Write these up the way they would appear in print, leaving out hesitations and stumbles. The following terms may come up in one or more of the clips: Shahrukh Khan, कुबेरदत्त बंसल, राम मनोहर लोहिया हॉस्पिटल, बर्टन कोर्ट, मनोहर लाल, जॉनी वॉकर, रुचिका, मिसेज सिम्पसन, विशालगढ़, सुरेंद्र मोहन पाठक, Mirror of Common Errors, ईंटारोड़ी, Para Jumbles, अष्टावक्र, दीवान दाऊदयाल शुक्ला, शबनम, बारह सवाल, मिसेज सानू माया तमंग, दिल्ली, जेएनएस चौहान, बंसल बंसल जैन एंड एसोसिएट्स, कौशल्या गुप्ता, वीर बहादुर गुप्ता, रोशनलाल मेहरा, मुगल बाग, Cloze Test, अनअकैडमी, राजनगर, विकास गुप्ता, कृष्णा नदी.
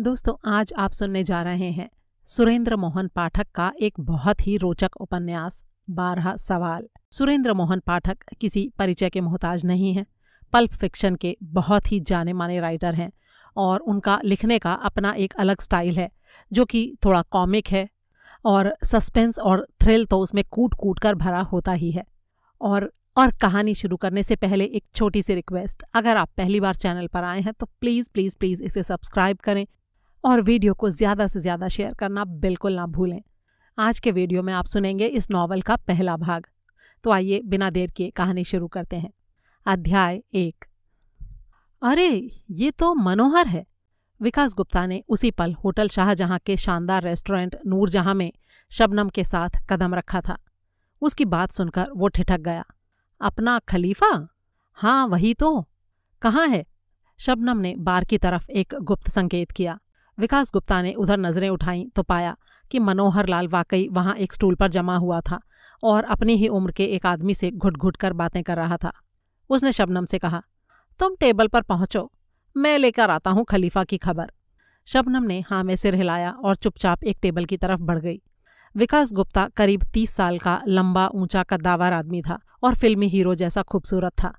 दोस्तों, आज आप सुनने जा रहे हैं सुरेंद्र मोहन पाठक का एक बहुत ही रोचक उपन्यास 12 सवाल। सुरेंद्र मोहन पाठक किसी परिचय के मोहताज नहीं हैं। पल्प फिक्शन के बहुत ही जाने माने राइटर हैं और उनका लिखने का अपना एक अलग स्टाइल है जो कि थोड़ा कॉमिक है और सस्पेंस और थ्रिल तो उसमें कूट कूट कर भरा होता ही है। और कहानी शुरू करने से पहले एक छोटी सी रिक्वेस्ट, अगर आप पहली बार चैनल पर आए हैं तो प्लीज़ प्लीज़ प्लीज़ इसे सब्सक्राइब करें और वीडियो को ज़्यादा से ज़्यादा शेयर करना बिल्कुल ना भूलें। आज के वीडियो में आप सुनेंगे इस नॉवल का पहला भाग। तो आइए बिना देर किए कहानी शुरू करते हैं। अध्याय 1। अरे ये तो मनोहर है। विकास गुप्ता ने उसी पल होटल शाहजहां के शानदार रेस्टोरेंट नूरजहां में शबनम के साथ कदम रखा था। उसकी बात सुनकर वो ठिठक गया। अपना खलीफा? हाँ वही तो। कहाँ है? शबनम ने बार की तरफ एक गुप्त संकेत किया। विकास गुप्ता ने उधर नजरें उठाईं तो पाया कि मनोहर लाल वाकई वहाँ एक स्टूल पर जमा हुआ था और अपनी ही उम्र के एक आदमी से घुट घुट कर बातें कर रहा था। उसने शबनम से कहा, तुम टेबल पर पहुँचो, मैं लेकर आता हूँ खलीफा की खबर। शबनम ने हाँ में सिर हिलाया और चुपचाप एक टेबल की तरफ बढ़ गई। विकास गुप्ता करीब 30 साल का लंबा ऊंचा कद्दावर आदमी था और फिल्मी हीरो जैसा खूबसूरत था।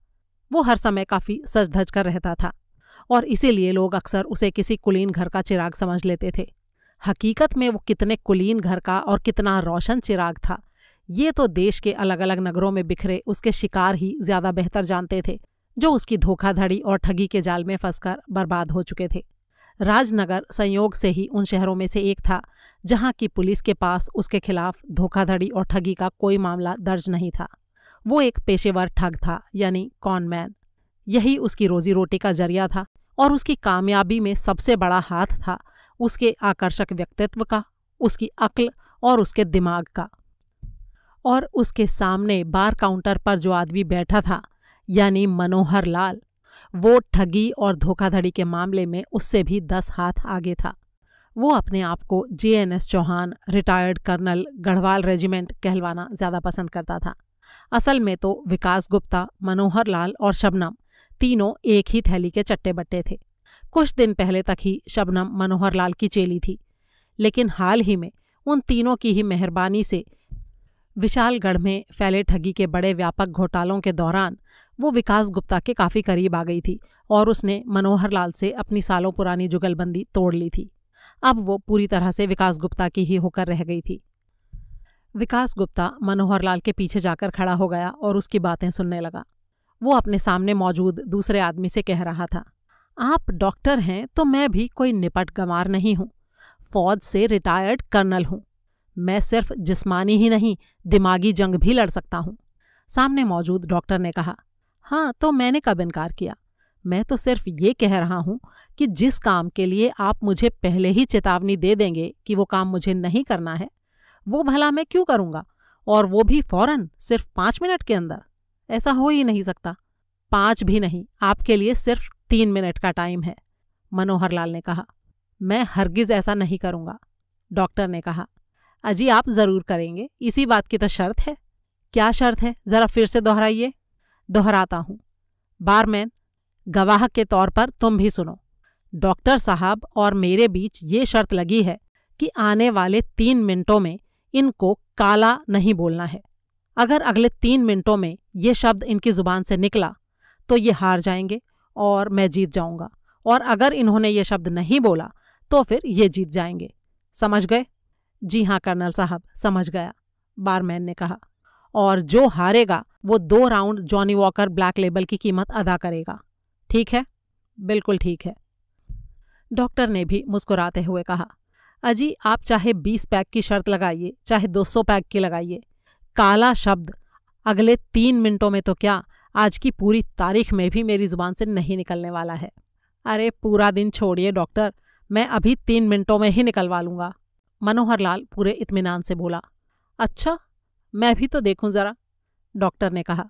वो हर समय काफ़ी सज धज कर रहता था और इसीलिए लोग अक्सर उसे किसी कुलीन घर का चिराग समझ लेते थे। हकीकत में वो कितने कुलीन घर का और कितना रोशन चिराग था, ये तो देश के अलग अलग नगरों में बिखरे उसके शिकार ही ज़्यादा बेहतर जानते थे जो उसकी धोखाधड़ी और ठगी के जाल में फंसकर बर्बाद हो चुके थे। राजनगर संयोग से ही उन शहरों में से एक था जहाँ की पुलिस के पास उसके खिलाफ धोखाधड़ी और ठगी का कोई मामला दर्ज नहीं था। वो एक पेशेवर ठग था, यानी कॉनमैन। यही उसकी रोजी रोटी का जरिया था और उसकी कामयाबी में सबसे बड़ा हाथ था उसके आकर्षक व्यक्तित्व का, उसकी अक्ल और उसके दिमाग का। और उसके सामने बार काउंटर पर जो आदमी बैठा था, यानी मनोहर लाल, वो ठगी और धोखाधड़ी के मामले में उससे भी 10 हाथ आगे था। वो अपने आप को जेएनएस चौहान retired colonel Garhwal regiment कहलवाना ज़्यादा पसंद करता था। असल में तो विकास गुप्ता, मनोहर लाल और शबनम तीनों एक ही थैली के चट्टे बट्टे थे। कुछ दिन पहले तक ही शबनम मनोहर लाल की चेली थी, लेकिन हाल ही में उन तीनों की ही मेहरबानी से विशालगढ़ में फैले ठगी के बड़े व्यापक घोटालों के दौरान वो विकास गुप्ता के काफ़ी करीब आ गई थी और उसने मनोहर लाल से अपनी सालों पुरानी जुगलबंदी तोड़ ली थी। अब वो पूरी तरह से विकास गुप्ता की ही होकर रह गई थी। विकास गुप्ता मनोहर लाल के पीछे जाकर खड़ा हो गया और उसकी बातें सुनने लगा। वो अपने सामने मौजूद दूसरे आदमी से कह रहा था, आप डॉक्टर हैं तो मैं भी कोई निपट गंवार नहीं हूँ। फौज से रिटायर्ड कर्नल हूँ। मैं सिर्फ जिस्मानी ही नहीं, दिमागी जंग भी लड़ सकता हूँ। सामने मौजूद डॉक्टर ने कहा, हाँ तो मैंने कब इनकार किया। मैं तो सिर्फ ये कह रहा हूँ कि जिस काम के लिए आप मुझे पहले ही चेतावनी दे देंगे कि वो काम मुझे नहीं करना है, वो भला मैं क्यों करूँगा, और वो भी फौरन, सिर्फ 5 मिनट के अंदर। ऐसा हो ही नहीं सकता। 5 भी नहीं, आपके लिए सिर्फ 3 मिनट का टाइम है, मनोहर लाल ने कहा। मैं हरगिज़ ऐसा नहीं करूँगा, डॉक्टर ने कहा। अजी आप ज़रूर करेंगे, इसी बात की तो शर्त है। क्या शर्त है, ज़रा फिर से दोहराइए। दोहराता हूँ। बारमैन, गवाह के तौर पर तुम भी सुनो। डॉक्टर साहब और मेरे बीच ये शर्त लगी है कि आने वाले 3 मिनटों में इनको काला नहीं बोलना है। अगर अगले 3 मिनटों में ये शब्द इनकी ज़ुबान से निकला तो ये हार जाएंगे और मैं जीत जाऊँगा, और अगर इन्होंने ये शब्द नहीं बोला तो फिर ये जीत जाएंगे। समझ गए? जी हाँ कर्नल साहब, समझ गया, बारमैन ने कहा। और जो हारेगा वो 2 round जॉनी वॉकर Black Label की कीमत अदा करेगा। ठीक है? बिल्कुल ठीक है, डॉक्टर ने भी मुस्कुराते हुए कहा। अजी आप चाहे 20 पैक की शर्त लगाइए, चाहे 200 पैक की लगाइए, काला शब्द अगले 3 मिनटों में तो क्या, आज की पूरी तारीख में भी मेरी ज़ुबान से नहीं निकलने वाला है। अरे पूरा दिन छोड़िए डॉक्टर, मैं अभी 3 मिनटों में ही निकलवा लूँगा, मनोहर लाल पूरे इत्मीनान से बोला। अच्छा मैं भी तो देखूं ज़रा, डॉक्टर ने कहा।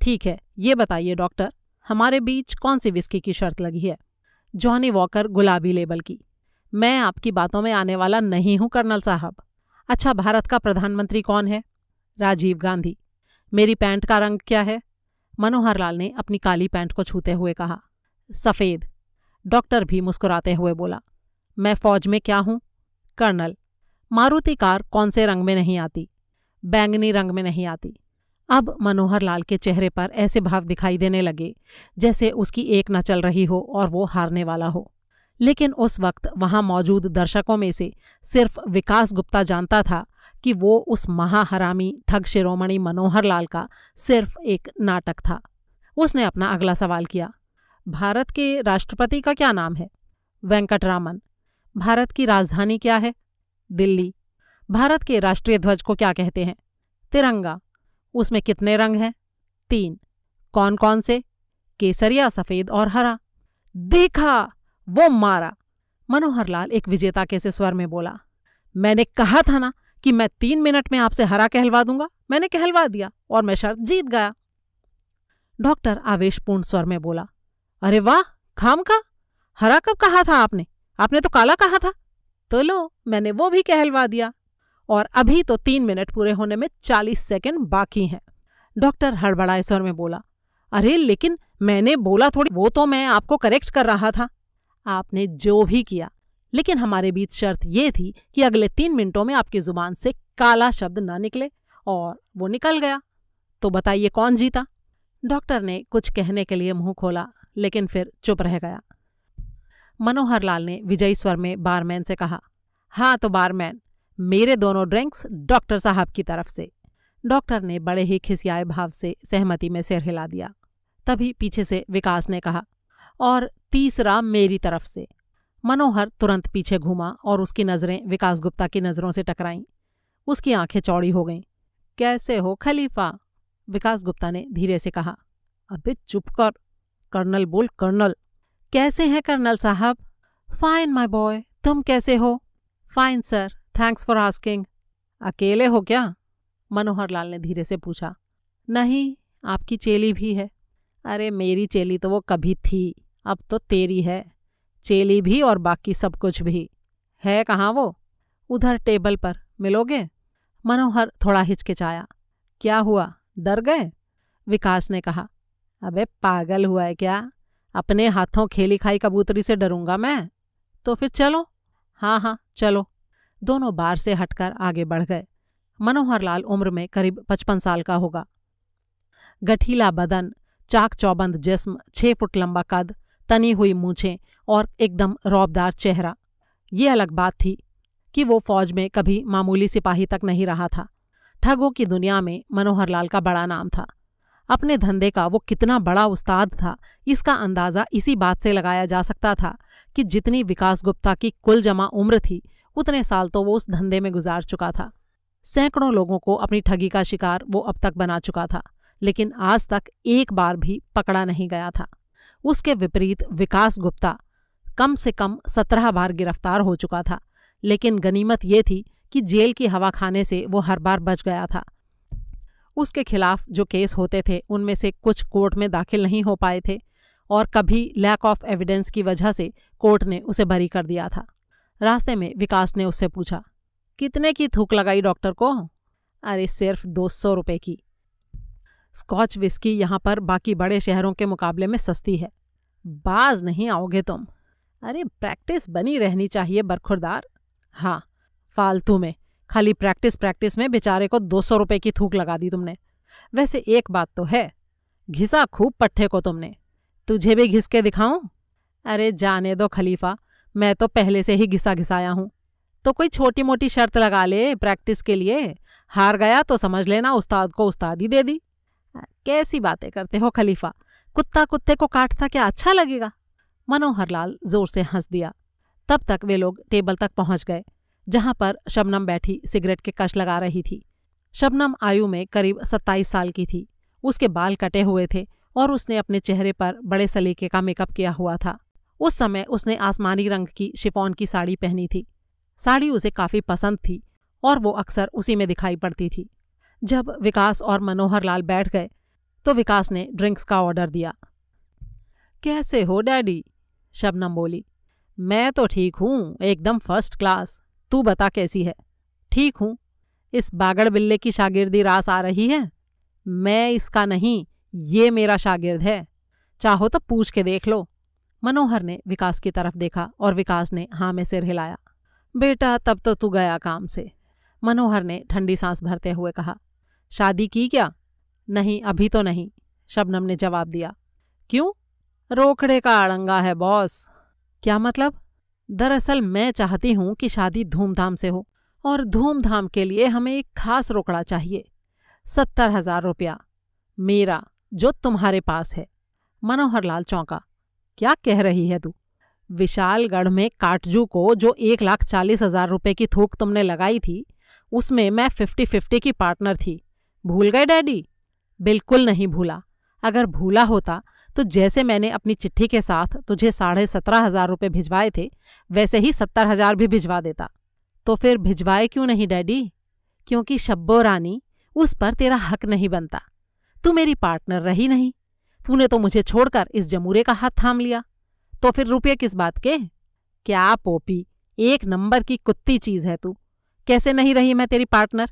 ठीक है, ये बताइए डॉक्टर, हमारे बीच कौन सी विस्की की शर्त लगी है? जॉनी वॉकर गुलाबी लेबल की। मैं आपकी बातों में आने वाला नहीं हूं कर्नल साहब। अच्छा, भारत का प्रधानमंत्री कौन है? राजीव गांधी। मेरी पैंट का रंग क्या है? मनोहर लाल ने अपनी काली पैंट को छूते हुए कहा। सफ़ेद, डॉक्टर भी मुस्कुराते हुए बोला। मैं फौज में क्या हूं? कर्नल। मारुति कार कौन से रंग में नहीं आती? बैंगनी रंग में नहीं आती। अब मनोहर लाल के चेहरे पर ऐसे भाव दिखाई देने लगे जैसे उसकी एक न चल रही हो और वो हारने वाला हो। लेकिन उस वक्त वहां मौजूद दर्शकों में से सिर्फ विकास गुप्ता जानता था कि वो उस महाहरामी ठग शिरोमणि मनोहर लाल का सिर्फ एक नाटक था। उसने अपना अगला सवाल किया, भारत के राष्ट्रपति का क्या नाम है? वेंकटरामन। भारत की राजधानी क्या है? दिल्ली। भारत के राष्ट्रीय ध्वज को क्या कहते हैं? तिरंगा। उसमें कितने रंग हैं? 3। कौन कौन से? केसरिया, सफेद और हरा। देखा, वो मारा। मनोहर लाल एक विजेता के से स्वर में बोला, मैंने कहा था ना कि मैं 3 मिनट में आपसे हरा कहलवा दूंगा। मैंने कहलवा दिया और मैं शर्त जीत गया। डॉक्टर आवेशपूर्ण स्वर में बोला, अरे वाह, खामखा हरा कब कहा था आपने? आपने तो काला कहा था। तो लो, मैंने वो भी कहलवा दिया। और अभी तो 3 मिनट पूरे होने में 40 सेकंड बाकी हैं। डॉक्टर हड़बड़ाए स्वर में बोला, अरे लेकिन मैंने बोला थोड़ी, वो तो मैं आपको करेक्ट कर रहा था। आपने जो भी किया, लेकिन हमारे बीच शर्त ये थी कि अगले 3 मिनटों में आपकी जुबान से काला शब्द ना निकले, और वो निकल गया। तो बताइए कौन जीता? डॉक्टर ने कुछ कहने के लिए मुंह खोला, लेकिन फिर चुप रह गया। मनोहर लाल ने विजयी स्वर में बारमैन से कहा, हाँ तो बारमैन, मेरे दोनों ड्रिंक्स डॉक्टर साहब की तरफ से। डॉक्टर ने बड़े ही खिसियाए भाव से सहमति में सिर हिला दिया। तभी पीछे से विकास ने कहा, और तीसरा मेरी तरफ से। मनोहर तुरंत पीछे घूमा और उसकी नज़रें विकास गुप्ता की नज़रों से टकराईं। उसकी आंखें चौड़ी हो गईं। कैसे हो खलीफा? विकास गुप्ता ने धीरे से कहा। अबे चुप कर, कर्नल बोल। कर्नल। कैसे हैं कर्नल साहब? फाइन माय बॉय, तुम कैसे हो? Fine sir, thanks for asking. अकेले हो क्या? मनोहर लाल ने धीरे से पूछा। नहीं, आपकी चेली भी है। अरे मेरी चेली तो वो कभी थी, अब तो तेरी है। चेली भी और बाकी सब कुछ भी। है कहाँ वो? उधर टेबल पर, मिलोगे? मनोहर थोड़ा हिचकिचाया। क्या हुआ, डर गए? विकास ने कहा। अबे पागल हुआ है क्या? अपने हाथों खेली खाई कबूतरी से डरूंगा मैं? तो फिर चलो। हाँ हाँ चलो। दोनों बार से हटकर आगे बढ़ गए। मनोहर लाल उम्र में करीब 55 साल का होगा। गठीला बदन, चाक चौबंद जिस्म, 6 फुट लंबा कद, तनी हुई मूछें और एकदम रौबदार चेहरा। ये अलग बात थी कि वो फौज में कभी मामूली सिपाही तक नहीं रहा था। ठगों की दुनिया में मनोहर लाल का बड़ा नाम था। अपने धंधे का वो कितना बड़ा उस्ताद था, इसका अंदाज़ा इसी बात से लगाया जा सकता था कि जितनी विकास गुप्ता की कुल जमा उम्र थी, उतने साल तो वो उस धंधे में गुजार चुका था। सैकड़ों लोगों को अपनी ठगी का शिकार वो अब तक बना चुका था, लेकिन आज तक एक बार भी पकड़ा नहीं गया था। उसके विपरीत विकास गुप्ता कम से कम 17 बार गिरफ्तार हो चुका था, लेकिन गनीमत ये थी कि जेल की हवा खाने से वो हर बार बच गया था। उसके खिलाफ जो केस होते थे, उनमें से कुछ कोर्ट में दाखिल नहीं हो पाए थे और कभी लैक ऑफ एविडेंस की वजह से कोर्ट ने उसे बरी कर दिया था। रास्ते में विकास ने उससे पूछा, कितने की थूक लगाई डॉक्टर को? अरे सिर्फ 200 रुपये की। स्कॉच विस्की यहाँ पर बाकी बड़े शहरों के मुकाबले में सस्ती है। बाज नहीं आओगे तुम। अरे प्रैक्टिस बनी रहनी चाहिए बरखुरदार। हाँ, फालतू में खाली प्रैक्टिस में बेचारे को 200 रुपये की थूक लगा दी तुमने। वैसे एक बात तो है, घिसा खूब पट्ठे को तुमने। तुझे भी घिस के दिखाऊं? अरे जाने दो खलीफा, मैं तो पहले से ही घिसा घिसाया हूँ। तो कोई छोटी मोटी शर्त लगा ले प्रैक्टिस के लिए। हार गया तो समझ लेना उस्ताद को उस्तादी दे दी। कैसी बातें करते हो खलीफा, कुत्ता कुत्ते को काटता क्या अच्छा लगेगा? मनोहर लाल जोर से हंस दिया। तब तक वे लोग टेबल तक पहुंच गए, जहां पर शबनम बैठी सिगरेट के कश लगा रही थी। शबनम आयु में करीब 27 साल की थी। उसके बाल कटे हुए थे और उसने अपने चेहरे पर बड़े सलीके का मेकअप किया हुआ था। उस समय उसने आसमानी रंग की शिफॉन की साड़ी पहनी थी। साड़ी उसे काफ़ी पसंद थी और वो अक्सर उसी में दिखाई पड़ती थी। जब विकास और मनोहर लाल बैठ गए तो विकास ने ड्रिंक्स का ऑर्डर दिया। कैसे हो डैडी? शबनम बोली। मैं तो ठीक हूँ, एकदम फर्स्ट क्लास। तू बता कैसी है? ठीक हूँ। इस बागड़ बिल्ले की शागिर्दी रास आ रही है? मैं इसका नहीं, ये मेरा शागिर्द है। चाहो तो पूछ के देख लो। मनोहर ने विकास की तरफ देखा और विकास ने हाँ में सिर हिलाया। बेटा तब तो तू गया काम से, मनोहर ने ठंडी सांस भरते हुए कहा। शादी की क्या? नहीं अभी तो नहीं, शबनम ने जवाब दिया। क्यों? रोकड़े का आड़ंगा है बॉस। क्या मतलब? दरअसल मैं चाहती हूं कि शादी धूमधाम से हो और धूमधाम के लिए हमें एक खास रोकड़ा चाहिए। 70,000 रुपया मेरा, जो तुम्हारे पास है। मनोहर लाल चौंका। क्या कह रही है तू? विशालगढ़ में काटजू को जो 1,40,000 रुपये की थूक तुमने लगाई थी, उसमें मैं 50-50 की पार्टनर थी। भूल गए डैडी? बिल्कुल नहीं भूला। अगर भूला होता तो जैसे मैंने अपनी चिट्ठी के साथ तुझे 17,500 रुपये भिजवाए थे, वैसे ही 70,000 भी भिजवा देता। तो फिर भिजवाए क्यों नहीं डैडी? क्योंकि शब्बो रानी, उस पर तेरा हक नहीं बनता। तू मेरी पार्टनर रही नहीं। तूने तो मुझे छोड़कर इस जमूरे का हाथ थाम लिया। तो फिर रुपये किस बात के? क्या पोपी, एक नंबर की कुत्ती चीज़ है तू। कैसे नहीं रही मैं तेरी पार्टनर?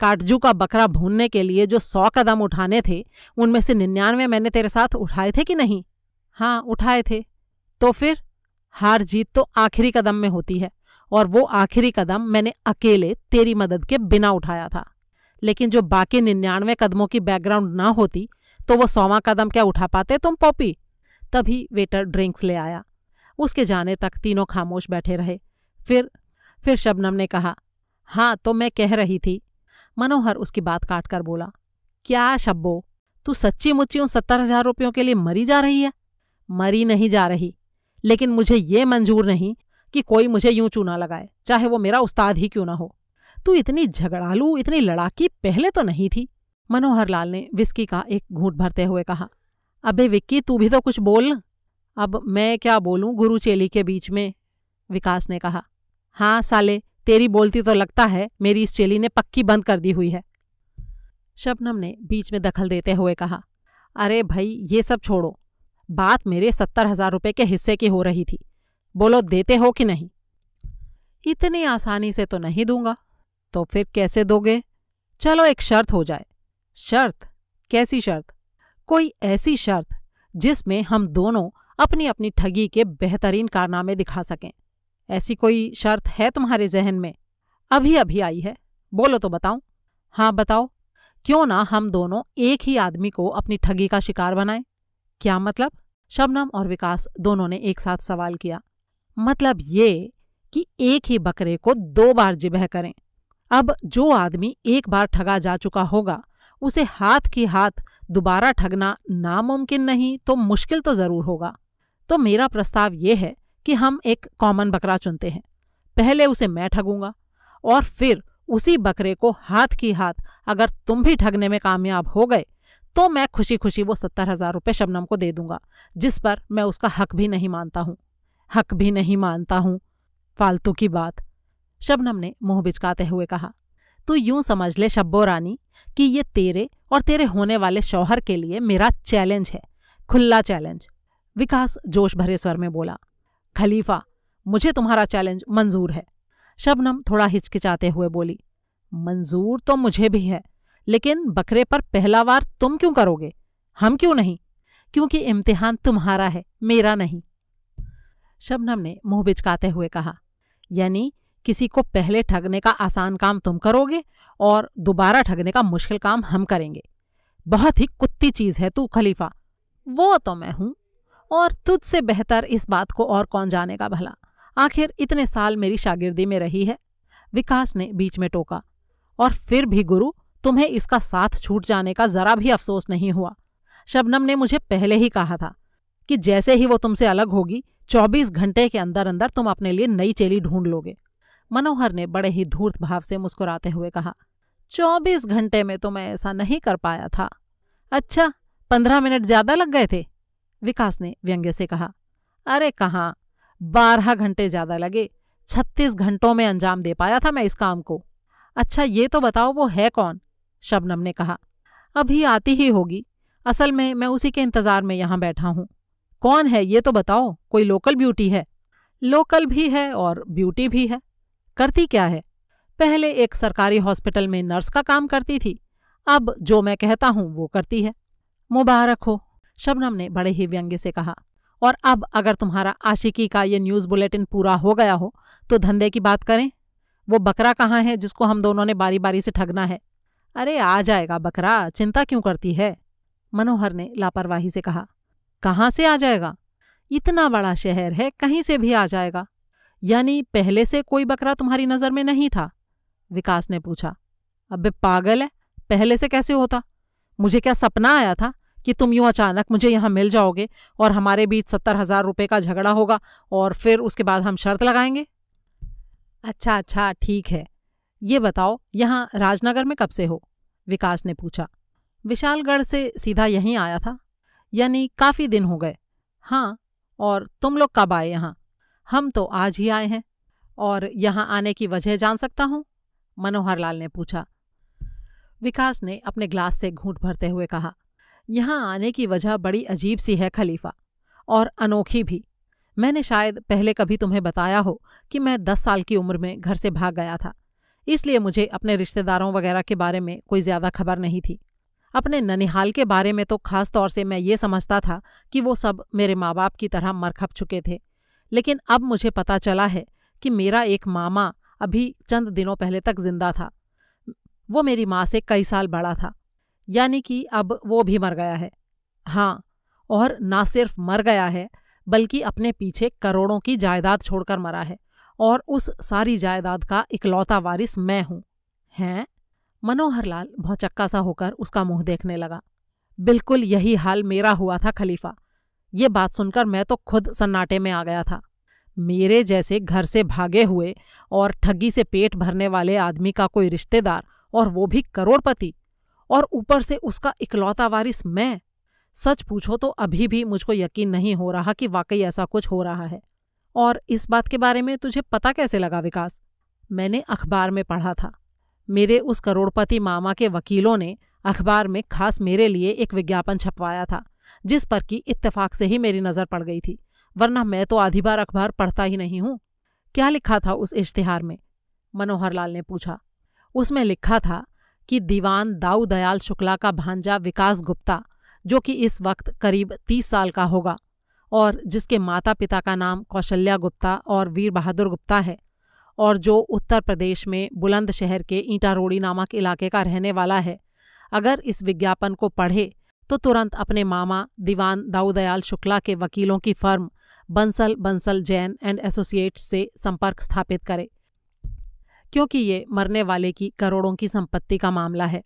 काटजू का बकरा भूनने के लिए जो 100 कदम उठाने थे, उनमें से 99 मैंने तेरे साथ उठाए थे कि नहीं? हाँ उठाए थे। तो फिर? हार जीत तो आखिरी कदम में होती है, और वो आखिरी कदम मैंने अकेले तेरी मदद के बिना उठाया था। लेकिन जो बाकी 99 कदमों की बैकग्राउंड ना होती तो वो 100वां कदम क्या उठा पाते तुम पॉपी? तभी वेटर ड्रिंक्स ले आया। उसके जाने तक तीनों खामोश बैठे रहे। फिर शबनम ने कहा, हाँ तो मैं कह रही थी। मनोहर उसकी बात काट कर बोला, क्या शब्बो, तू सच्ची मुच्ची उन 70,000 रुपयों के लिए मरी जा रही है? मरी नहीं जा रही, लेकिन मुझे ये मंजूर नहीं कि कोई मुझे यूं चूना लगाए, चाहे वो मेरा उस्ताद ही क्यों ना हो। तू इतनी झगड़ालू, इतनी लड़ाकी पहले तो नहीं थी। मनोहर लाल ने विस्की का एक घूंट भरते हुए कहा, अबे विक्की तू भी तो कुछ बोल। अब मैं क्या बोलूं गुरु चेली के बीच में, विकास ने कहा। हाँ साले, तेरी बोलती तो लगता है मेरी इस चेली ने पक्की बंद कर दी हुई है, शबनम ने बीच में दखल देते हुए कहा। अरे भाई ये सब छोड़ो, बात मेरे 70,000 रुपये के हिस्से की हो रही थी। बोलो देते हो कि नहीं? इतनी आसानी से तो नहीं दूंगा। तो फिर कैसे दोगे? चलो एक शर्त हो जाए। शर्त? कैसी शर्त? कोई ऐसी शर्त जिसमें हम दोनों अपनी अपनी ठगी के बेहतरीन कारनामे दिखा सकें। ऐसी कोई शर्त है तुम्हारे जहन में? अभी अभी आई है, बोलो तो बताऊं। हाँ बताओ। क्यों ना हम दोनों एक ही आदमी को अपनी ठगी का शिकार बनाएं। क्या मतलब? शबनम और विकास दोनों ने एक साथ सवाल किया। मतलब ये कि एक ही बकरे को 2 बार जिबह करें। अब जो आदमी एक बार ठगा जा चुका होगा, उसे हाथ की हाथ दोबारा ठगना नामुमकिन नहीं तो मुश्किल तो ज़रूर होगा। तो मेरा प्रस्ताव ये है कि हम एक कॉमन बकरा चुनते हैं। पहले उसे मैं ठगूंगा और फिर उसी बकरे को हाथ की हाथ अगर तुम भी ठगने में कामयाब हो गए तो मैं खुशी खुशी वो 70,000 रुपये शबनम को दे दूंगा, जिस पर मैं उसका हक भी नहीं मानता हूँ। हक भी नहीं मानता हूँ, फालतू की बात, शबनम ने मुँह बिचकाते हुए कहा। तू यूं समझ ले शब्बो रानी कि ये तेरे और तेरे होने वाले शौहर के लिए मेरा चैलेंज है, खुला चैलेंज, विकास जोश भरे स्वर में बोला। खलीफा, मुझे तुम्हारा चैलेंज मंजूर है, शबनम थोड़ा हिचकिचाते हुए बोली। मंजूर तो मुझे भी है, लेकिन बकरे पर पहला वार तुम क्यों करोगे? हम क्यों नहीं? क्योंकि इम्तिहान तुम्हारा है, मेरा नहीं, शबनम ने मुँह बिचकाते हुए कहा। यानी किसी को पहले ठगने का आसान काम तुम करोगे और दोबारा ठगने का मुश्किल काम हम करेंगे। बहुत ही कुत्ती चीज़ है तू खलीफा। वो तो मैं हूँ, और तुझसे बेहतर इस बात को और कौन जानेगा भला। आखिर इतने साल मेरी शागिर्दी में रही है, विकास ने बीच में टोका। और फिर भी गुरु, तुम्हें इसका साथ छूट जाने का ज़रा भी अफसोस नहीं हुआ। शबनम ने मुझे पहले ही कहा था कि जैसे ही वो तुमसे अलग होगी, 24 घंटे के अंदर अंदर तुम अपने लिए नई चेली ढूंढ लोगे, मनोहर ने बड़े ही धूर्त भाव से मुस्कुराते हुए कहा। 24 घंटे में तो मैं ऐसा नहीं कर पाया था। अच्छा 15 मिनट ज़्यादा लग गए थे, विकास ने व्यंग्य से कहा। अरे कहाँ, 12 घंटे ज़्यादा लगे। 36 घंटों में अंजाम दे पाया था मैं इस काम को। अच्छा ये तो बताओ वो है कौन, शबनम ने कहा। अभी आती ही होगी, असल में मैं उसी के इंतज़ार में यहाँ बैठा हूँ। कौन है ये तो बताओ, कोई लोकल ब्यूटी है? लोकल भी है और ब्यूटी भी है। करती क्या है? पहले एक सरकारी हॉस्पिटल में नर्स का काम करती थी, अब जो मैं कहता हूँ वो करती है। मुबारक हो, शबनम ने बड़े ही व्यंग्य से कहा। और अब अगर तुम्हारा आशिकी का ये न्यूज़ बुलेटिन पूरा हो गया हो तो धंधे की बात करें। वो बकरा कहाँ है जिसको हम दोनों ने बारी बारी से ठगना है? अरे आ जाएगा बकरा, चिंता क्यों करती है? मनोहर ने लापरवाही से कहा। कहाँ से आ जाएगा? इतना बड़ा शहर है, कहीं से भी आ जाएगा। यानी पहले से कोई बकरा तुम्हारी नज़र में नहीं था? विकास ने पूछा। अबे पागल है, पहले से कैसे होता? मुझे क्या सपना आया था कि तुम यूँ अचानक मुझे यहाँ मिल जाओगे और हमारे बीच 70,000 रुपये का झगड़ा होगा और फिर उसके बाद हम शर्त लगाएंगे? अच्छा अच्छा ठीक है, ये बताओ यहाँ राजनगर में कब से हो? विकास ने पूछा। विशालगढ़ से सीधा यहीं आया था, यानी काफ़ी दिन हो गए। हाँ, और तुम लोग कब आए यहाँ? हम तो आज ही आए हैं। और यहाँ आने की वजह जान सकता हूँ? मनोहर लाल ने पूछा। विकास ने अपने ग्लास से घूंट भरते हुए कहा, यहाँ आने की वजह बड़ी अजीब सी है खलीफा, और अनोखी भी। मैंने शायद पहले कभी तुम्हें बताया हो कि मैं 10 साल की उम्र में घर से भाग गया था, इसलिए मुझे अपने रिश्तेदारों वगैरह के बारे में कोई ज़्यादा खबर नहीं थी। अपने ननिहाल के बारे में तो ख़ास तौर से मैं ये समझता था कि वो सब मेरे माँ बाप की तरह मर खप चुके थे, लेकिन अब मुझे पता चला है कि मेरा एक मामा अभी चंद दिनों पहले तक जिंदा था। वो मेरी माँ से कई साल बड़ा था, यानी कि अब वो भी मर गया है। हाँ, और ना सिर्फ मर गया है बल्कि अपने पीछे करोड़ों की जायदाद छोड़कर मरा है, और उस सारी जायदाद का इकलौता वारिस मैं हूँ। हैं? मनोहर लाल भौचक्का सा होकर उसका मुंह देखने लगा। बिल्कुल यही हाल मेरा हुआ था खलीफा। ये बात सुनकर मैं तो खुद सन्नाटे में आ गया था। मेरे जैसे घर से भागे हुए और ठगी से पेट भरने वाले आदमी का कोई रिश्तेदार, और वो भी करोड़पति, और ऊपर से उसका इकलौता वारिस मैं। सच पूछो तो अभी भी मुझको यकीन नहीं हो रहा कि वाकई ऐसा कुछ हो रहा है। और इस बात के बारे में तुझे पता कैसे लगा विकास? मैंने अखबार में पढ़ा था। मेरे उस करोड़पति मामा के वकीलों ने अखबार में खास मेरे लिए एक विज्ञापन छपवाया था, जिस पर कि इत्तेफाक से ही मेरी नज़र पड़ गई थी, वरना मैं तो आधी बार अखबार पढ़ता ही नहीं हूँ। क्या लिखा था उस इश्तिहार में? मनोहर लाल ने पूछा। उसमें लिखा था कि दीवान दाऊदयाल शुक्ला का भांजा विकास गुप्ता, जो कि इस वक्त करीब 30 साल का होगा और जिसके माता पिता का नाम कौशल्या गुप्ता और वीर बहादुर गुप्ता है, और जो उत्तर प्रदेश में बुलंदशहर के ईंटारोड़ी नामक इलाके का रहने वाला है, अगर इस विज्ञापन को पढ़े तो तुरंत अपने मामा दीवान दाऊदयाल शुक्ला के वकीलों की firm बंसल बंसल जैन एंड एसोसिएट्स से संपर्क स्थापित करे, क्योंकि ये मरने वाले की करोड़ों की संपत्ति का मामला है।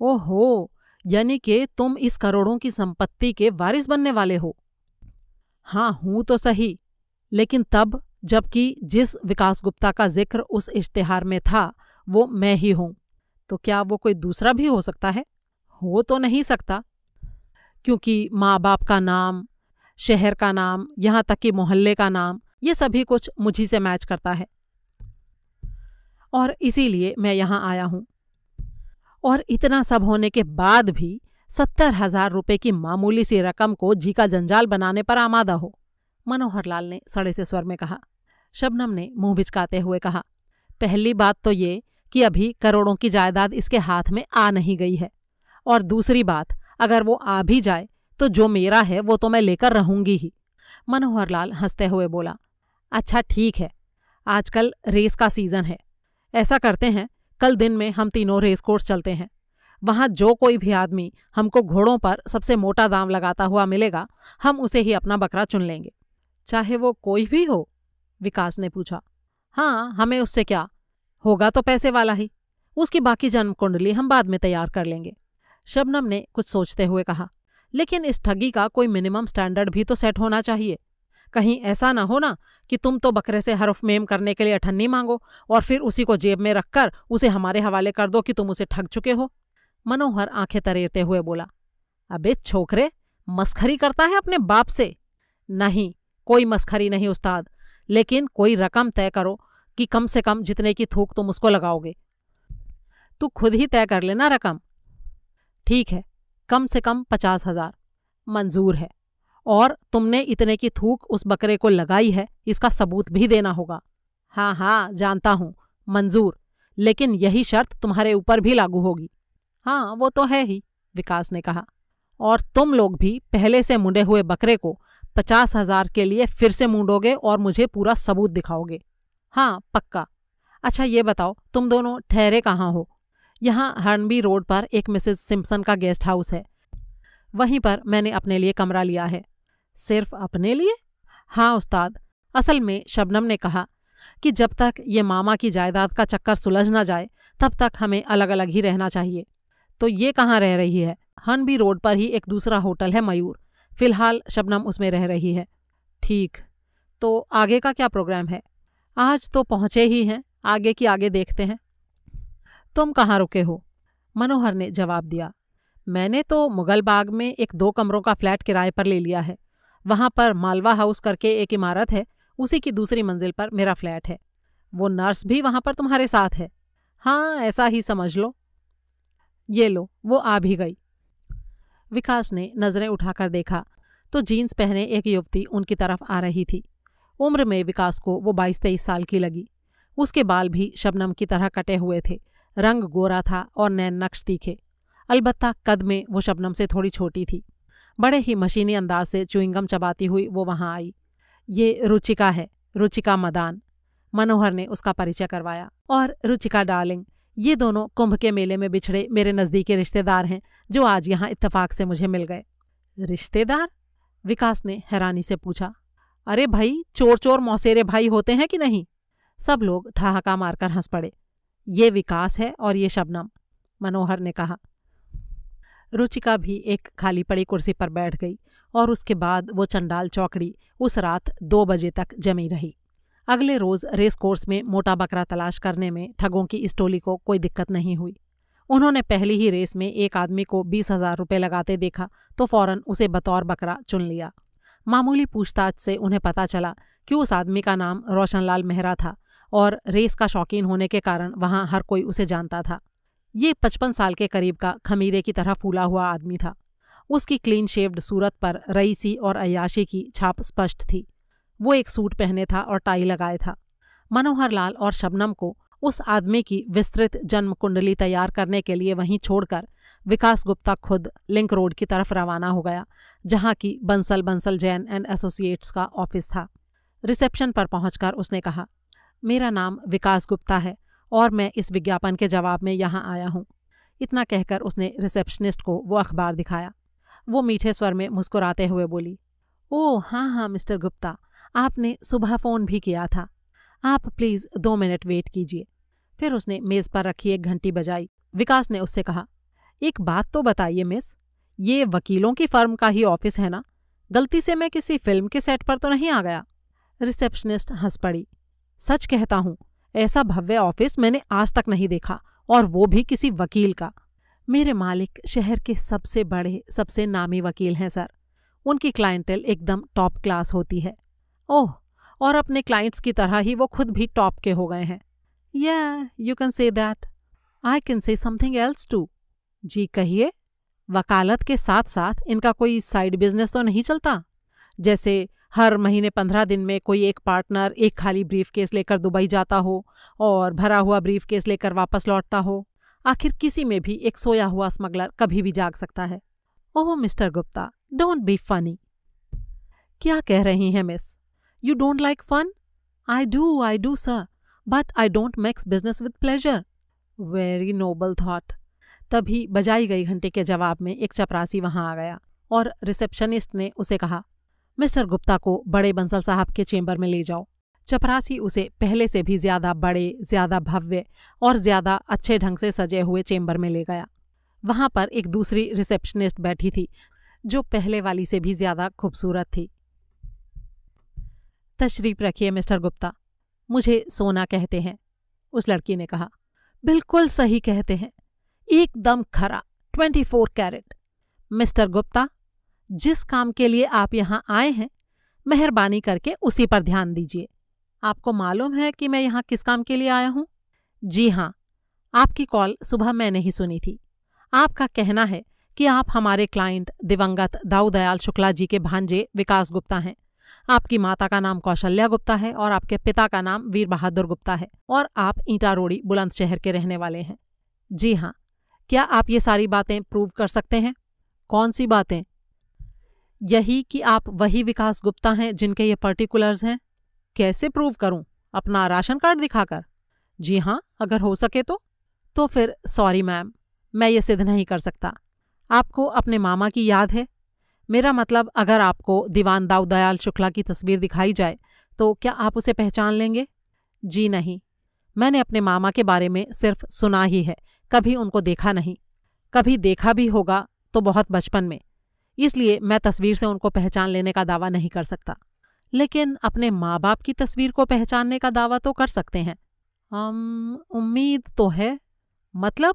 ओहो, यानी कि तुम इस करोड़ों की संपत्ति के वारिस बनने वाले हो? हाँ हूँ तो सही, लेकिन तब जबकि जिस विकास गुप्ता का जिक्र उस इश्तिहार में था वो मैं ही हूँ। तो क्या वो कोई दूसरा भी हो सकता है? हो तो नहीं सकता, क्योंकि माँ बाप का नाम, शहर का नाम, यहाँ तक कि मोहल्ले का नाम, ये सभी कुछ मुझी से मैच करता है, और इसीलिए मैं यहाँ आया हूँ। और इतना सब होने के बाद भी 70,000 रुपये की मामूली सी रकम को जी का जंजाल बनाने पर आमादा हो? मनोहर लाल ने सड़े से स्वर में कहा। शबनम ने मुंह बिचकाते हुए कहा, पहली बात तो ये कि अभी करोड़ों की जायदाद इसके हाथ में आ नहीं गई है, और दूसरी बात, अगर वो आ भी जाए तो जो मेरा है वो तो मैं लेकर रहूंगी ही। मनोहर लाल हंसते हुए बोला, अच्छा ठीक है, आजकल रेस का सीज़न है, ऐसा करते हैं कल दिन में हम तीनों रेस कोर्स चलते हैं। वहाँ जो कोई भी आदमी हमको घोड़ों पर सबसे मोटा दाम लगाता हुआ मिलेगा, हम उसे ही अपना बकरा चुन लेंगे। चाहे वो कोई भी हो? विकास ने पूछा। हाँ, हमें उससे क्या होगा, तो पैसे वाला ही, उसकी बाकी जन्म कुंडली हम बाद में तैयार कर लेंगे। शबनम ने कुछ सोचते हुए कहा, लेकिन इस ठगी का कोई मिनिमम स्टैंडर्ड भी तो सेट होना चाहिए। कहीं ऐसा ना हो ना कि तुम तो बकरे से हरफ मेम करने के लिए अठन्नी मांगो और फिर उसी को जेब में रखकर उसे हमारे हवाले कर दो कि तुम उसे ठग चुके हो। मनोहर आंखें तरेरते हुए बोला, अबे छोकरे, मस्खरी करता है अपने बाप से? नहीं, कोई मस्खरी नहीं उस्ताद, लेकिन कोई रकम तय करो कि कम से कम जितने की थूक तुम उसको लगाओगे। तू खुद ही तय कर लेना रकम। ठीक है, कम से कम 50,000 मंजूर है, और तुमने इतने की थूक उस बकरे को लगाई है इसका सबूत भी देना होगा। हाँ हाँ जानता हूँ, मंजूर, लेकिन यही शर्त तुम्हारे ऊपर भी लागू होगी। हाँ वो तो है ही, विकास ने कहा। और तुम लोग भी पहले से मुंडे हुए बकरे को 50,000 के लिए फिर से मूंडोगे और मुझे पूरा सबूत दिखाओगे। हाँ पक्का। अच्छा ये बताओ तुम दोनों ठहरे कहाँ हो? यहाँ हन बी रोड पर एक मिसेज सिम्पसन का गेस्ट हाउस है, वहीं पर मैंने अपने लिए कमरा लिया है। सिर्फ अपने लिए? हाँ उस्ताद, असल में शबनम ने कहा कि जब तक ये मामा की जायदाद का चक्कर सुलझ ना जाए तब तक हमें अलग अलग ही रहना चाहिए। तो ये कहाँ रह रही है? हन बी रोड पर ही एक दूसरा होटल है मयूर, फिलहाल शबनम उसमें रह रही है। ठीक, तो आगे का क्या प्रोग्राम है? आज तो पहुँचे ही हैं, आगे की आगे देखते हैं। तुम कहाँ रुके हो? मनोहर ने जवाब दिया, मैंने तो मुगल बाग में एक 2 कमरों का फ्लैट किराए पर ले लिया है। वहाँ पर मालवा हाउस करके एक इमारत है, उसी की दूसरी मंजिल पर मेरा फ्लैट है। वो नर्स भी वहाँ पर तुम्हारे साथ है? हाँ ऐसा ही समझ लो। ये लो वो आ भी गई। विकास ने नज़रें उठाकर देखा तो जीन्स पहने एक युवती उनकी तरफ आ रही थी। उम्र में विकास को वो 22-23 साल की लगी। उसके बाल भी शबनम की तरह कटे हुए थे, रंग गोरा था और नैन नक्श तीखे। अलबत्ता कद में वो शबनम से थोड़ी छोटी थी। बड़े ही मशीनी अंदाज से च्युइंगम चबाती हुई वो वहाँ आई। ये रुचिका है, रुचिका मदान। मनोहर ने उसका परिचय करवाया। और रुचिका डार्लिंग, ये दोनों कुंभ के मेले में बिछड़े मेरे नज़दीकी रिश्तेदार हैं जो आज यहाँ इत्तेफाक से मुझे मिल गए। रिश्तेदार? विकास ने हैरानी से पूछा। अरे भाई, चोर चोर मौसेरे भाई होते हैं कि नहीं? सब लोग ठहाका मारकर हंस पड़े। ये विकास है और ये शबनम, मनोहर ने कहा। रुचिका भी एक खाली पड़ी कुर्सी पर बैठ गई और उसके बाद वो चंडाल चौकड़ी उस रात 2 बजे तक जमी रही। अगले रोज़ रेस कोर्स में मोटा बकरा तलाश करने में ठगों की इस टोली को कोई दिक्कत नहीं हुई। उन्होंने पहली ही रेस में एक आदमी को 20,000 रुपये लगाते देखा तो फौरन उसे बतौर बकरा चुन लिया। मामूली पूछताछ से उन्हें पता चला कि उस आदमी का नाम रोशनलाल मेहरा था और रेस का शौकीन होने के कारण वहाँ हर कोई उसे जानता था। ये 55 साल के करीब का खमीरे की तरह फूला हुआ आदमी था। उसकी क्लीन शेव्ड सूरत पर रईसी और अय्याशी की छाप स्पष्ट थी। वो एक सूट पहने था और टाई लगाए था। मनोहर लाल और शबनम को उस आदमी की विस्तृत जन्म कुंडली तैयार करने के लिए वहीं छोड़कर विकास गुप्ता खुद लिंक रोड की तरफ रवाना हो गया, जहाँ की बंसल बंसल जैन एंड एसोसिएट्स का ऑफिस था। रिसेप्शन पर पहुँचकर उसने कहा, मेरा नाम विकास गुप्ता है और मैं इस विज्ञापन के जवाब में यहाँ आया हूँ। इतना कहकर उसने रिसेप्शनिस्ट को वो अखबार दिखाया। वो मीठे स्वर में मुस्कुराते हुए बोली, ओह हाँ हाँ मिस्टर गुप्ता, आपने सुबह फ़ोन भी किया था। आप प्लीज़ 2 मिनट वेट कीजिए। फिर उसने मेज़ पर रखी एक घंटी बजाई। विकास ने उससे कहा, एक बात तो बताइए मिस, ये वकीलों की फ़र्म का ही ऑफिस है ना? गलती से मैं किसी फिल्म के सेट पर तो नहीं आ गया? रिसेप्शनिस्ट हंस पड़ी। सच कहता हूँ, ऐसा भव्य ऑफिस मैंने आज तक नहीं देखा, और वो भी किसी वकील का। मेरे मालिक शहर के सबसे बड़े, सबसे नामी वकील हैं सर। उनकी क्लाइंटेल एकदम टॉप क्लास होती है। ओह, और अपने क्लाइंट्स की तरह ही वो खुद भी टॉप के हो गए हैं। या you can say that. I can say something else too. जी कहिए। वकालत के साथ साथ इनका कोई साइड बिजनेस तो नहीं चलता? जैसे हर महीने 15 दिन में कोई एक पार्टनर एक खाली ब्रीफकेस लेकर दुबई जाता हो और भरा हुआ ब्रीफकेस लेकर वापस लौटता हो। आखिर किसी में भी एक सोया हुआ स्मगलर कभी भी जाग सकता है। Oh mister Gupta, don't be funny. क्या कह रही हैं miss? You don't like fun? I do sir, but I don't mix business with pleasure. Very noble thought. तभी बजाई गई घंटे के जवाब में एक चपरासी वहाँ आ गया और रिसेप्शनिस्ट ने उसे कहा, मिस्टर गुप्ता को बड़े बंसल साहब के चेंबर में ले जाओ। चपरासी उसे पहले से भी ज़्यादा बड़े, ज़्यादा भव्य और ज़्यादा अच्छे ढंग से सजे हुए चेंबर में ले गया। वहाँ पर एक दूसरी रिसेप्शनिस्ट बैठी थी जो पहले वाली से भी ज़्यादा खूबसूरत थी। तशरीफ़ रखिए मिस्टर गुप्ता, मुझे सोना कहते हैं, उस लड़की ने कहा। बिल्कुल सही कहते हैं, एकदम खरा 24 कैरेट। मिस्टर गुप्ता, जिस काम के लिए आप यहाँ आए हैं मेहरबानी करके उसी पर ध्यान दीजिए। आपको मालूम है कि मैं यहाँ किस काम के लिए आया हूँ? जी हाँ, आपकी कॉल सुबह मैंने ही सुनी थी। आपका कहना है कि आप हमारे क्लाइंट दिवंगत दाऊदयाल शुक्ला जी के भांजे विकास गुप्ता हैं। आपकी माता का नाम कौशल्या गुप्ता है और आपके पिता का नाम वीर बहादुर गुप्ता है और आप ईंटारोड़ी बुलंदशहर के रहने वाले हैं। जी हाँ। क्या आप ये सारी बातें प्रूव कर सकते हैं? कौन सी बातें? यही कि आप वही विकास गुप्ता हैं जिनके ये पर्टिकुलर्स हैं? कैसे प्रूव करूं? अपना राशन कार्ड दिखाकर? जी हाँ, अगर हो सके तो। तो फिर सॉरी मैम, मैं ये सिद्ध नहीं कर सकता। आपको अपने मामा की याद है? मेरा मतलब अगर आपको दीवान दाऊदयाल शुक्ला की तस्वीर दिखाई जाए तो क्या आप उसे पहचान लेंगे? जी नहीं, मैंने अपने मामा के बारे में सिर्फ सुना ही है, कभी उनको देखा नहीं। कभी देखा भी होगा तो बहुत बचपन में, इसलिए मैं तस्वीर से उनको पहचान लेने का दावा नहीं कर सकता। लेकिन अपने माँ बाप की तस्वीर को पहचानने का दावा तो कर सकते हैं। उम्मीद तो है। मतलब?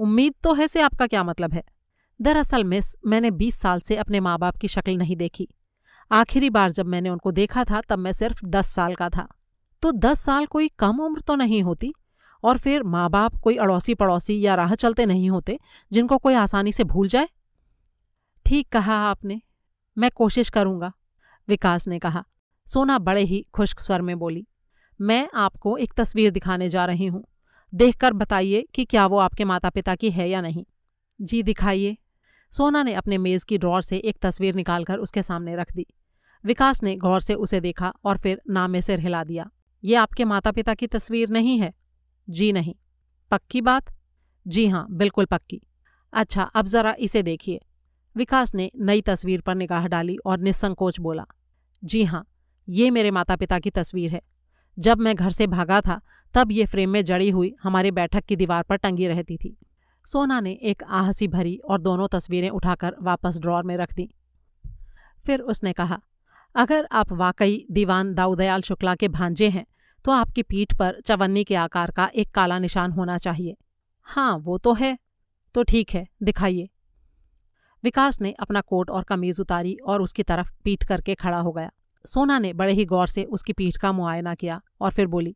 उम्मीद तो है से आपका क्या मतलब है? दरअसल मिस, मैंने 20 साल से अपने माँ बाप की शक्ल नहीं देखी। आखिरी बार जब मैंने उनको देखा था तब मैं सिर्फ 10 साल का था। तो 10 साल कोई कम उम्र तो नहीं होती। और फिर माँ बाप कोई अड़ोसी पड़ोसी या राह चलते नहीं होते जिनको कोई आसानी से भूल जाए। ठीक कहा आपने, मैं कोशिश करूँगा, विकास ने कहा। सोना बड़े ही खुश्क स्वर में बोली। मैं आपको एक तस्वीर दिखाने जा रही हूँ, देखकर बताइए कि क्या वो आपके माता पिता की है या नहीं। जी दिखाइए। सोना ने अपने मेज़ की ड्रॉर से एक तस्वीर निकालकर उसके सामने रख दी। विकास ने गौर से उसे देखा और फिर नामे सिर हिला दिया। ये आपके माता पिता की तस्वीर नहीं है? जी नहीं। पक्की बात? जी हाँ, बिल्कुल पक्की। अच्छा, अब जरा इसे देखिए। विकास ने नई तस्वीर पर निगाह डाली और निसंकोच बोला, जी हाँ, ये मेरे माता पिता की तस्वीर है। जब मैं घर से भागा था तब ये फ्रेम में जड़ी हुई हमारे बैठक की दीवार पर टंगी रहती थी। सोना ने एक आह सी भरी और दोनों तस्वीरें उठाकर वापस ड्रॉर में रख दी। फिर उसने कहा, अगर आप वाकई दीवान दाऊदयाल शुक्ला के भांजे हैं तो आपकी पीठ पर चवन्नी के आकार का एक काला निशान होना चाहिए। हाँ वो तो है। तो ठीक है, दिखाइए। विकास ने अपना कोट और कमीज उतारी और उसकी तरफ पीठ करके खड़ा हो गया। सोना ने बड़े ही गौर से उसकी पीठ का मुआयना किया और फिर बोली,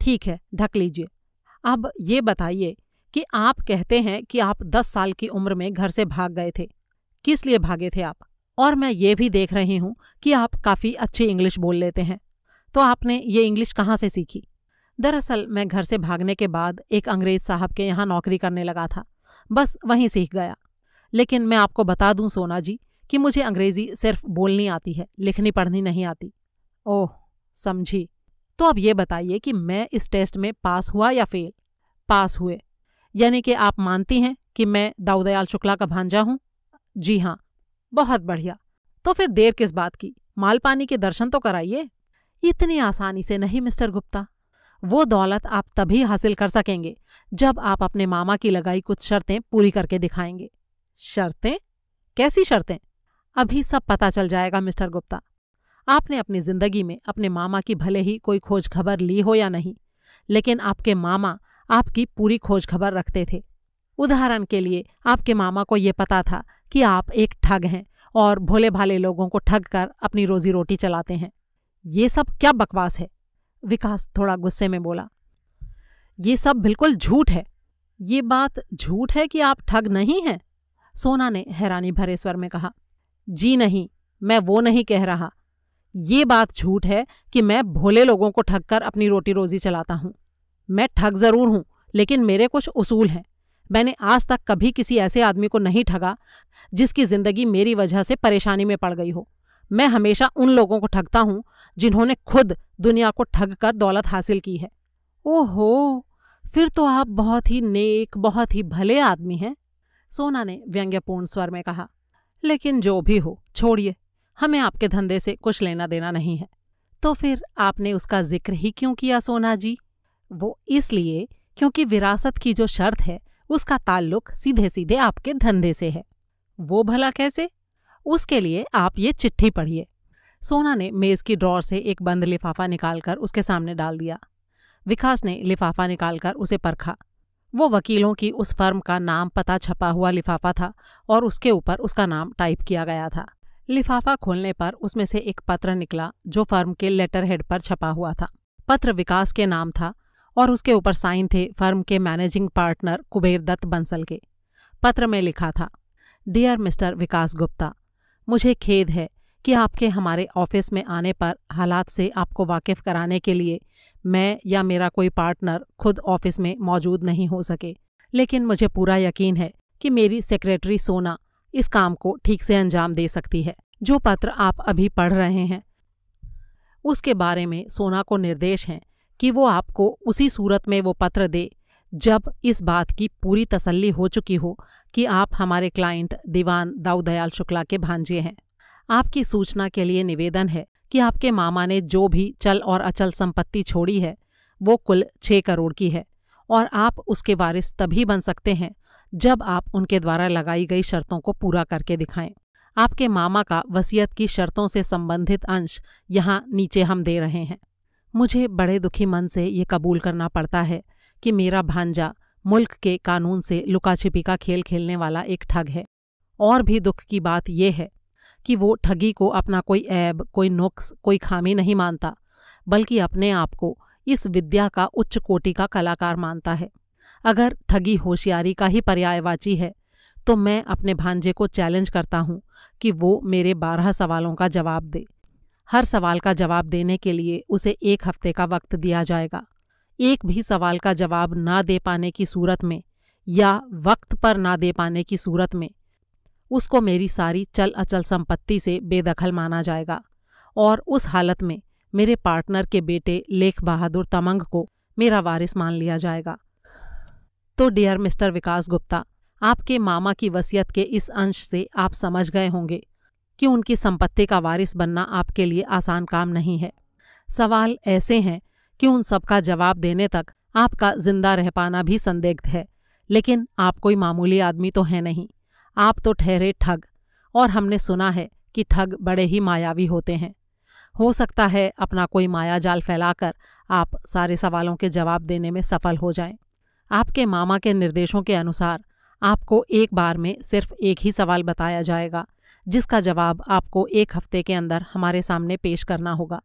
ठीक है, ढक लीजिए। अब ये बताइए कि आप कहते हैं कि आप 10 साल की उम्र में घर से भाग गए थे। किस लिए भागे थे आप? और मैं ये भी देख रही हूँ कि आप काफ़ी अच्छी इंग्लिश बोल लेते हैं, तो आपने ये इंग्लिश कहाँ से सीखी? दरअसल मैं घर से भागने के बाद एक अंग्रेज साहब के यहाँ नौकरी करने लगा था, बस वहीं सीख गया। लेकिन मैं आपको बता दूं सोना जी कि मुझे अंग्रेज़ी सिर्फ बोलनी आती है, लिखनी पढ़नी नहीं आती। ओह समझी। तो अब ये बताइए कि मैं इस टेस्ट में पास हुआ या फेल? पास हुए। यानी कि आप मानती हैं कि मैं दाऊदयाल शुक्ला का भांजा हूँ? जी हाँ। बहुत बढ़िया, तो फिर देर किस बात की? मालपानी के दर्शन तो कराइए। इतनी आसानी से नहीं मिस्टर गुप्ता, वो दौलत आप तभी हासिल कर सकेंगे जब आप अपने मामा की लगाई कुछ शर्तें पूरी करके दिखाएंगे। शर्तें? कैसी शर्तें? अभी सब पता चल जाएगा मिस्टर गुप्ता। आपने अपनी जिंदगी में अपने मामा की भले ही कोई खोज खबर ली हो या नहीं, लेकिन आपके मामा आपकी पूरी खोज खबर रखते थे। उदाहरण के लिए, आपके मामा को ये पता था कि आप एक ठग हैं और भोले भाले लोगों को ठग कर अपनी रोजी रोटी चलाते हैं। ये सब क्या बकवास है? विकास थोड़ा गुस्से में बोला। ये सब बिल्कुल झूठ है। ये बात झूठ है कि आप ठग नहीं हैं? सोना ने हैरानी भरे स्वर में कहा। जी नहीं, मैं वो नहीं कह रहा। ये बात झूठ है कि मैं भोले लोगों को ठग कर अपनी रोटी रोजी चलाता हूँ। मैं ठग ज़रूर हूँ, लेकिन मेरे कुछ उसूल हैं। मैंने आज तक कभी किसी ऐसे आदमी को नहीं ठगा जिसकी ज़िंदगी मेरी वजह से परेशानी में पड़ गई हो। मैं हमेशा उन लोगों को ठगता हूँ जिन्होंने खुद दुनिया को ठग कर दौलत हासिल की है। ओहो, फिर तो आप बहुत ही नेक, बहुत ही भले आदमी हैं, सोना ने व्यंग्यपूर्ण स्वर में कहा। लेकिन जो भी हो, छोड़िए, हमें आपके धंधे से कुछ लेना देना नहीं है। तो फिर आपने उसका जिक्र ही क्यों किया सोना जी? वो इसलिए क्योंकि विरासत की जो शर्त है उसका ताल्लुक सीधे सीधे आपके धंधे से है। वो भला कैसे? उसके लिए आप ये चिट्ठी पढ़िए। सोना ने मेज़ की ड्रॉर से एक बंद लिफाफा निकालकर उसके सामने डाल दिया। विकास ने लिफाफा निकालकर उसे परखा। वो वकीलों की उस फर्म का नाम पता छपा हुआ लिफाफा था और उसके ऊपर उसका नाम टाइप किया गया था। लिफाफा खोलने पर उसमें से एक पत्र निकला जो फर्म के लेटर हेड पर छपा हुआ था। पत्र विकास के नाम था और उसके ऊपर साइन थे फर्म के मैनेजिंग पार्टनर कुबेरदत्त बंसल के। पत्र में लिखा था, डियर मिस्टर विकास गुप्ता, मुझे खेद है कि आपके हमारे ऑफिस में आने पर हालात से आपको वाकिफ़ कराने के लिए मैं या मेरा कोई पार्टनर खुद ऑफिस में मौजूद नहीं हो सके, लेकिन मुझे पूरा यकीन है कि मेरी सेक्रेटरी सोना इस काम को ठीक से अंजाम दे सकती है। जो पत्र आप अभी पढ़ रहे हैं उसके बारे में सोना को निर्देश हैं कि वो आपको उसी सूरत में वो पत्र दे जब इस बात की पूरी तसल्ली हो चुकी हो कि आप हमारे क्लाइंट दीवान दाऊदयाल शुक्ला के भांजे हैं। आपकी सूचना के लिए निवेदन है कि आपके मामा ने जो भी चल और अचल संपत्ति छोड़ी है वो कुल 6 करोड़ की है और आप उसके वारिस तभी बन सकते हैं जब आप उनके द्वारा लगाई गई शर्तों को पूरा करके दिखाएं। आपके मामा का वसीयत की शर्तों से संबंधित अंश यहाँ नीचे हम दे रहे हैं। मुझे बड़े दुखी मन से ये कबूल करना पड़ता है कि मेरा भांजा मुल्क के कानून से लुकाछिपी का खेल खेलने वाला एक ठग है। और भी दुख की बात यह है कि वो ठगी को अपना कोई ऐब, कोई नुक्स, कोई खामी नहीं मानता, बल्कि अपने आप को इस विद्या का उच्च कोटि का कलाकार मानता है। अगर ठगी होशियारी का ही पर्यायवाची है तो मैं अपने भांजे को चैलेंज करता हूँ कि वो मेरे 12 सवालों का जवाब दे। हर सवाल का जवाब देने के लिए उसे 1 हफ्ते का वक्त दिया जाएगा। एक भी सवाल का जवाब ना दे पाने की सूरत में या वक्त पर ना दे पाने की सूरत में उसको मेरी सारी चल अचल संपत्ति से बेदखल माना जाएगा और उस हालत में मेरे पार्टनर के बेटे लेख बहादुर तमंग को मेरा वारिस मान लिया जाएगा। तो डियर मिस्टर विकास गुप्ता, आपके मामा की वसीयत के इस अंश से आप समझ गए होंगे कि उनकी संपत्ति का वारिस बनना आपके लिए आसान काम नहीं है। सवाल ऐसे हैं कि उन सबका जवाब देने तक आपका जिंदा रह पाना भी संदिग्ध है, लेकिन आप कोई मामूली आदमी तो हैं नहीं, आप तो ठहरे ठग, और हमने सुना है कि ठग बड़े ही मायावी होते हैं। हो सकता है अपना कोई माया जाल फैलाकर आप सारे सवालों के जवाब देने में सफल हो जाएं। आपके मामा के निर्देशों के अनुसार आपको एक बार में सिर्फ एक ही सवाल बताया जाएगा जिसका जवाब आपको 1 हफ्ते के अंदर हमारे सामने पेश करना होगा।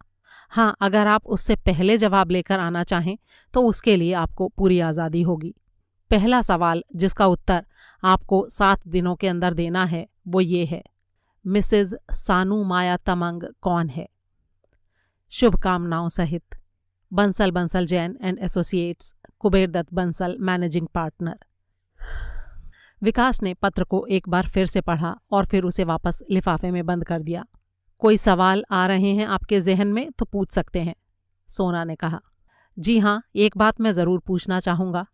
हाँ, अगर आप उससे पहले जवाब लेकर आना चाहें तो उसके लिए आपको पूरी आज़ादी होगी। पहला सवाल जिसका उत्तर आपको 7 दिनों के अंदर देना है वो ये है, मिसेज सानू माया तमंग कौन है? शुभकामनाओं सहित, बंसल बंसल जैन एंड एसोसिएट्स, कुबेरदत्त बंसल, managing partner. Vikas ने पत्र को एक बार फिर से पढ़ा और फिर उसे वापस लिफाफे में बंद कर दिया। कोई सवाल आ रहे हैं आपके जहन में तो पूछ सकते हैं, सोना ने कहा। जी हाँ, एक बात मैं ज़रूर पूछना चाहूँगा,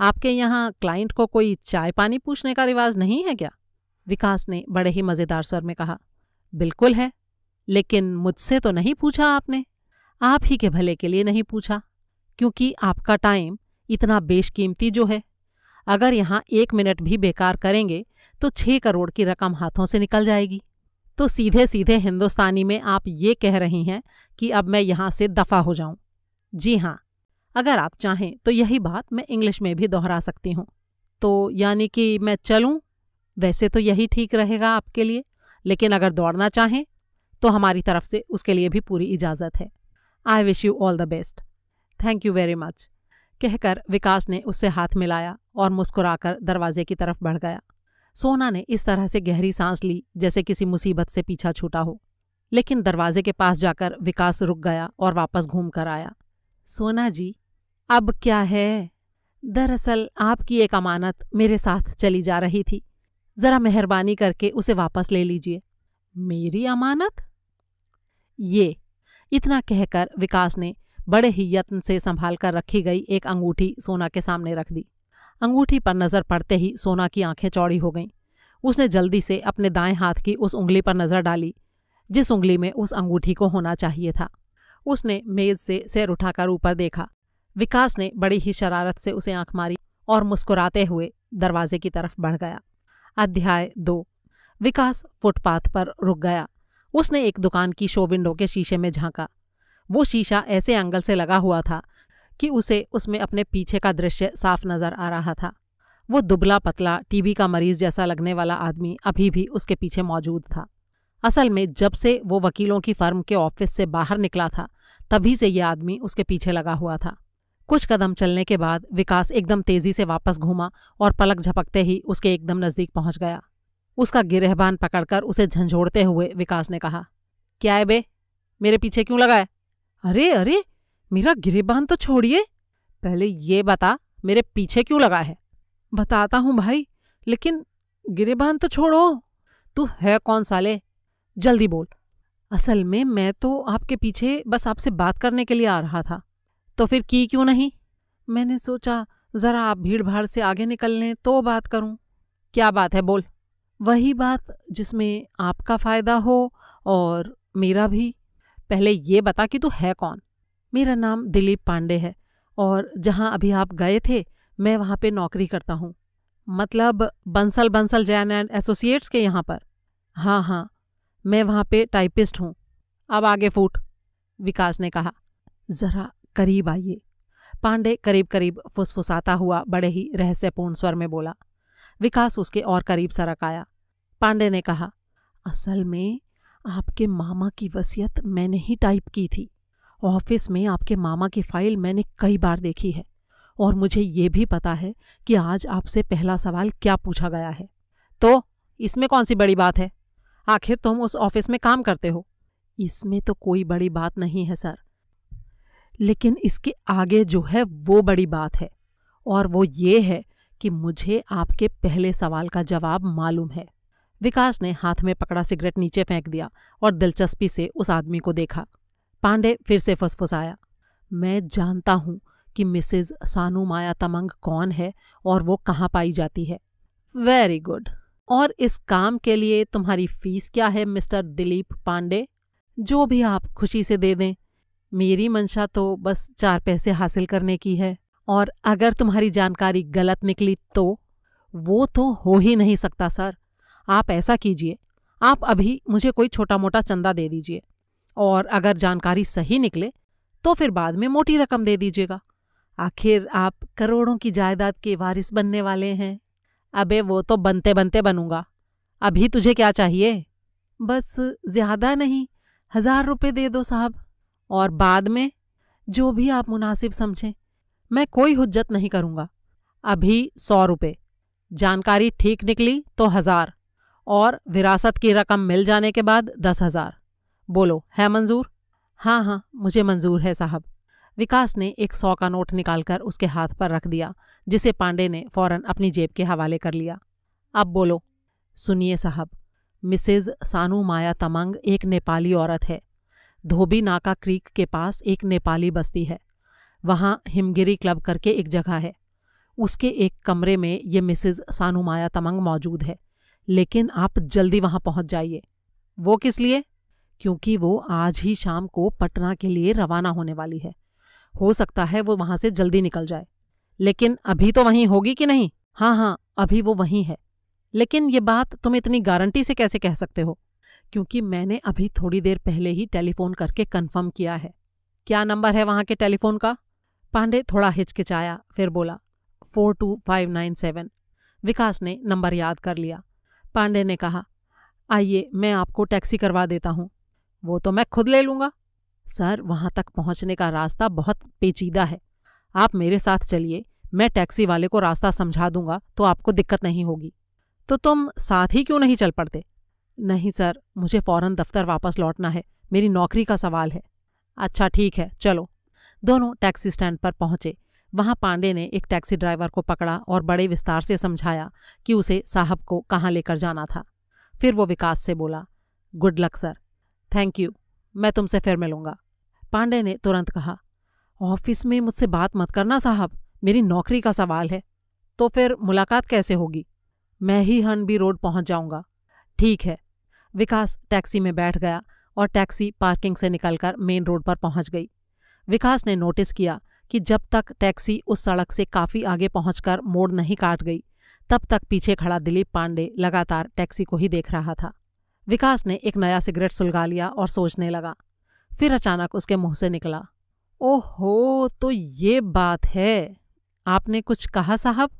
आपके यहाँ क्लाइंट को कोई चाय पानी पूछने का रिवाज नहीं है क्या? विकास ने बड़े ही मज़ेदार स्वर में कहा। बिल्कुल है, लेकिन मुझसे तो नहीं पूछा आपने। आप ही के भले के लिए नहीं पूछा, क्योंकि आपका टाइम इतना बेशकीमती जो है, अगर यहाँ 1 मिनट भी बेकार करेंगे तो 6 करोड़ की रकम हाथों से निकल जाएगी। तो सीधे सीधे हिंदुस्तानी में आप ये कह रही हैं कि अब मैं यहाँ से दफ़ा हो जाऊँ। जी हाँ, अगर आप चाहें तो यही बात मैं इंग्लिश में भी दोहरा सकती हूँ। तो यानी कि मैं चलूँ? वैसे तो यही ठीक रहेगा आपके लिए, लेकिन अगर दौड़ना चाहें तो हमारी तरफ से उसके लिए भी पूरी इजाज़त है। I wish you all the best. Thank you very much, कहकर विकास ने उससे हाथ मिलाया और मुस्कुराकर दरवाजे की तरफ बढ़ गया। सोना ने इस तरह से गहरी सांस ली जैसे किसी मुसीबत से पीछा छूटा हो, लेकिन दरवाजे के पास जाकर विकास रुक गया और वापस घूम कर आया। सोना जी, अब क्या है? दरअसल आपकी एक अमानत मेरे साथ चली जा रही थी, ज़रा मेहरबानी करके उसे वापस ले लीजिए। मेरी अमानत? ये, इतना कहकर विकास ने बड़े ही यत्न से संभाल कर रखी गई एक अंगूठी सोना के सामने रख दी। अंगूठी पर नज़र पड़ते ही सोना की आंखें चौड़ी हो गईं। उसने जल्दी से अपने दाएं हाथ की उस उंगली पर नज़र डाली जिस उंगली में उस अंगूठी को होना चाहिए था। उसने मेज से सिर उठाकर ऊपर देखा। विकास ने बड़ी ही शरारत से उसे आंख मारी और मुस्कुराते हुए दरवाजे की तरफ बढ़ गया। अध्याय 2। विकास फुटपाथ पर रुक गया। उसने एक दुकान की शो विंडो के शीशे में झाँका। वो शीशा ऐसे एंगल से लगा हुआ था कि उसे उसमें अपने पीछे का दृश्य साफ नजर आ रहा था। वो दुबला पतला टीबी का मरीज जैसा लगने वाला आदमी अभी भी उसके पीछे मौजूद था। असल में जब से वो वकीलों की फर्म के ऑफिस से बाहर निकला था तभी से ये आदमी उसके पीछे लगा हुआ था। कुछ कदम चलने के बाद विकास एकदम तेजी से वापस घूमा और पलक झपकते ही उसके एकदम नजदीक पहुंच गया। उसका गिरहबान पकड़कर उसे झंझोड़ते हुए विकास ने कहा, क्या है बे, मेरे पीछे क्यों लगाया? अरे अरे, मेरा गिरेबान तो छोड़िए, पहले ये बता मेरे पीछे क्यों लगा है? बताता हूँ भाई, लेकिन गिरेबान तो छोड़ो। तू है कौन साले? जल्दी बोल। असल में मैं तो आपके पीछे बस आपसे बात करने के लिए आ रहा था। तो फिर की क्यों नहीं? मैंने सोचा ज़रा आप भीड़ भाड़ से आगे निकल लें तो बात करूं। क्या बात है, बोल। वही बात जिसमें आपका फ़ायदा हो और मेरा भी। पहले ये बता कि तू है कौन? मेरा नाम दिलीप पांडे है और जहाँ अभी आप गए थे मैं वहाँ पे नौकरी करता हूँ। मतलब बंसल बंसल जैन एंड एसोसिएट्स के यहाँ पर? हाँ हाँ, मैं वहाँ पे टाइपिस्ट हूँ। अब आगे फूट, विकास ने कहा। ज़रा करीब आइए, पांडे करीब करीब फुसफुसाता हुआ बड़े ही रहस्यपूर्ण स्वर में बोला। विकास उसके और करीब सरक आया। पांडे ने कहा, असल में आपके मामा की वसीयत मैंने ही टाइप की थी। ऑफिस में आपके मामा की फाइल मैंने कई बार देखी है और मुझे ये भी पता है कि आज आपसे पहला सवाल क्या पूछा गया है। तो इसमें कौन सी बड़ी बात है? आखिर तुम उस ऑफिस में काम करते हो। इसमें तो कोई बड़ी बात नहीं है सर, लेकिन इसके आगे जो है वो बड़ी बात है, और वो ये है कि मुझे आपके पहले सवाल का जवाब मालूम है। विकास ने हाथ में पकड़ा सिगरेट नीचे फेंक दिया और दिलचस्पी से उस आदमी को देखा। पांडे फिर से फुसफुसाया। मैं जानता हूँ कि मिसेज सानू माया तमंग कौन है और वो कहाँ पाई जाती है। Very good. और इस काम के लिए तुम्हारी फीस क्या है मिस्टर दिलीप पांडे? जो भी आप खुशी से दे दें, मेरी मंशा तो बस 4 पैसे हासिल करने की है, और अगर तुम्हारी जानकारी गलत निकली तो? वो तो हो ही नहीं सकता सर। आप ऐसा कीजिए, आप अभी मुझे कोई छोटा मोटा चंदा दे दीजिए, और अगर जानकारी सही निकले तो फिर बाद में मोटी रकम दे दीजिएगा। आखिर आप करोड़ों की जायदाद के वारिस बनने वाले हैं। अबे वो तो बनते बनते बनूंगा। अभी तुझे क्या चाहिए? बस ज़्यादा नहीं, 1000 रुपये दे दो साहब, और बाद में जो भी आप मुनासिब समझें। मैं कोई हुज्जत नहीं करूँगा। अभी 100 रुपये, जानकारी ठीक निकली तो 1000, और विरासत की रकम मिल जाने के बाद 10,000। बोलो, है मंजूर? हाँ हाँ, मुझे मंजूर है साहब। विकास ने एक 100 का नोट निकालकर उसके हाथ पर रख दिया, जिसे पांडे ने फौरन अपनी जेब के हवाले कर लिया। अब बोलो। सुनिए साहब, मिसेज सानू माया तमंग एक नेपाली औरत है। धोबी नाका क्रीक के पास एक नेपाली बस्ती है। वहाँ हिमगिरी क्लब करके एक जगह है। उसके एक कमरे में ये मिसेज सानू माया तमंग मौजूद है, लेकिन आप जल्दी वहाँ पहुँच जाइए। वो किस लिए? क्योंकि वो आज ही शाम को पटना के लिए रवाना होने वाली है। हो सकता है वो वहाँ से जल्दी निकल जाए, लेकिन अभी तो वहीं होगी कि नहीं? हाँ हाँ, अभी वो वहीं है। लेकिन ये बात तुम इतनी गारंटी से कैसे कह सकते हो? क्योंकि मैंने अभी थोड़ी देर पहले ही टेलीफोन करके कन्फर्म किया है। क्या नंबर है वहाँ के टेलीफोन का? पांडे थोड़ा हिचकिचाया, फिर बोला 42597। विकास ने नंबर याद कर लिया। पांडे ने कहा, आइए मैं आपको टैक्सी करवा देता हूँ। वो तो मैं खुद ले लूँगा। सर, वहाँ तक पहुँचने का रास्ता बहुत पेचीदा है। आप मेरे साथ चलिए, मैं टैक्सी वाले को रास्ता समझा दूंगा तो आपको दिक्कत नहीं होगी। तो तुम साथ ही क्यों नहीं चल पड़ते? नहीं सर, मुझे फ़ौरन दफ्तर वापस लौटना है, मेरी नौकरी का सवाल है। अच्छा ठीक है, चलो। दोनों टैक्सी स्टैंड पर पहुँचे। वहाँ पांडे ने एक टैक्सी ड्राइवर को पकड़ा और बड़े विस्तार से समझाया कि उसे साहब को कहाँ लेकर जाना था। फिर वो विकास से बोला, good luck sir. Thank you, मैं तुमसे फिर मिलूँगा। पांडे ने तुरंत कहा, ऑफिस में मुझसे बात मत करना साहब, मेरी नौकरी का सवाल है। तो फिर मुलाकात कैसे होगी? मैं ही हन बी रोड पहुँच जाऊँगा। ठीक है। विकास टैक्सी में बैठ गया और टैक्सी पार्किंग से निकलकर मेन रोड पर पहुँच गई। विकास ने नोटिस किया कि जब तक टैक्सी उस सड़क से काफ़ी आगे पहुँचकर मोड़ नहीं काट गई, तब तक पीछे खड़ा दिलीप पांडे लगातार टैक्सी को ही देख रहा था। विकास ने एक नया सिगरेट सुलगा लिया और सोचने लगा। फिर अचानक उसके मुंह से निकला, ओहो तो ये बात है। आपने कुछ कहा साहब?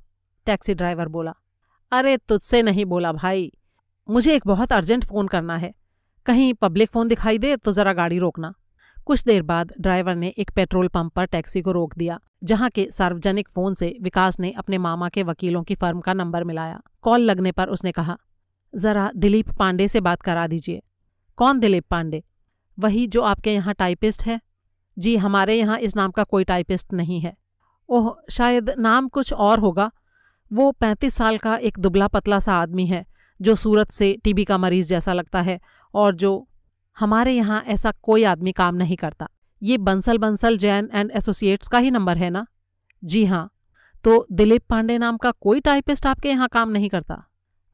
टैक्सी ड्राइवर बोला, अरे तुझसे नहीं बोला भाई, मुझे एक बहुत अर्जेंट फ़ोन करना है। कहीं पब्लिक फ़ोन दिखाई दे तो ज़रा गाड़ी रोकना। कुछ देर बाद ड्राइवर ने एक पेट्रोल पंप पर टैक्सी को रोक दिया, जहां के सार्वजनिक फ़ोन से विकास ने अपने मामा के वकीलों की फर्म का नंबर मिलाया। कॉल लगने पर उसने कहा, ज़रा दिलीप पांडे से बात करा दीजिए। कौन दिलीप पांडे? वही जो आपके यहाँ टाइपिस्ट है। जी, हमारे यहाँ इस नाम का कोई टाइपिस्ट नहीं है। ओह, शायद नाम कुछ और होगा। वो 35 साल का एक दुबला पतला सा आदमी है, जो सूरत से टीबी का मरीज जैसा लगता है और जो हमारे यहाँ ऐसा कोई आदमी काम नहीं करता। ये बंसल बंसल जैन एंड एसोसिएट्स का ही नंबर है ना? जी हाँ। तो दिलीप पांडे नाम का कोई टाइपिस्ट आपके यहाँ काम नहीं करता?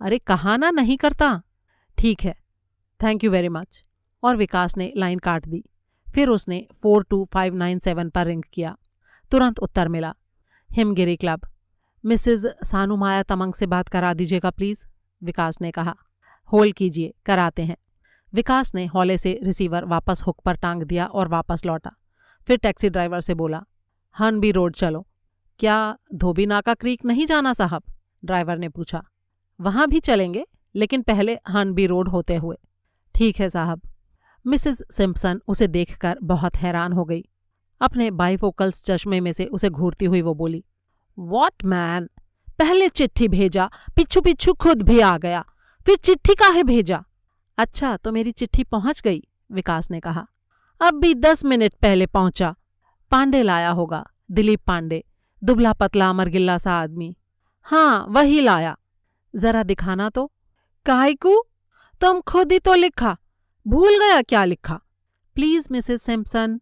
अरे कहा ना नहीं करता। ठीक है, थैंक यू वेरी मच। और विकास ने लाइन काट दी। फिर उसने 42597 पर रिंग किया। तुरंत उत्तर मिला, हिमगिरी क्लब। मिसेज सानू माया तमंग से बात करा दीजिएगा प्लीज़, विकास ने कहा। होल्ड कीजिए, कराते हैं। विकास ने हौले से रिसीवर वापस हुक पर टांग दिया और वापस लौटा। फिर टैक्सी ड्राइवर से बोला, हन बी रोड चलो। क्या धोबी नाका क्रीक नहीं जाना साहब? ड्राइवर ने पूछा। वहाँ भी चलेंगे, लेकिन पहले हन बी रोड होते हुए। ठीक है साहब। मिसेज सिम्पसन उसे देखकर बहुत हैरान हो गई। अपने बाईफोकल्स चश्मे में से उसे घूरती हुई वो बोली, वॉट मैन, पहले चिट्ठी भेजा, पिछू पिछू खुद भी आ गया, फिर चिट्ठी काहे भेजा? अच्छा तो मेरी चिट्ठी पहुंच गई, विकास ने कहा। अब भी 10 मिनट पहले पहुंचा। पांडे लाया होगा, दिलीप पांडे, दुबला पतला मरगिल्ला सा आदमी। हाँ वही लाया। जरा दिखाना तो। कायकू, तुम खुद ही तो लिखा, भूल गया क्या लिखा? Please Mrs Simpson.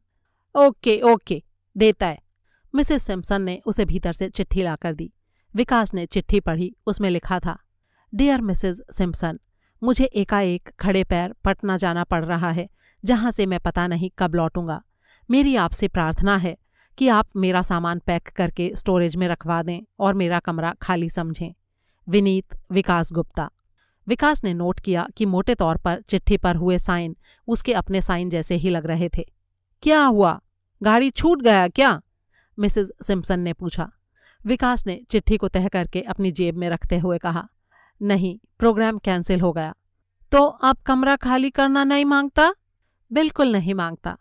Okay okay, देता है। मिसेस सिम्पसन ने उसे भीतर से चिट्ठी लाकर दी। विकास ने चिट्ठी पढ़ी। उसमें लिखा था, डियर मिसेस सिम्पसन, मुझे एकाएक खड़े पैर पटना जाना पड़ रहा है, जहाँ से मैं पता नहीं कब लौटूंगा। मेरी आपसे प्रार्थना है कि आप मेरा सामान पैक करके स्टोरेज में रखवा दें और मेरा कमरा खाली समझें। विनीत, विकास गुप्ता। विकास ने नोट किया कि मोटे तौर पर चिट्ठी पर हुए साइन उसके अपने साइन जैसे ही लग रहे थे। क्या हुआ, गाड़ी छूट गया क्या? मिसेज सिम्पसन ने पूछा। विकास ने चिट्ठी को तह करके अपनी जेब में रखते हुए कहा, नहीं, प्रोग्राम कैंसिल हो गया। तो आप कमरा खाली करना नहीं मांगता? बिल्कुल नहीं मांगता।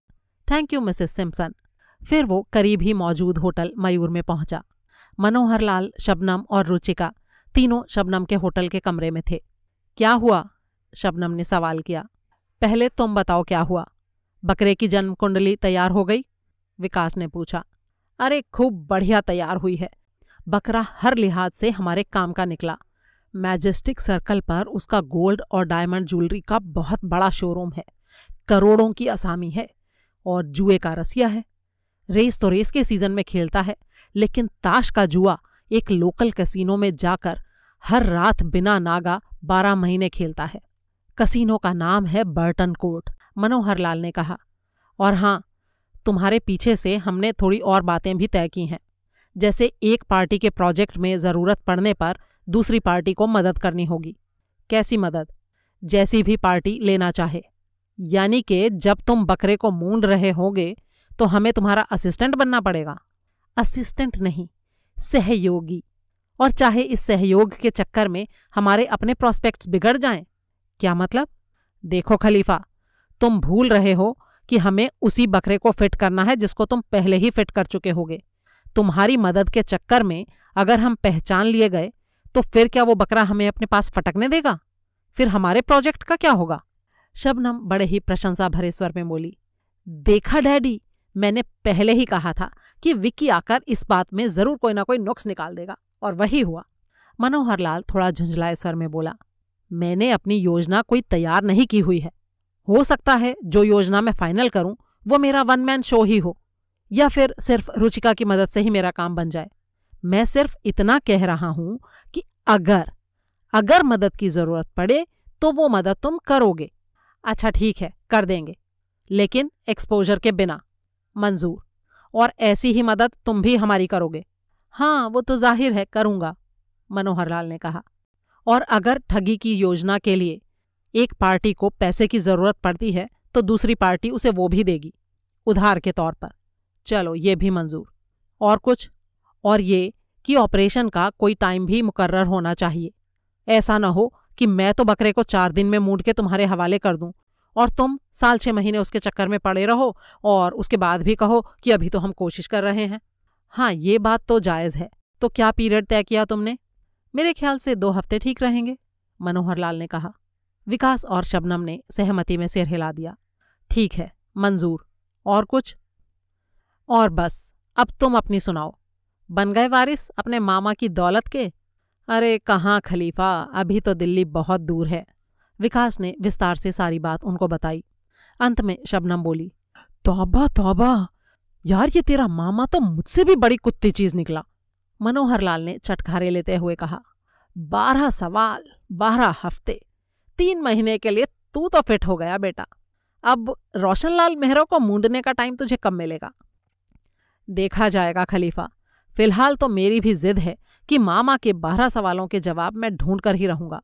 Thank you Mrs Simpson. फिर वो करीब ही मौजूद होटल मयूर में पहुंचा। मनोहर लाल, शबनम और रुचिका तीनों शबनम के होटल के कमरे में थे। क्या हुआ? शबनम ने सवाल किया। पहले तुम बताओ क्या हुआ। बकरे की जन्म कुंडली तैयार हो गई? विकास ने पूछा। अरे खूब बढ़िया तैयार हुई है। बकरा हर लिहाज से हमारे काम का निकला। मैजेस्टिक सर्कल पर उसका गोल्ड और डायमंड ज्वेलरी का बहुत बड़ा शोरूम है, करोड़ों की असामी है और जुए का रसिया है। रेस तो रेस के सीजन में खेलता है, लेकिन ताश का जुआ एक लोकल कैसीनो में जाकर हर रात बिना नागा 12 महीने खेलता है। कैसीनो का नाम है बर्टन कोर्ट, मनोहर लाल ने कहा। और हाँ, तुम्हारे पीछे से हमने थोड़ी और बातें भी तय की हैं, जैसे एक पार्टी के प्रोजेक्ट में ज़रूरत पड़ने पर दूसरी पार्टी को मदद करनी होगी। कैसी मदद? जैसी भी पार्टी लेना चाहे। यानी कि जब तुम बकरे को मूंड रहे होगे तो हमें तुम्हारा असिस्टेंट बनना पड़ेगा। असिस्टेंट नहीं, सहयोगी। और चाहे इस सहयोग के चक्कर में हमारे अपने प्रोस्पेक्ट्स बिगड़ जाएं। क्या मतलब? देखो खलीफा, तुम भूल रहे हो कि हमें उसी बकरे को फिट करना है जिसको तुम पहले ही फिट कर चुके होगे। तुम्हारी मदद के चक्कर में अगर हम पहचान लिए गए तो फिर क्या वो बकरा हमें अपने पास फटकने देगा? फिर हमारे प्रोजेक्ट का क्या होगा? शबनम बड़े ही प्रशंसा भरे स्वर में बोली, देखा डैडी, मैंने पहले ही कहा था कि विक्की आकर इस बात में जरूर कोई ना कोई नुक्स निकाल देगा, और वही हुआ। मनोहर लाल थोड़ा झुंझलाए स्वर में बोला, मैंने अपनी योजना कोई तैयार नहीं की हुई है। हो सकता है जो योजना मैं फाइनल करूं वो मेरा वन मैन शो ही हो, या फिर सिर्फ रुचिका की मदद से ही मेरा काम बन जाए। मैं सिर्फ इतना कह रहा हूं कि अगर मदद की जरूरत पड़े तो वो मदद तुम करोगे। अच्छा ठीक है, कर देंगे, लेकिन एक्सपोजर के बिना। मंजूर। और ऐसी ही मदद तुम भी हमारी करोगे? हाँ वो तो जाहिर है करूँगा, मनोहर लाल ने कहा। और अगर ठगी की योजना के लिए एक पार्टी को पैसे की जरूरत पड़ती है तो दूसरी पार्टी उसे वो भी देगी, उधार के तौर पर। चलो ये भी मंजूर। और कुछ? और ये कि ऑपरेशन का कोई टाइम भी मुकर्रर होना चाहिए। ऐसा ना हो कि मैं तो बकरे को 4 दिन में मूंड के तुम्हारे हवाले कर दूं और तुम साल 6 महीने उसके चक्कर में पड़े रहो और उसके बाद भी कहो कि अभी तो हम कोशिश कर रहे हैं। हाँ ये बात तो जायज़ है। तो क्या पीरियड तय किया तुमने? मेरे ख्याल से 2 हफ्ते ठीक रहेंगे, मनोहर लाल ने कहा। विकास और शबनम ने सहमति में सिर हिला दिया। ठीक है, मंजूर। और कुछ? और बस। अब तुम अपनी सुनाओ। बन गए वारिस अपने मामा की दौलत के? अरे कहाँ खलीफा, अभी तो दिल्ली बहुत दूर है। विकास ने विस्तार से सारी बात उनको बताई। अंत में शबनम बोली, तौबा तौबा यार, ये तेरा मामा तो मुझसे भी बड़ी कुत्ती चीज निकला। मनोहर लाल ने चटखारे लेते हुए कहा, 12 सवाल, 12 हफ्ते, 3 महीने के लिए तू तो फिट हो गया बेटा। अब रोशनलाल मेहरा को मूंडने का टाइम तुझे कब मिलेगा? देखा जाएगा खलीफा, फिलहाल तो मेरी भी जिद है कि मामा के 12 सवालों के जवाब मैं ढूंढ कर ही रहूंगा।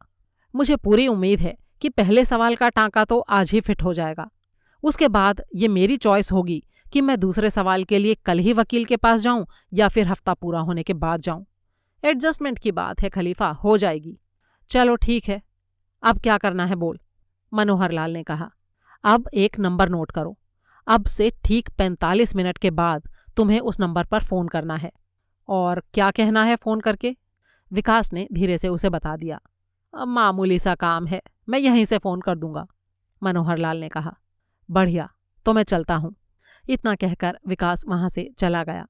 मुझे पूरी उम्मीद है कि पहले सवाल का टांका तो आज ही फिट हो जाएगा। उसके बाद ये मेरी चॉइस होगी कि मैं दूसरे सवाल के लिए कल ही वकील के पास जाऊं या फिर हफ्ता पूरा होने के बाद जाऊं। एडजस्टमेंट की बात है खलीफा, हो जाएगी। चलो ठीक है, अब क्या करना है बोल? मनोहर लाल ने कहा, अब एक नंबर नोट करो। अब से ठीक 45 मिनट के बाद तुम्हें उस नंबर पर फोन करना है। और क्या कहना है फोन करके? विकास ने धीरे से उसे बता दिया। मामूली सा काम है, मैं यहीं से फोन कर दूंगा। मनोहर लाल ने कहा, बढ़िया, तो मैं चलता हूँ। इतना कहकर विकास वहाँ से चला गया।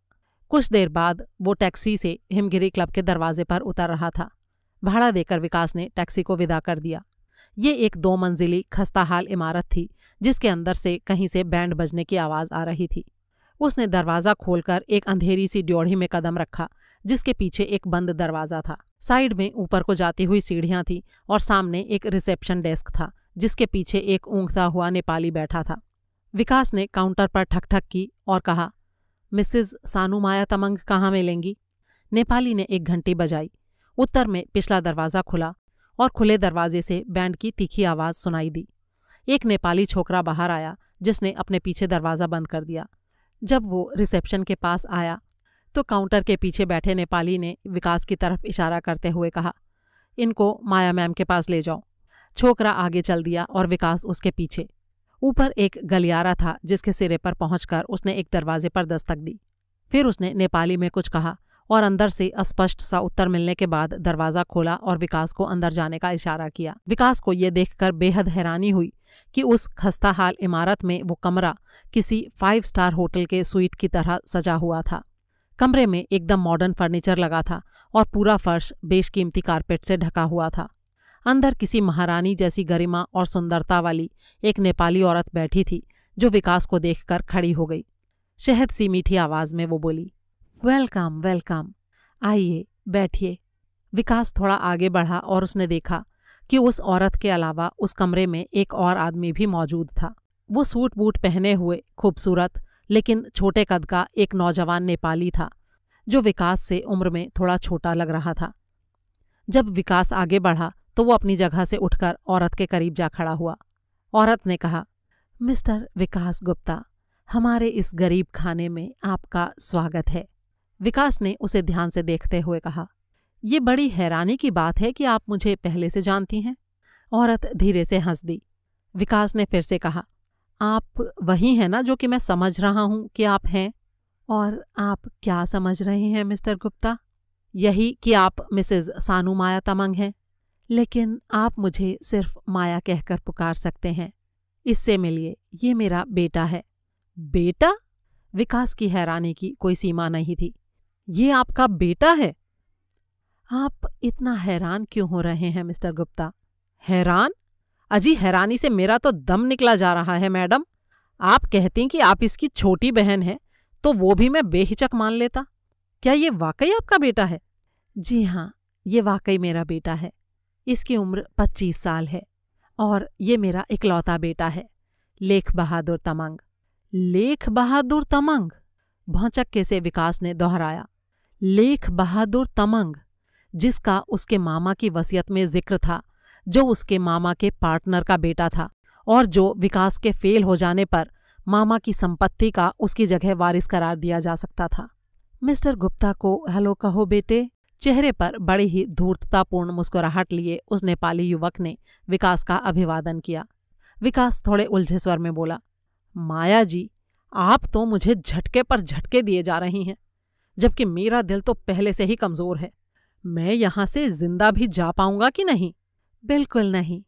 कुछ देर बाद वो टैक्सी से हिमगिरी क्लब के दरवाजे पर उतर रहा था। भाड़ा देकर विकास ने टैक्सी को विदा कर दिया। ये एक 2 मंजिली खस्ताहाल इमारत थी जिसके अंदर से कहीं से बैंड बजने की आवाज़ आ रही थी। उसने दरवाज़ा खोलकर एक अंधेरी सी ड्योढ़ी में कदम रखा जिसके पीछे एक बंद दरवाज़ा था। साइड में ऊपर को जाती हुई सीढ़ियाँ थीं और सामने एक रिसेप्शन डेस्क था जिसके पीछे एक ऊँघता हुआ नेपाली बैठा था। विकास ने काउंटर पर ठक-ठक की और कहा, मिसेज सानू माया तमंग कहाँ मिलेंगी? नेपाली ने एक घंटी बजाई। उत्तर में पिछला दरवाज़ा खुला और खुले दरवाजे से बैंड की तीखी आवाज़ सुनाई दी। एक नेपाली छोकरा बाहर आया जिसने अपने पीछे दरवाज़ा बंद कर दिया। जब वो रिसेप्शन के पास आया तो काउंटर के पीछे बैठे नेपाली ने विकास की तरफ इशारा करते हुए कहा, इनको माया मैम के पास ले जाओ। छोकरा आगे चल दिया और विकास उसके पीछे। ऊपर एक गलियारा था जिसके सिरे पर पहुंचकर उसने एक दरवाजे पर दस्तक दी। फिर उसने नेपाली में कुछ कहा और अंदर से अस्पष्ट सा उत्तर मिलने के बाद दरवाज़ा खोला और विकास को अंदर जाने का इशारा किया। विकास को ये देखकर बेहद हैरानी हुई कि उस खस्ताहाल इमारत में वो कमरा किसी 5 स्टार होटल के सुइट की तरह सजा हुआ था। कमरे में एकदम मॉडर्न फर्नीचर लगा था और पूरा फर्श बेशकीमती कारपेट से ढका हुआ था। अंदर किसी महारानी जैसी गरिमा और सुंदरता वाली एक नेपाली औरत बैठी थी जो विकास को देखकर खड़ी हो गई। शहद सी मीठी आवाज़ में वो बोली, वेलकम वेलकम, आइए बैठिए। विकास थोड़ा आगे बढ़ा और उसने देखा कि उस औरत के अलावा उस कमरे में एक और आदमी भी मौजूद था। वो सूट बूट पहने हुए खूबसूरत लेकिन छोटे कद का एक नौजवान नेपाली था जो विकास से उम्र में थोड़ा छोटा लग रहा था। जब विकास आगे बढ़ा तो वो अपनी जगह से उठकर औरत के करीब जा खड़ा हुआ। औरत ने कहा, मिस्टर विकास गुप्ता, हमारे इस गरीब खाने में आपका स्वागत है। विकास ने उसे ध्यान से देखते हुए कहा, ये बड़ी हैरानी की बात है कि आप मुझे पहले से जानती हैं। औरत धीरे से हंस दी। विकास ने फिर से कहा, आप वही हैं ना जो कि मैं समझ रहा हूँ कि आप हैं? और आप क्या समझ रहे हैं मिस्टर गुप्ता? यही कि आप मिसेज सानू माया तमंग हैं। लेकिन आप मुझे सिर्फ माया कहकर पुकार सकते हैं। इससे मिलिए, ये मेरा बेटा है। बेटा? विकास की हैरानी की कोई सीमा नहीं थी। ये आपका बेटा है? आप इतना हैरान क्यों हो रहे हैं मिस्टर गुप्ता? हैरान? अजी हैरानी से मेरा तो दम निकला जा रहा है मैडम। आप कहती कि आप इसकी छोटी बहन हैं तो वो भी मैं बेहिचक मान लेता। क्या ये वाकई आपका बेटा है? जी हाँ, ये वाकई मेरा बेटा है। इसकी उम्र 25 साल है और ये मेरा इकलौता बेटा है, लेख बहादुर तमंग। लेख बहादुर तमंग? भौचक्के से विकास ने दोहराया। लेख बहादुर तमंग, जिसका उसके मामा की वसीयत में जिक्र था, जो उसके मामा के पार्टनर का बेटा था और जो विकास के फेल हो जाने पर मामा की संपत्ति का उसकी जगह वारिस करार दिया जा सकता था। मिस्टर गुप्ता को हेलो कहो बेटे। चेहरे पर बड़ी ही धूर्ततापूर्ण मुस्कुराहट लिए उस नेपाली युवक ने विकास का अभिवादन किया। विकास थोड़े उलझे स्वर में बोला, माया जी, आप तो मुझे झटके पर झटके दिए जा रही हैं, जबकि मेरा दिल तो पहले से ही कमज़ोर है। मैं यहाँ से जिंदा भी जा पाऊंगा कि नहीं? बिल्कुल नहीं,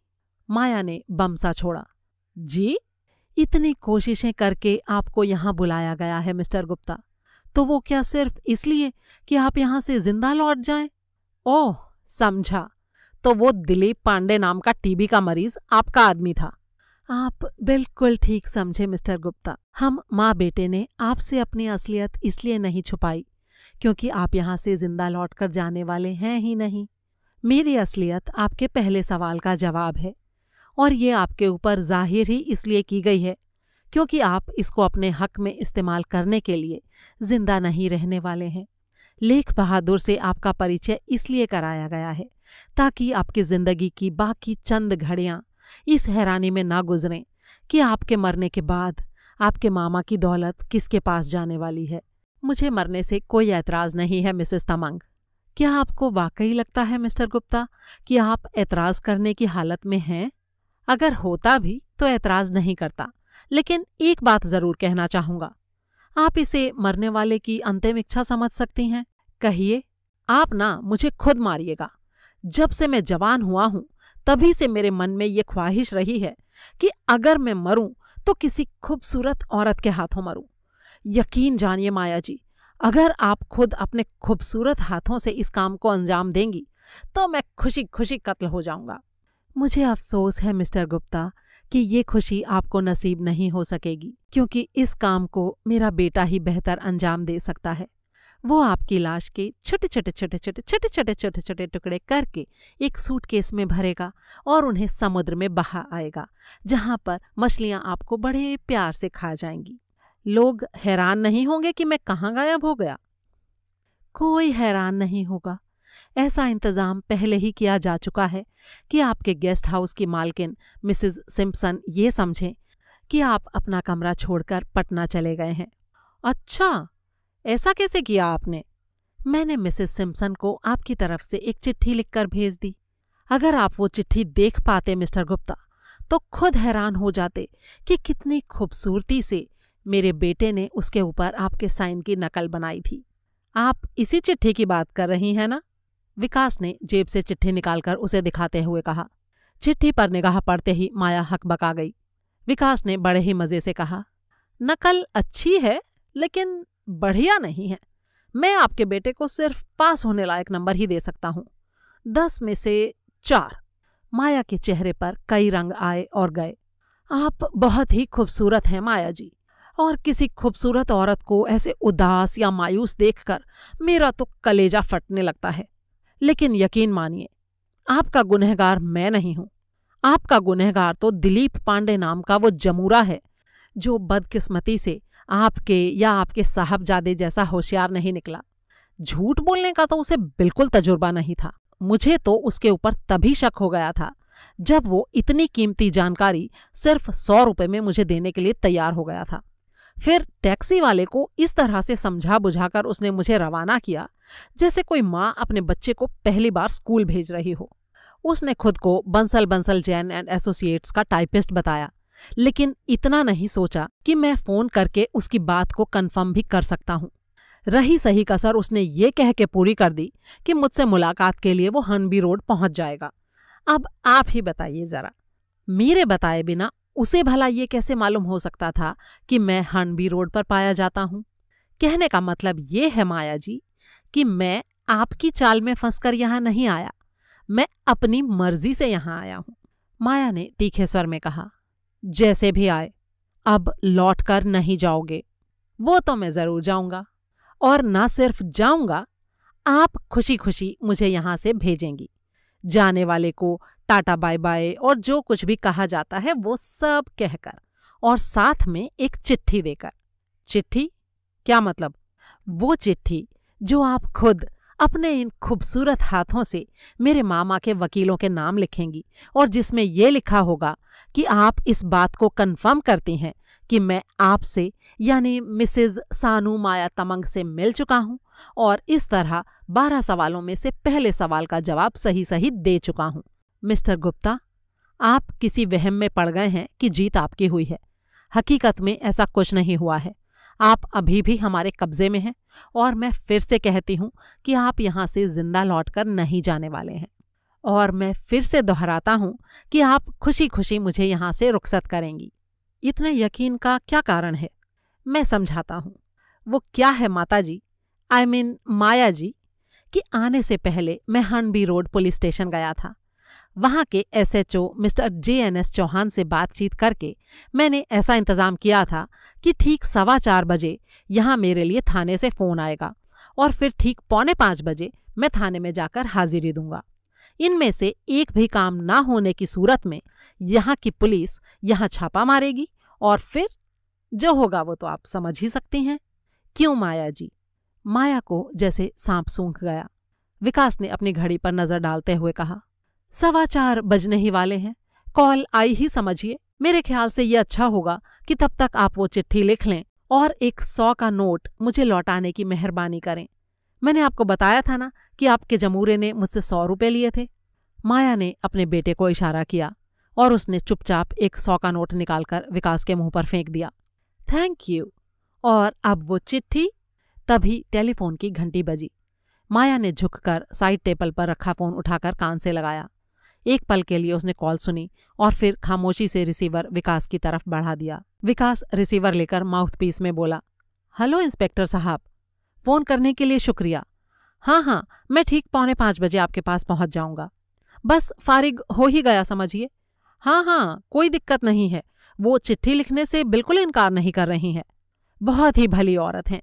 माया ने बमसा छोड़ा। जी, इतनी कोशिशें करके आपको यहाँ बुलाया गया है मिस्टर गुप्ता, तो वो क्या सिर्फ इसलिए कि आप यहाँ से जिंदा लौट जाएं? ओह समझा, तो वो दिलीप पांडे नाम का टीबी का मरीज आपका आदमी था। आप बिल्कुल ठीक समझे मिस्टर गुप्ता। हम माँ बेटे ने आपसे अपनी असलियत इसलिए नहीं छुपाई क्योंकि आप यहाँ से जिंदा लौटकर जाने वाले हैं ही नहीं। मेरी असलियत आपके पहले सवाल का जवाब है, और ये आपके ऊपर जाहिर ही इसलिए की गई है क्योंकि आप इसको अपने हक में इस्तेमाल करने के लिए जिंदा नहीं रहने वाले हैं। लेख बहादुर से आपका परिचय इसलिए कराया गया है ताकि आपकी जिंदगी की बाकी चंद घड़ियाँ इस हैरानी में ना गुजरें कि आपके मरने के बाद आपके मामा की दौलत किसके पास जाने वाली है। मुझे मरने से कोई एतराज़ नहीं है मिसेस तमंग। क्या आपको वाकई लगता है मिस्टर गुप्ता कि आप एतराज़ करने की हालत में हैं? अगर होता भी तो एतराज़ नहीं करता, लेकिन एक बात ज़रूर कहना चाहूँगा। आप इसे मरने वाले की अंतिम इच्छा समझ सकती हैं। कहिए, आप ना मुझे खुद मारिएगा। जब से मैं जवान हुआ हूँ तभी से मेरे मन में ये ख्वाहिश रही है कि अगर मैं मरूं तो किसी खूबसूरत औरत के हाथों मरूं। यकीन जानिए माया जी, अगर आप खुद अपने खूबसूरत हाथों से इस काम को अंजाम देंगी तो मैं खुशी खुशी कत्ल हो जाऊंगा। मुझे अफसोस है मिस्टर गुप्ता कि ये खुशी आपको नसीब नहीं हो सकेगी क्योंकि इस काम को मेरा बेटा ही बेहतर अंजाम दे सकता है। वो आपकी लाश के छोटे छोटे छोटे छोटे छोटे छोटे छोटे छोटे टुकड़े करके एक सूटकेस में भरेगा और उन्हें समुद्र में बहा आएगा, जहाँ पर मछलियाँ आपको बड़े प्यार से खा जाएंगी। लोग हैरान नहीं होंगे कि मैं कहाँ गायब हो गया? कोई हैरान नहीं होगा। ऐसा इंतज़ाम पहले ही किया जा चुका है कि आपके गेस्ट हाउस की मालकिन मिसेज सिम्पसन ये समझें कि आप अपना कमरा छोड़कर पटना चले गए हैं। अच्छा, ऐसा कैसे किया आपने? मैंने मिसेज सिम्पसन को आपकी तरफ से एक चिट्ठी लिखकर भेज दी। अगर आप वो चिट्ठी देख पाते मिस्टर गुप्ता तो खुद हैरान हो जाते कि कितनी खूबसूरती से मेरे बेटे ने उसके ऊपर आपके साइन की नकल बनाई थी। आप इसी चिट्ठी की बात कर रही हैं ना? विकास ने जेब से चिट्ठी निकालकर उसे दिखाते हुए कहा। चिट्ठी पर निगाह पड़ते ही माया हकबका गई। विकास ने बड़े ही मज़े से कहा, नकल अच्छी है लेकिन बढ़िया नहीं है। मैं आपके बेटे को सिर्फ पास होने लायक नंबर ही दे सकता हूँ, 10 में से 4। माया के चेहरे पर कई रंग आए और गए। आप बहुत ही खूबसूरत हैं माया जी, और किसी खूबसूरत औरत को ऐसे उदास या मायूस देखकर मेरा तो कलेजा फटने लगता है। लेकिन यकीन मानिए, आपका गुनहगार मैं नहीं हूँ। आपका गुनहगार तो दिलीप पांडे नाम का वो जमूरा है जो बदकिस्मती से आपके या आपके साहबजादे जैसा होशियार नहीं निकला। झूठ बोलने का तो उसे बिल्कुल तजुर्बा नहीं था। मुझे तो उसके ऊपर तभी शक हो गया था जब वो इतनी कीमती जानकारी सिर्फ 100 रुपये में मुझे देने के लिए तैयार हो गया था। फिर टैक्सी वाले को इस तरह से समझा बुझाकर उसने मुझे रवाना किया जैसे कोई माँ अपने बच्चे को पहली बार स्कूल भेज रही हो। उसने खुद को बंसल बंसल जैन एंड एसोसिएट्स का टाइपिस्ट बताया, लेकिन इतना नहीं सोचा कि मैं फ़ोन करके उसकी बात को कंफर्म भी कर सकता हूँ। रही सही कसर उसने ये कह के पूरी कर दी कि मुझसे मुलाकात के लिए वो हन बी रोड पहुँच जाएगा। अब आप ही बताइए ज़रा, मेरे बताए बिना उसे भला ये कैसे मालूम हो सकता था कि मैं हन बी रोड पर पाया जाता हूँ? कहने का मतलब ये है माया जी कि मैं आपकी चाल में फंसकर यहाँ नहीं आया, मैं अपनी मर्जी से यहाँ आया हूँ। माया ने तीखे स्वर में कहा, जैसे भी आए अब लौट कर नहीं जाओगे। वो तो मैं ज़रूर जाऊँगा, और ना सिर्फ जाऊँगा, आप खुशी खुशी मुझे यहाँ से भेजेंगी। जाने वाले को टाटा बाय बाय और जो कुछ भी कहा जाता है वो सब कहकर, और साथ में एक चिट्ठी देकर। चिट्ठी? क्या मतलब? वो चिट्ठी जो आप खुद अपने इन खूबसूरत हाथों से मेरे मामा के वकीलों के नाम लिखेंगी और जिसमें यह लिखा होगा कि आप इस बात को कंफर्म करती हैं कि मैं आपसे यानी मिसेज सानू माया तमंग से मिल चुका हूं और इस तरह 12 सवालों में से पहले सवाल का जवाब सही सही दे चुका हूं। मिस्टर गुप्ता, आप किसी वहम में पड़ गए हैं कि जीत आपकी हुई है। हकीकत में ऐसा कुछ नहीं हुआ है। आप अभी भी हमारे कब्जे में हैं और मैं फिर से कहती हूँ कि आप यहाँ से जिंदा लौटकर नहीं जाने वाले हैं, और मैं फिर से दोहराता हूँ कि आप खुशी खुशी मुझे यहाँ से रुखसत करेंगी। इतने यकीन का क्या कारण है? मैं समझाता हूँ। वो क्या है माता जी, आई मीन माया जी, कि आने से पहले मैं हन बी रोड पुलिस स्टेशन गया था। वहाँ के एसएचओ मिस्टर जेएनएस चौहान से बातचीत करके मैंने ऐसा इंतज़ाम किया था कि ठीक 4:15 बजे यहाँ मेरे लिए थाने से फ़ोन आएगा और फिर ठीक 4:45 बजे मैं थाने में जाकर हाजिरी दूंगा। इनमें से एक भी काम ना होने की सूरत में यहाँ की पुलिस यहाँ छापा मारेगी और फिर जो होगा वो तो आप समझ ही सकते हैं। क्यों माया जी? माया को जैसे सांप सूंघ गया। विकास ने अपनी घड़ी पर नजर डालते हुए कहा, 4:15 बजने ही वाले हैं, कॉल आई ही समझिए। मेरे ख्याल से ये अच्छा होगा कि तब तक आप वो चिट्ठी लिख लें और एक 100 का नोट मुझे लौटाने की मेहरबानी करें। मैंने आपको बताया था ना कि आपके जमूरे ने मुझसे 100 रुपये लिए थे। माया ने अपने बेटे को इशारा किया और उसने चुपचाप एक 100 का नोट निकालकर विकास के मुंह पर फेंक दिया। Thank you. और अब वो चिट्ठी। तभी टेलीफोन की घंटी बजी। माया ने झुककर साइड टेबल पर रखा फोन उठाकर कान से लगाया। एक पल के लिए उसने कॉल सुनी और फिर खामोशी से रिसीवर विकास की तरफ बढ़ा दिया। विकास रिसीवर लेकर माउथपीस में बोला, हेलो इंस्पेक्टर साहब, फ़ोन करने के लिए शुक्रिया। हाँ, मैं ठीक 4:45 बजे आपके पास पहुंच जाऊंगा। बस फारिग हो ही गया समझिए। हाँ, कोई दिक्कत नहीं है। वो चिट्ठी लिखने से बिल्कुल इनकार नहीं कर रही हैं। बहुत ही भली औरत हैं।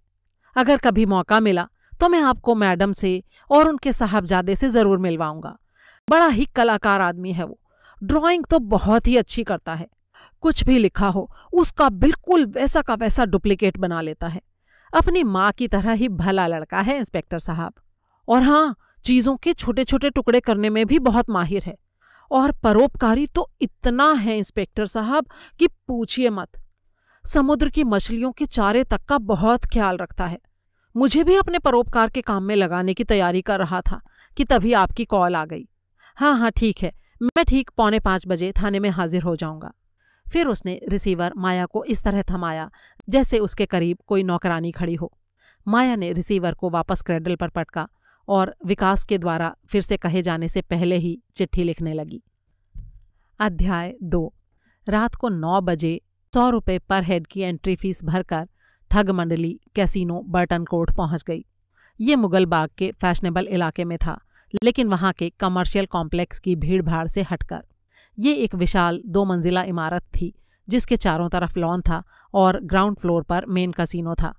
अगर कभी मौका मिला तो मैं आपको मैडम से और उनके साहबजादे से ज़रूर मिलवाऊंगा। बड़ा ही कलाकार आदमी है वो। ड्राइंग तो बहुत ही अच्छी करता है। कुछ भी लिखा हो उसका बिल्कुल वैसा का वैसा डुप्लीकेट बना लेता है। अपनी माँ की तरह ही भला लड़का है इंस्पेक्टर साहब। और हाँ, चीज़ों के छोटे छोटे टुकड़े करने में भी बहुत माहिर है। और परोपकारी तो इतना है इंस्पेक्टर साहब कि पूछिए मत। समुद्र की मछलियों के चारे तक का बहुत ख्याल रखता है। मुझे भी अपने परोपकार के काम में लगाने की तैयारी कर रहा था कि तभी आपकी कॉल आ गई। हाँ, ठीक है, मैं ठीक 4:45 बजे थाने में हाजिर हो जाऊंगा। फिर उसने रिसीवर माया को इस तरह थमाया जैसे उसके करीब कोई नौकरानी खड़ी हो। माया ने रिसीवर को वापस क्रेडल पर पटका और विकास के द्वारा फिर से कहे जाने से पहले ही चिट्ठी लिखने लगी। अध्याय 2। रात को 9 बजे 100 रुपये पर हेड की एंट्री फीस भरकर ठग मंडली कैसीनो बर्टन कोर्ट पहुंच गई। ये मुगल बाग के फैशनेबल इलाके में था, लेकिन वहाँ के कमर्शियल कॉम्प्लेक्स की भीड़ भाड़ से हटकर। ये एक विशाल 2 मंजिला इमारत थी जिसके चारों तरफ लॉन था और ग्राउंड फ्लोर पर मेन कैसीनो था।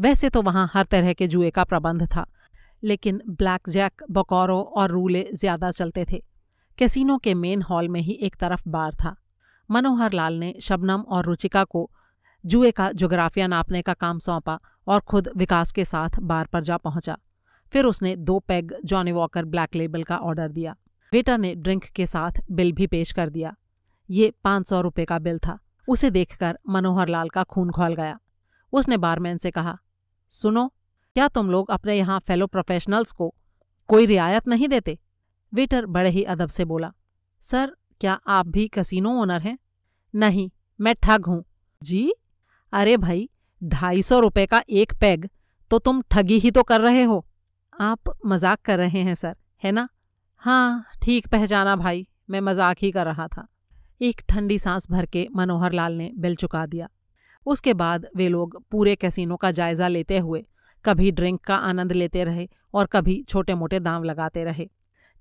वैसे तो वहाँ हर तरह के जुए का प्रबंध था, लेकिन ब्लैक जैक, बकौरो और रूले ज़्यादा चलते थे। कैसीनो के मेन हॉल में ही एक तरफ बार था। मनोहर लाल ने शबनम और रुचिका को जुए का जोग्राफिया नापने का काम सौंपा और खुद विकास के साथ बार पर जा पहुंचा। फिर उसने 2 peg जॉनी वॉकर Black Label का ऑर्डर दिया। वेटर ने ड्रिंक के साथ बिल भी पेश कर दिया। ये 500 रुपये का बिल था। उसे देखकर मनोहर लाल का खून खौल गया। उसने बारमैन से कहा, सुनो, क्या तुम लोग अपने यहाँ फेलो प्रोफेशनल्स को कोई रियायत नहीं देते? वेटर बड़े ही अदब से बोला, सर, क्या आप भी कैसीनो ओनर हैं? नहीं, मैं ठग हूँ। जी? अरे भाई, 250 रुपये का एक पैग तो तुम ठगी ही तो कर रहे हो। आप मजाक कर रहे हैं सर, है ना? हाँ, ठीक पहचाना भाई, मैं मजाक ही कर रहा था। एक ठंडी सांस भर के मनोहर लाल ने बिल चुका दिया। उसके बाद वे लोग पूरे कैसीनो का जायज़ा लेते हुए कभी ड्रिंक का आनंद लेते रहे और कभी छोटे मोटे दांव लगाते रहे।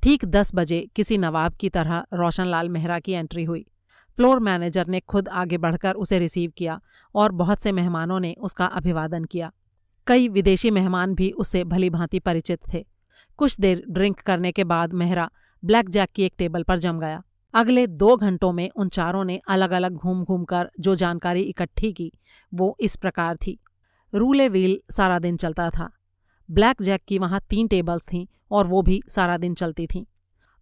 ठीक 10 बजे किसी नवाब की तरह रोशनलाल मेहरा की एंट्री हुई। फ्लोर मैनेजर ने खुद आगे बढ़कर उसे रिसीव किया और बहुत से मेहमानों ने उसका अभिवादन किया। कई विदेशी मेहमान भी उससे भली भांति परिचित थे। कुछ देर ड्रिंक करने के बाद मेहरा ब्लैक जैक की एक टेबल पर जम गया। अगले 2 घंटों में उन चारों ने अलग अलग घूम घूम कर जो जानकारी इकट्ठी की वो इस प्रकार थी। रूले व्हील सारा दिन चलता था। ब्लैक जैक की वहाँ 3 टेबल्स थीं और वो भी सारा दिन चलती थीं।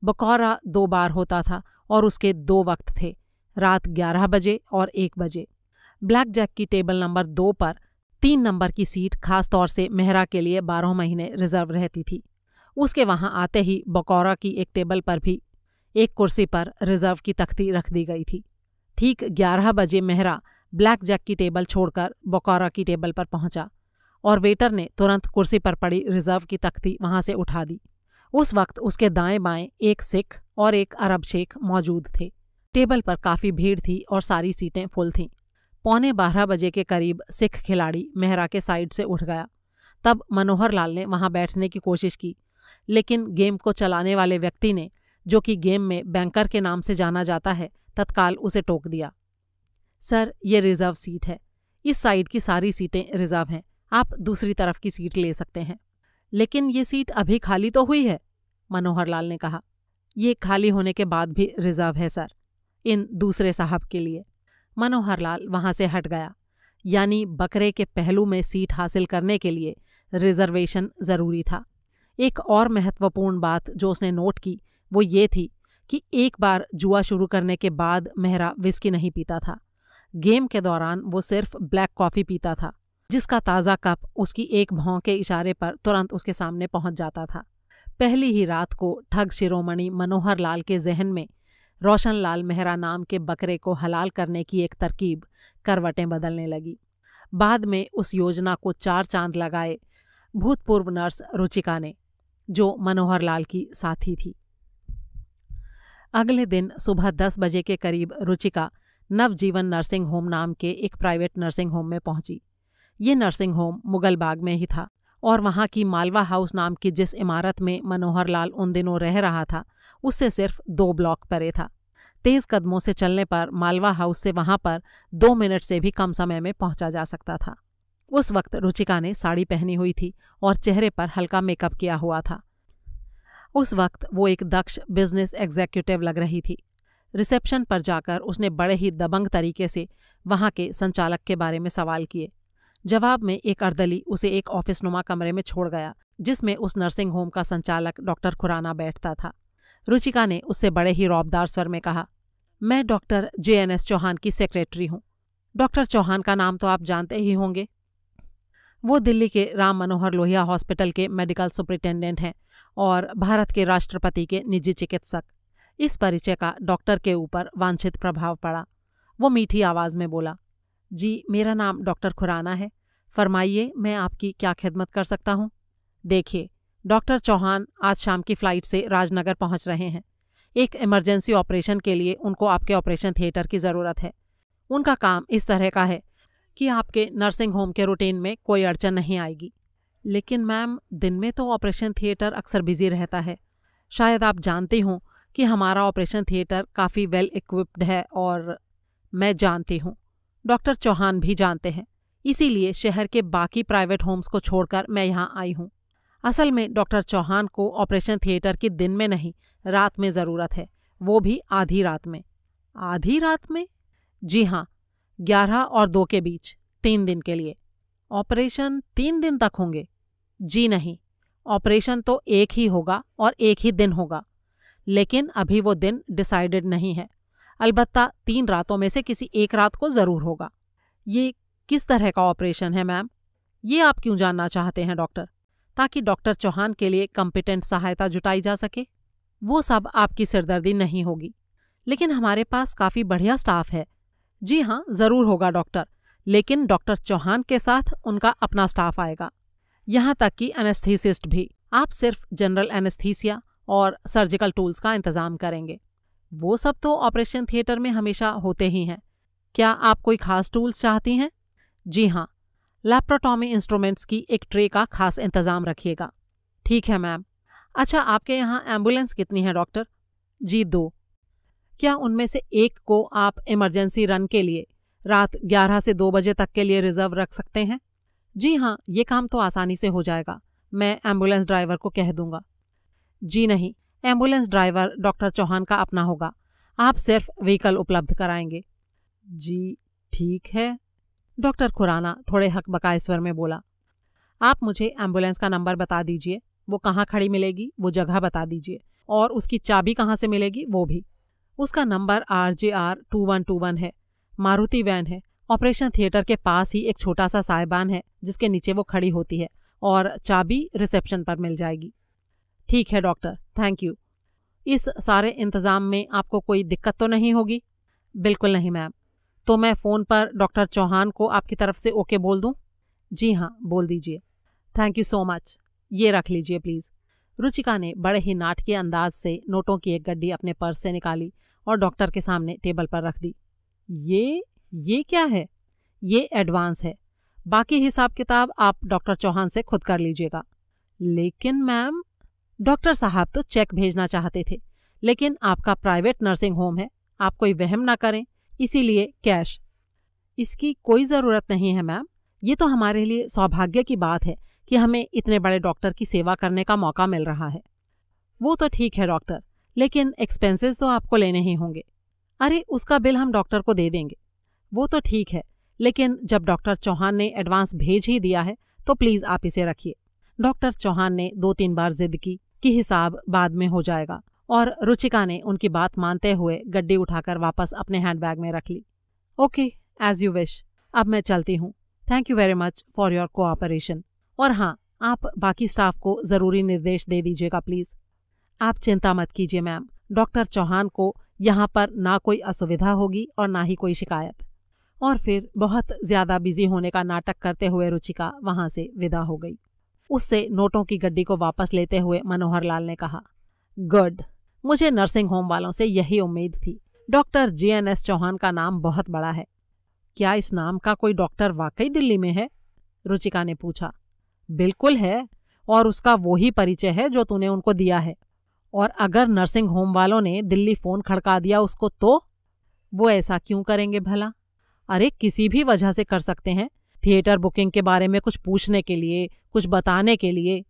बकौरा 2 बार होता था और उसके 2 वक्त थे, रात 11 बजे और 1 बजे। ब्लैक जैक की टेबल नंबर 2 पर 3 नंबर की सीट खास तौर से मेहरा के लिए 12 महीने रिजर्व रहती थी। उसके वहाँ आते ही बकौरा की एक टेबल पर भी एक कुर्सी पर रिजर्व की तख्ती रख दी गई थी। ठीक 11 बजे मेहरा ब्लैक जैक की टेबल छोड़कर बकौरा की टेबल पर पहुंचा और वेटर ने तुरंत कुर्सी पर पड़ी रिजर्व की तख्ती वहां से उठा दी। उस वक्त उसके दाएं बाएं 1 सिख और 1 अरब शेख मौजूद थे। टेबल पर काफ़ी भीड़ थी और सारी सीटें फुल थीं। 11:15 बजे के करीब सिख खिलाड़ी मेहरा के साइड से उठ गया। तब मनोहर लाल ने वहां बैठने की कोशिश की, लेकिन गेम को चलाने वाले व्यक्ति ने, जो कि गेम में बैंकर के नाम से जाना जाता है, तत्काल उसे टोक दिया। सर, ये रिजर्व सीट है, इस साइड की सारी सीटें रिजर्व हैं, आप दूसरी तरफ की सीट ले सकते हैं। लेकिन ये सीट अभी खाली तो हुई है, मनोहर लाल ने कहा। ये खाली होने के बाद भी रिजर्व है सर, इन दूसरे साहब के लिए। मनोहर लाल वहाँ से हट गया। यानी बकरे के पहलू में सीट हासिल करने के लिए रिजर्वेशन ज़रूरी था। एक और महत्वपूर्ण बात जो उसने नोट की वो ये थी कि एक बार जुआ शुरू करने के बाद मेहरा विस्की नहीं पीता था। गेम के दौरान वो सिर्फ ब्लैक कॉफ़ी पीता था, जिसका ताज़ा कप उसकी एक भौं के इशारे पर तुरंत उसके सामने पहुंच जाता था। पहली ही रात को ठग शिरोमणि मनोहर लाल के जहन में रोशनलाल मेहरा नाम के बकरे को हलाल करने की एक तरकीब करवटें बदलने लगी। बाद में उस योजना को चार चांद लगाए भूतपूर्व नर्स रुचिका ने, जो मनोहर लाल की साथी थी। अगले दिन सुबह 10 बजे के करीब रुचिका नवजीवन नर्सिंग होम नाम के एक प्राइवेट नर्सिंग होम में पहुंची। ये नर्सिंग होम मुगल बाग में ही था और वहाँ की मालवा हाउस नाम की जिस इमारत में मनोहर लाल उन दिनों रह रहा था उससे सिर्फ 2 ब्लॉक परे था। तेज कदमों से चलने पर मालवा हाउस से वहाँ पर 2 मिनट से भी कम समय में पहुँचा जा सकता था। उस वक्त रुचिका ने साड़ी पहनी हुई थी और चेहरे पर हल्का मेकअप किया हुआ था। उस वक्त वो एक दक्ष बिजनेस एग्जीक्यूटिव लग रही थी। रिसेप्शन पर जाकर उसने बड़े ही दबंग तरीके से वहाँ के संचालक के बारे में सवाल किए। जवाब में एक अर्दली उसे एक ऑफिस नुमा कमरे में छोड़ गया, जिसमें उस नर्सिंग होम का संचालक डॉक्टर खुराना बैठता था। रुचिका ने उससे बड़े ही रौबदार स्वर में कहा, मैं डॉक्टर जेएनएस चौहान की सेक्रेटरी हूँ। डॉक्टर चौहान का नाम तो आप जानते ही होंगे। वो दिल्ली के राम मनोहर लोहिया हॉस्पिटल के मेडिकल सुपरिटेंडेंट हैं और भारत के राष्ट्रपति के निजी चिकित्सक। इस परिचय का डॉक्टर के ऊपर वांछित प्रभाव पड़ा। वो मीठी आवाज़ में बोला, जी मेरा नाम डॉक्टर खुराना है, फरमाइए मैं आपकी क्या खिदमत कर सकता हूँ। देखिए डॉक्टर चौहान आज शाम की फ़्लाइट से राजनगर पहुँच रहे हैं। एक इमरजेंसी ऑपरेशन के लिए उनको आपके ऑपरेशन थिएटर की ज़रूरत है। उनका काम इस तरह का है कि आपके नर्सिंग होम के रूटीन में कोई अड़चन नहीं आएगी। लेकिन मैम, दिन में तो ऑपरेशन थिएटर अक्सर बिजी रहता है। शायद आप जानती हों कि हमारा ऑपरेशन थिएटर काफ़ी वेल इक्विप्ड है और मैं जानती हूँ, डॉक्टर चौहान भी जानते हैं, इसीलिए शहर के बाकी प्राइवेट होम्स को छोड़कर मैं यहाँ आई हूँ। असल में डॉक्टर चौहान को ऑपरेशन थिएटर की दिन में नहीं रात में ज़रूरत है, वो भी आधी रात में। आधी रात में? जी हाँ, 11 और 2 के बीच, 3 दिन के लिए। ऑपरेशन 3 दिन तक होंगे? जी नहीं, ऑपरेशन तो एक ही होगा और एक ही दिन होगा, लेकिन अभी वो दिन डिसाइडेड नहीं है। अलबत्ता 3 रातों में से किसी एक रात को ज़रूर होगा। ये किस तरह का ऑपरेशन है मैम, ये आप क्यों जानना चाहते हैं डॉक्टर? ताकि डॉक्टर चौहान के लिए कॉम्पिटेंट सहायता जुटाई जा सके। वो सब आपकी सिरदर्दी नहीं होगी, लेकिन हमारे पास काफ़ी बढ़िया स्टाफ है। जी हाँ, ज़रूर होगा डॉक्टर, लेकिन डॉक्टर चौहान के साथ उनका अपना स्टाफ आएगा, यहाँ तक कि एनेस्थीसिस्ट भी। आप सिर्फ जनरल एनेस्थीसिया और सर्जिकल टूल्स का इंतज़ाम करेंगे। वो सब तो ऑपरेशन थिएटर में हमेशा होते ही हैं। क्या आप कोई ख़ास टूल्स चाहती हैं? जी हाँ, लैप्रोटॉमी इंस्ट्रूमेंट्स की एक ट्रे का खास इंतज़ाम रखिएगा। ठीक है मैम। अच्छा, आपके यहाँ एम्बुलेंस कितनी है डॉक्टर? जी 2। क्या उनमें से एक को आप इमरजेंसी रन के लिए रात 11 से 2 बजे तक के लिए रिजर्व रख सकते हैं? जी हाँ, ये काम तो आसानी से हो जाएगा, मैं एम्बुलेंस ड्राइवर को कह दूँगा। जी नहीं, एम्बुलेंस ड्राइवर डॉक्टर चौहान का अपना होगा, आप सिर्फ व्हीकल उपलब्ध कराएंगे। जी ठीक है, डॉक्टर खुराना थोड़े हकबकाए स्वर में बोला। आप मुझे एम्बुलेंस का नंबर बता दीजिए, वो कहाँ खड़ी मिलेगी वो जगह बता दीजिए, और उसकी चाबी कहाँ से मिलेगी वो भी। उसका नंबर RJR 2121 है, मारुति वैन है। ऑपरेशन थिएटर के पास ही एक छोटा सा साइबान है जिसके नीचे वो खड़ी होती है, और चाबी रिसेप्शन पर मिल जाएगी। ठीक है डॉक्टर, थैंक यू। इस सारे इंतज़ाम में आपको कोई दिक्कत तो नहीं होगी? बिल्कुल नहीं मैम। तो मैं फ़ोन पर डॉक्टर चौहान को आपकी तरफ से ओके बोल दूं? जी हाँ, बोल दीजिए। थैंक यू सो मच, ये रख लीजिए प्लीज़। रुचिका ने बड़े ही नाटकीय अंदाज से नोटों की एक गड्डी अपने पर्स से निकाली और डॉक्टर के सामने टेबल पर रख दी। ये क्या है? ये एडवांस है, बाकी हिसाब किताब आप डॉक्टर चौहान से खुद कर लीजिएगा। लेकिन मैम, डॉक्टर साहब तो चेक भेजना चाहते थे, लेकिन आपका प्राइवेट नर्सिंग होम है, आप कोई वहम ना करें, इसीलिए कैश। इसकी कोई ज़रूरत नहीं है मैम, ये तो हमारे लिए सौभाग्य की बात है कि हमें इतने बड़े डॉक्टर की सेवा करने का मौका मिल रहा है। वो तो ठीक है डॉक्टर, लेकिन एक्सपेंसेस तो आपको लेने ही होंगे। अरे उसका बिल हम डॉक्टर को दे देंगे। वो तो ठीक है, लेकिन जब डॉक्टर चौहान ने एडवांस भेज ही दिया है तो प्लीज़ आप इसे रखिए। डॉक्टर चौहान ने 2-3 बार जिद की कि हिसाब बाद में हो जाएगा, और रुचिका ने उनकी बात मानते हुए गड्डी उठाकर वापस अपने हैंडबैग में रख ली। ओके, एज यू विश, अब मैं चलती हूँ। Thank you very much for your cooperation. और हाँ, आप बाकी स्टाफ को ज़रूरी निर्देश दे दीजिएगा प्लीज़। आप चिंता मत कीजिए मैम, डॉक्टर चौहान को यहाँ पर ना कोई असुविधा होगी और ना ही कोई शिकायत। और फिर बहुत ज़्यादा बिजी होने का नाटक करते हुए रुचिका वहाँ से विदा हो गई। उससे नोटों की गड्डी को वापस लेते हुए मनोहर लाल ने कहा, गुड, मुझे नर्सिंग होम वालों से यही उम्मीद थी। डॉक्टर जेएनएस चौहान का नाम बहुत बड़ा है। क्या इस नाम का कोई डॉक्टर वाकई दिल्ली में है? रुचिका ने पूछा। बिल्कुल है, और उसका वो ही परिचय है जो तूने उनको दिया है। और अगर नर्सिंग होम वालों ने दिल्ली फ़ोन खड़का दिया उसको तो? वो ऐसा क्यों करेंगे भला? अरे किसी भी वजह से कर सकते हैं, थिएटर बुकिंग के बारे में कुछ पूछने के लिए, कुछ बताने के लिए।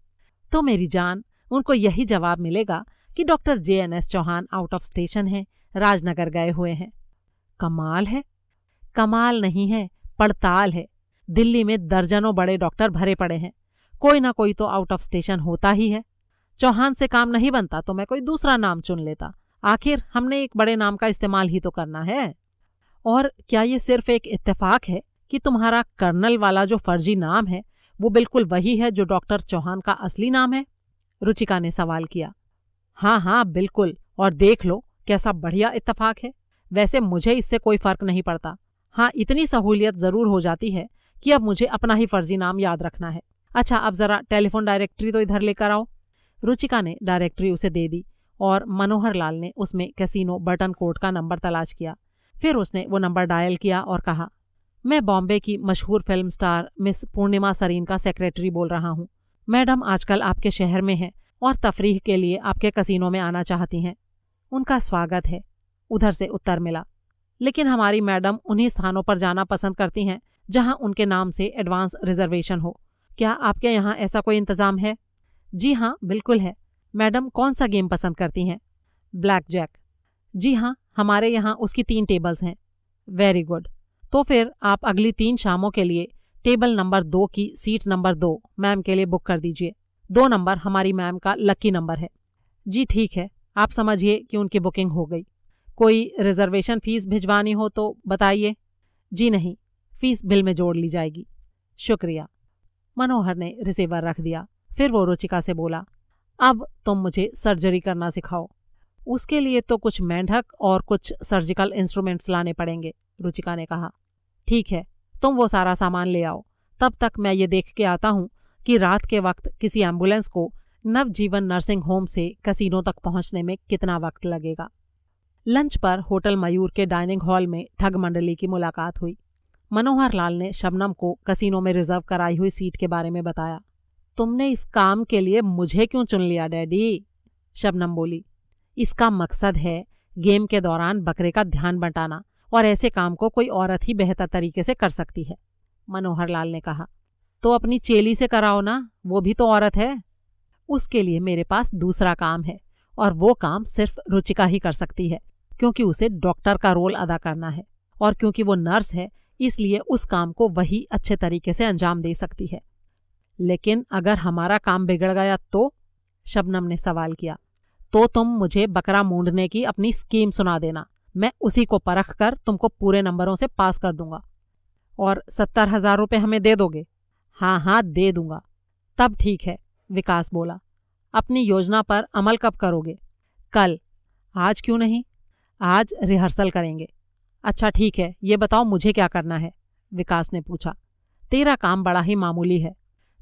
तो मेरी जान, उनको यही जवाब मिलेगा कि doctor जेएनएस चौहान out of station हैं, राजनगर गए हुए हैं। कमाल है। कमाल नहीं है, पड़ताल है। दिल्ली में दर्जनों बड़े डॉक्टर भरे पड़े हैं, कोई ना कोई तो आउट ऑफ स्टेशन होता ही है। चौहान से काम नहीं बनता तो मैं कोई दूसरा नाम चुन लेता। आखिर हमने एक बड़े नाम का इस्तेमाल ही तो करना है। और क्या ये सिर्फ एक इत्तेफाक है कि तुम्हारा कर्नल वाला जो फर्जी नाम है वो बिल्कुल वही है जो डॉक्टर चौहान का असली नाम है? रुचिका ने सवाल किया। हाँ हाँ बिल्कुल, और देख लो कैसा बढ़िया इत्तेफाक है। वैसे मुझे इससे कोई फ़र्क नहीं पड़ता। हाँ, इतनी सहूलियत ज़रूर हो जाती है कि अब मुझे अपना ही फर्जी नाम याद रखना है। अच्छा, अब ज़रा टेलीफोन डायरेक्टरी तो इधर लेकर आओ। रुचिका ने डायरेक्टरी उसे दे दी और मनोहर लाल ने उसमें कैसीनो बर्टन कोर्ट का नंबर तलाश किया। फिर उसने वो नंबर डायल किया और कहा, मैं बॉम्बे की मशहूर film star miss Purnima Sarin का सेक्रेटरी बोल रहा हूँ। मैडम आजकल आपके शहर में हैं और तफरीह के लिए आपके कसीनो में आना चाहती हैं। उनका स्वागत है, उधर से उत्तर मिला। लेकिन हमारी मैडम उन्हीं स्थानों पर जाना पसंद करती हैं जहाँ उनके नाम से एडवांस रिजर्वेशन हो। क्या आपके यहाँ ऐसा कोई इंतज़ाम है? जी हाँ बिल्कुल है। मैडम कौन सा गेम पसंद करती हैं? Black Jack. जी हाँ, हमारे यहाँ उसकी 3 टेबल्स हैं। वेरी गुड, तो फिर आप अगली 3 शामों के लिए टेबल नंबर 2 की सीट नंबर 2 मैम के लिए बुक कर दीजिए। 2 नंबर हमारी मैम का लकी नंबर है। जी ठीक है, आप समझिए कि उनकी बुकिंग हो गई। कोई रिजर्वेशन फ़ीस भिजवानी हो तो बताइए। जी नहीं, फ़ीस बिल में जोड़ ली जाएगी। शुक्रिया। मनोहर ने रिसीवर रख दिया। फिर वो रुचिका से बोला, अब तुम मुझे सर्जरी करना सिखाओ। उसके लिए तो कुछ मेंढक और कुछ सर्जिकल इंस्ट्रूमेंट्स लाने पड़ेंगे, रुचिका ने कहा। ठीक है, तुम वो सारा सामान ले आओ। तब तक मैं ये देख के आता हूँ कि रात के वक्त किसी एम्बुलेंस को नवजीवन नर्सिंग होम से कैसीनो तक पहुँचने में कितना वक्त लगेगा। लंच पर होटल मयूर के डाइनिंग हॉल में ठग मंडली की मुलाकात हुई। मनोहर लाल ने शबनम को कैसीनो में रिजर्व कराई हुई सीट के बारे में बताया। तुमने इस काम के लिए मुझे क्यों चुन लिया डैडी? शबनम बोली। इसका मकसद है गेम के दौरान बकरे का ध्यान बंटाना, और ऐसे काम को कोई औरत ही बेहतर तरीके से कर सकती है, मनोहर लाल ने कहा। तो अपनी चेली से कराओ ना, वो भी तो औरत है। उसके लिए मेरे पास दूसरा काम है, और वो काम सिर्फ रुचिका ही कर सकती है, क्योंकि उसे डॉक्टर का रोल अदा करना है, और क्योंकि वो नर्स है इसलिए उस काम को वही अच्छे तरीके से अंजाम दे सकती है। लेकिन अगर हमारा काम बिगड़ गया तो? शबनम ने सवाल किया। तो तुम मुझे बकरा मूंढने की अपनी स्कीम सुना देना, मैं उसी को परख कर तुमको पूरे नंबरों से पास कर दूंगा। और 70,000 रुपये हमें दे दोगे? हाँ हाँ दे दूंगा। तब ठीक है, विकास बोला। अपनी योजना पर अमल कब करोगे? कल। आज क्यों नहीं? आज रिहर्सल करेंगे। अच्छा ठीक है, ये बताओ मुझे क्या करना है? विकास ने पूछा। तेरा काम बड़ा ही मामूली है।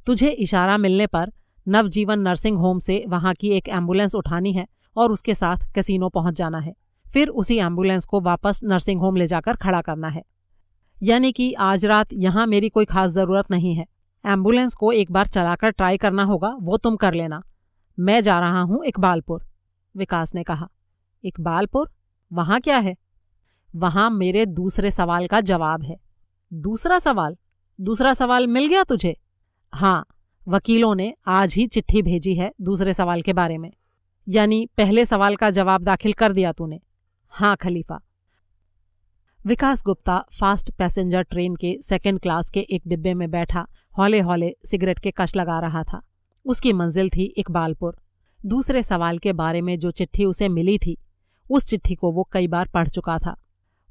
तुझे इशारा मिलने पर नवजीवन नर्सिंग होम से वहाँ की एक एम्बुलेंस उठानी है और उसके साथ कैसीनो पहुँच जाना है। फिर उसी एम्बुलेंस को वापस नर्सिंग होम ले जाकर खड़ा करना है। यानी कि आज रात यहाँ मेरी कोई खास ज़रूरत नहीं है। एम्बुलेंस को एक बार चलाकर ट्राई करना होगा, वो तुम कर लेना। मैं जा रहा हूं इकबालपुर, विकास ने कहा। इकबालपुर? वहां क्या है? वहां मेरे दूसरे सवाल का जवाब है। दूसरा सवाल? दूसरा सवाल मिल गया तुझे? हाँ, वकीलों ने आज ही चिट्ठी भेजी है दूसरे सवाल के बारे में। यानी पहले सवाल का जवाब दाखिल कर दिया तूने? हाँ खलीफा। विकास गुप्ता fast passenger train के सेकंड क्लास के एक डिब्बे में बैठा हौले हौले सिगरेट के कश लगा रहा था। उसकी मंजिल थी इकबालपुर। दूसरे सवाल के बारे में जो चिट्ठी उसे मिली थी, उस चिट्ठी को वो कई बार पढ़ चुका था।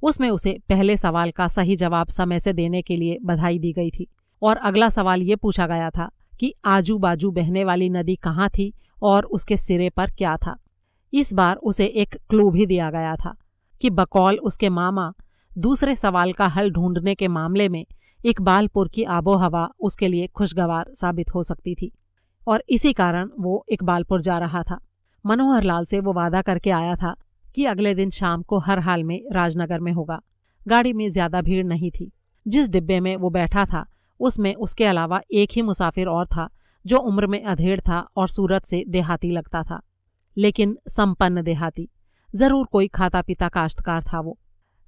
उसमें उसे पहले सवाल का सही जवाब समय से देने के लिए बधाई दी गई थी और अगला सवाल ये पूछा गया था कि आजू बाजू बहने वाली नदी कहाँ थी और उसके सिरे पर क्या था। इस बार उसे एक क्लू भी दिया गया था कि बकौल उसके मामा दूसरे सवाल का हल ढूंढने के मामले में इकबालपुर की आबोहवा उसके लिए खुशगवार साबित हो सकती थी और इसी कारण वो इकबालपुर जा रहा था। मनोहर लाल से वो वादा करके आया था कि अगले दिन शाम को हर हाल में राजनगर में होगा। गाड़ी में ज्यादा भीड़ नहीं थी। जिस डिब्बे में वो बैठा था उसमें उसके अलावा एक ही मुसाफिर और था जो उम्र में अधेड़ था और सूरत से देहाती लगता था, लेकिन संपन्न देहाती। जरूर कोई खाता पीता काश्तकार था वो।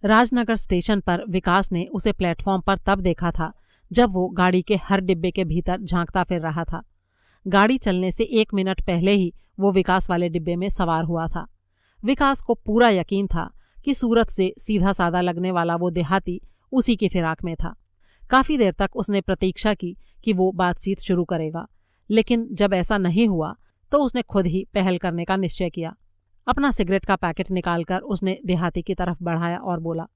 राजनगर स्टेशन पर विकास ने उसे प्लेटफॉर्म पर तब देखा था जब वो गाड़ी के हर डिब्बे के भीतर झांकता फिर रहा था। गाड़ी चलने से एक मिनट पहले ही वो विकास वाले डिब्बे में सवार हुआ था। विकास को पूरा यकीन था कि सूरत से सीधा साधा लगने वाला वो देहाती उसी की फिराक में था। काफी देर तक उसने प्रतीक्षा की कि वो बातचीत शुरू करेगा, लेकिन जब ऐसा नहीं हुआ तो उसने खुद ही पहल करने का निश्चय किया। अपना सिगरेट का पैकेट निकालकर उसने देहाती की तरफ बढ़ाया और बोला,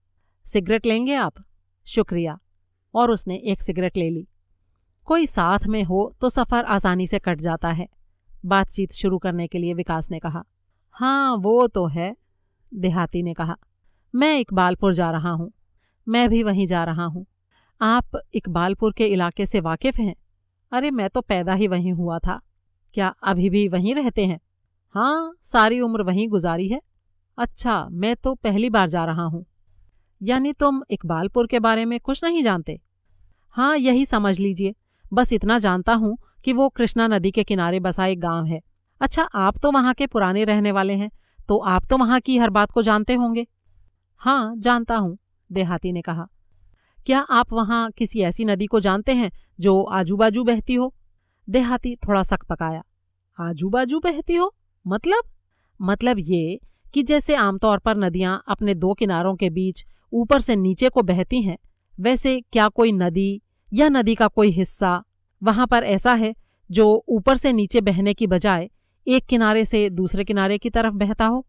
सिगरेट लेंगे आप? शुक्रिया। और उसने एक सिगरेट ले ली। कोई साथ में हो तो सफ़र आसानी से कट जाता है, बातचीत शुरू करने के लिए विकास ने कहा। हाँ वो तो है, देहाती ने कहा। मैं इकबालपुर जा रहा हूँ। मैं भी वहीं जा रहा हूँ। आप इकबालपुर के इलाके से वाकिफ हैं? अरे मैं तो पैदा ही वहीं हुआ था। क्या अभी भी वहीं रहते हैं? हाँ, सारी उम्र वहीं गुजारी है। अच्छा, मैं तो पहली बार जा रहा हूँ। यानी तुम इकबालपुर के बारे में कुछ नहीं जानते? हाँ, यही समझ लीजिए। बस इतना जानता हूँ कि वो कृष्णा नदी के किनारे बसा एक गाँव है। अच्छा, आप तो वहाँ के पुराने रहने वाले हैं, तो आप तो वहाँ की हर बात को जानते होंगे। हाँ जानता हूँ, देहाती ने कहा। क्या आप वहाँ किसी ऐसी नदी को जानते हैं जो आजू बाजू बहती हो? देहाती थोड़ा सक पकाया। आजू बाजू बहती हो मतलब? मतलब ये कि जैसे आमतौर पर नदियाँ अपने दो किनारों के बीच ऊपर से नीचे को बहती हैं, वैसे क्या कोई नदी या नदी का कोई हिस्सा वहाँ पर ऐसा है जो ऊपर से नीचे बहने की बजाय एक किनारे से दूसरे किनारे की तरफ बहता हो?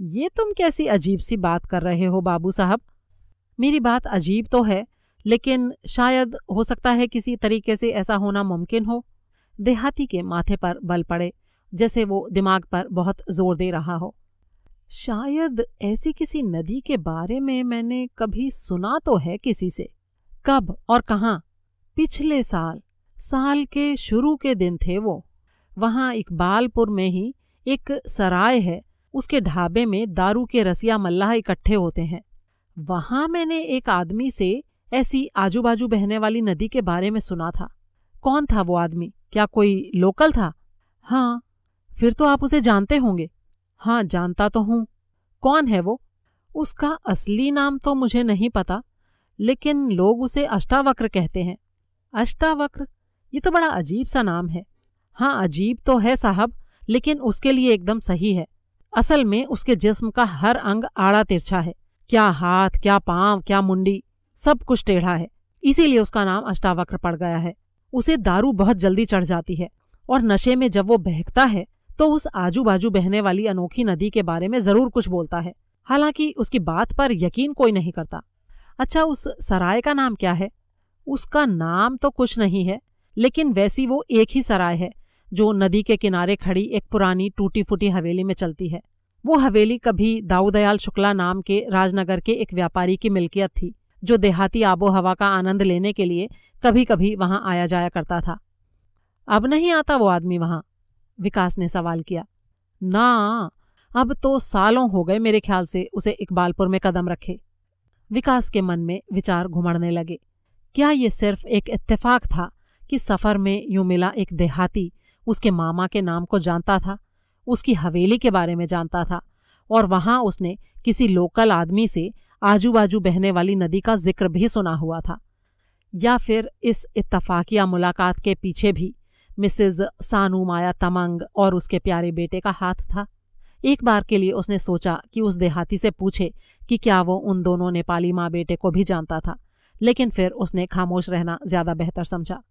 ये तुम कैसी अजीब सी बात कर रहे हो बाबू साहब। मेरी बात अजीब तो है, लेकिन शायद हो सकता है किसी तरीके से ऐसा होना मुमकिन हो। देहाती के माथे पर बल पड़े, जैसे वो दिमाग पर बहुत जोर दे रहा हो। शायद ऐसी किसी नदी के बारे में मैंने कभी सुना तो है किसी से। कब और कहाँ? पिछले साल, साल के शुरू के दिन थे वो। वहाँ इकबालपुर में ही एक सराय है, उसके ढाबे में दारू के रसिया मल्लाह इकट्ठे होते हैं। वहाँ मैंने एक आदमी से ऐसी आजू बाजू बहने वाली नदी के बारे में सुना था। कौन था वो आदमी? क्या कोई लोकल था? हाँ। फिर तो आप उसे जानते होंगे। हाँ जानता तो हूँ। कौन है वो? उसका असली नाम तो मुझे नहीं पता, लेकिन लोग उसे अष्टावक्र कहते हैं। अष्टावक्र? ये तो बड़ा अजीब सा नाम है। हाँ अजीब तो है साहब, लेकिन उसके लिए एकदम सही है। असल में उसके जिस्म का हर अंग आड़ा तिरछा है। क्या हाथ, क्या पाँव, क्या मुंडी, सब कुछ टेढ़ा है। इसीलिए उसका नाम अष्टावक्र पड़ गया है। उसे दारू बहुत जल्दी चढ़ जाती है और नशे में जब वो बहकता है तो उस आजू बाजू बहने वाली अनोखी नदी के बारे में जरूर कुछ बोलता है। हालांकि उसकी बात पर यकीन कोई नहीं करता। अच्छा, उस सराय का नाम क्या है? उसका नाम तो कुछ नहीं है, लेकिन वैसी वो एक ही सराय है जो नदी के किनारे खड़ी एक पुरानी टूटी फूटी हवेली में चलती है। वो हवेली कभी दाऊदयाल शुक्ला नाम के राजनगर के एक व्यापारी की मिल्कियत थी, जो देहाती आबोहवा का आनंद लेने के लिए कभी कभी वहाँ आया जाया करता था। अब नहीं आता वो आदमी वहाँ? विकास ने सवाल किया। ना, अब तो सालों हो गए मेरे ख्याल से उसे इकबालपुर में कदम रखे। विकास के मन में विचार घुमड़ने लगे। क्या ये सिर्फ एक इत्तेफाक था कि सफ़र में यूं मिला एक देहाती उसके मामा के नाम को जानता था, उसकी हवेली के बारे में जानता था और वहाँ उसने किसी लोकल आदमी से आजू बाजू बहने वाली नदी का जिक्र भी सुना हुआ था। या फिर इस इत्तफाकिया मुलाकात के पीछे भी मिसेज सानू माया तमंग और उसके प्यारे बेटे का हाथ था। एक बार के लिए उसने सोचा कि उस देहाती से पूछे कि क्या वो उन दोनों नेपाली माँ बेटे को भी जानता था, लेकिन फिर उसने खामोश रहना ज़्यादा बेहतर समझा।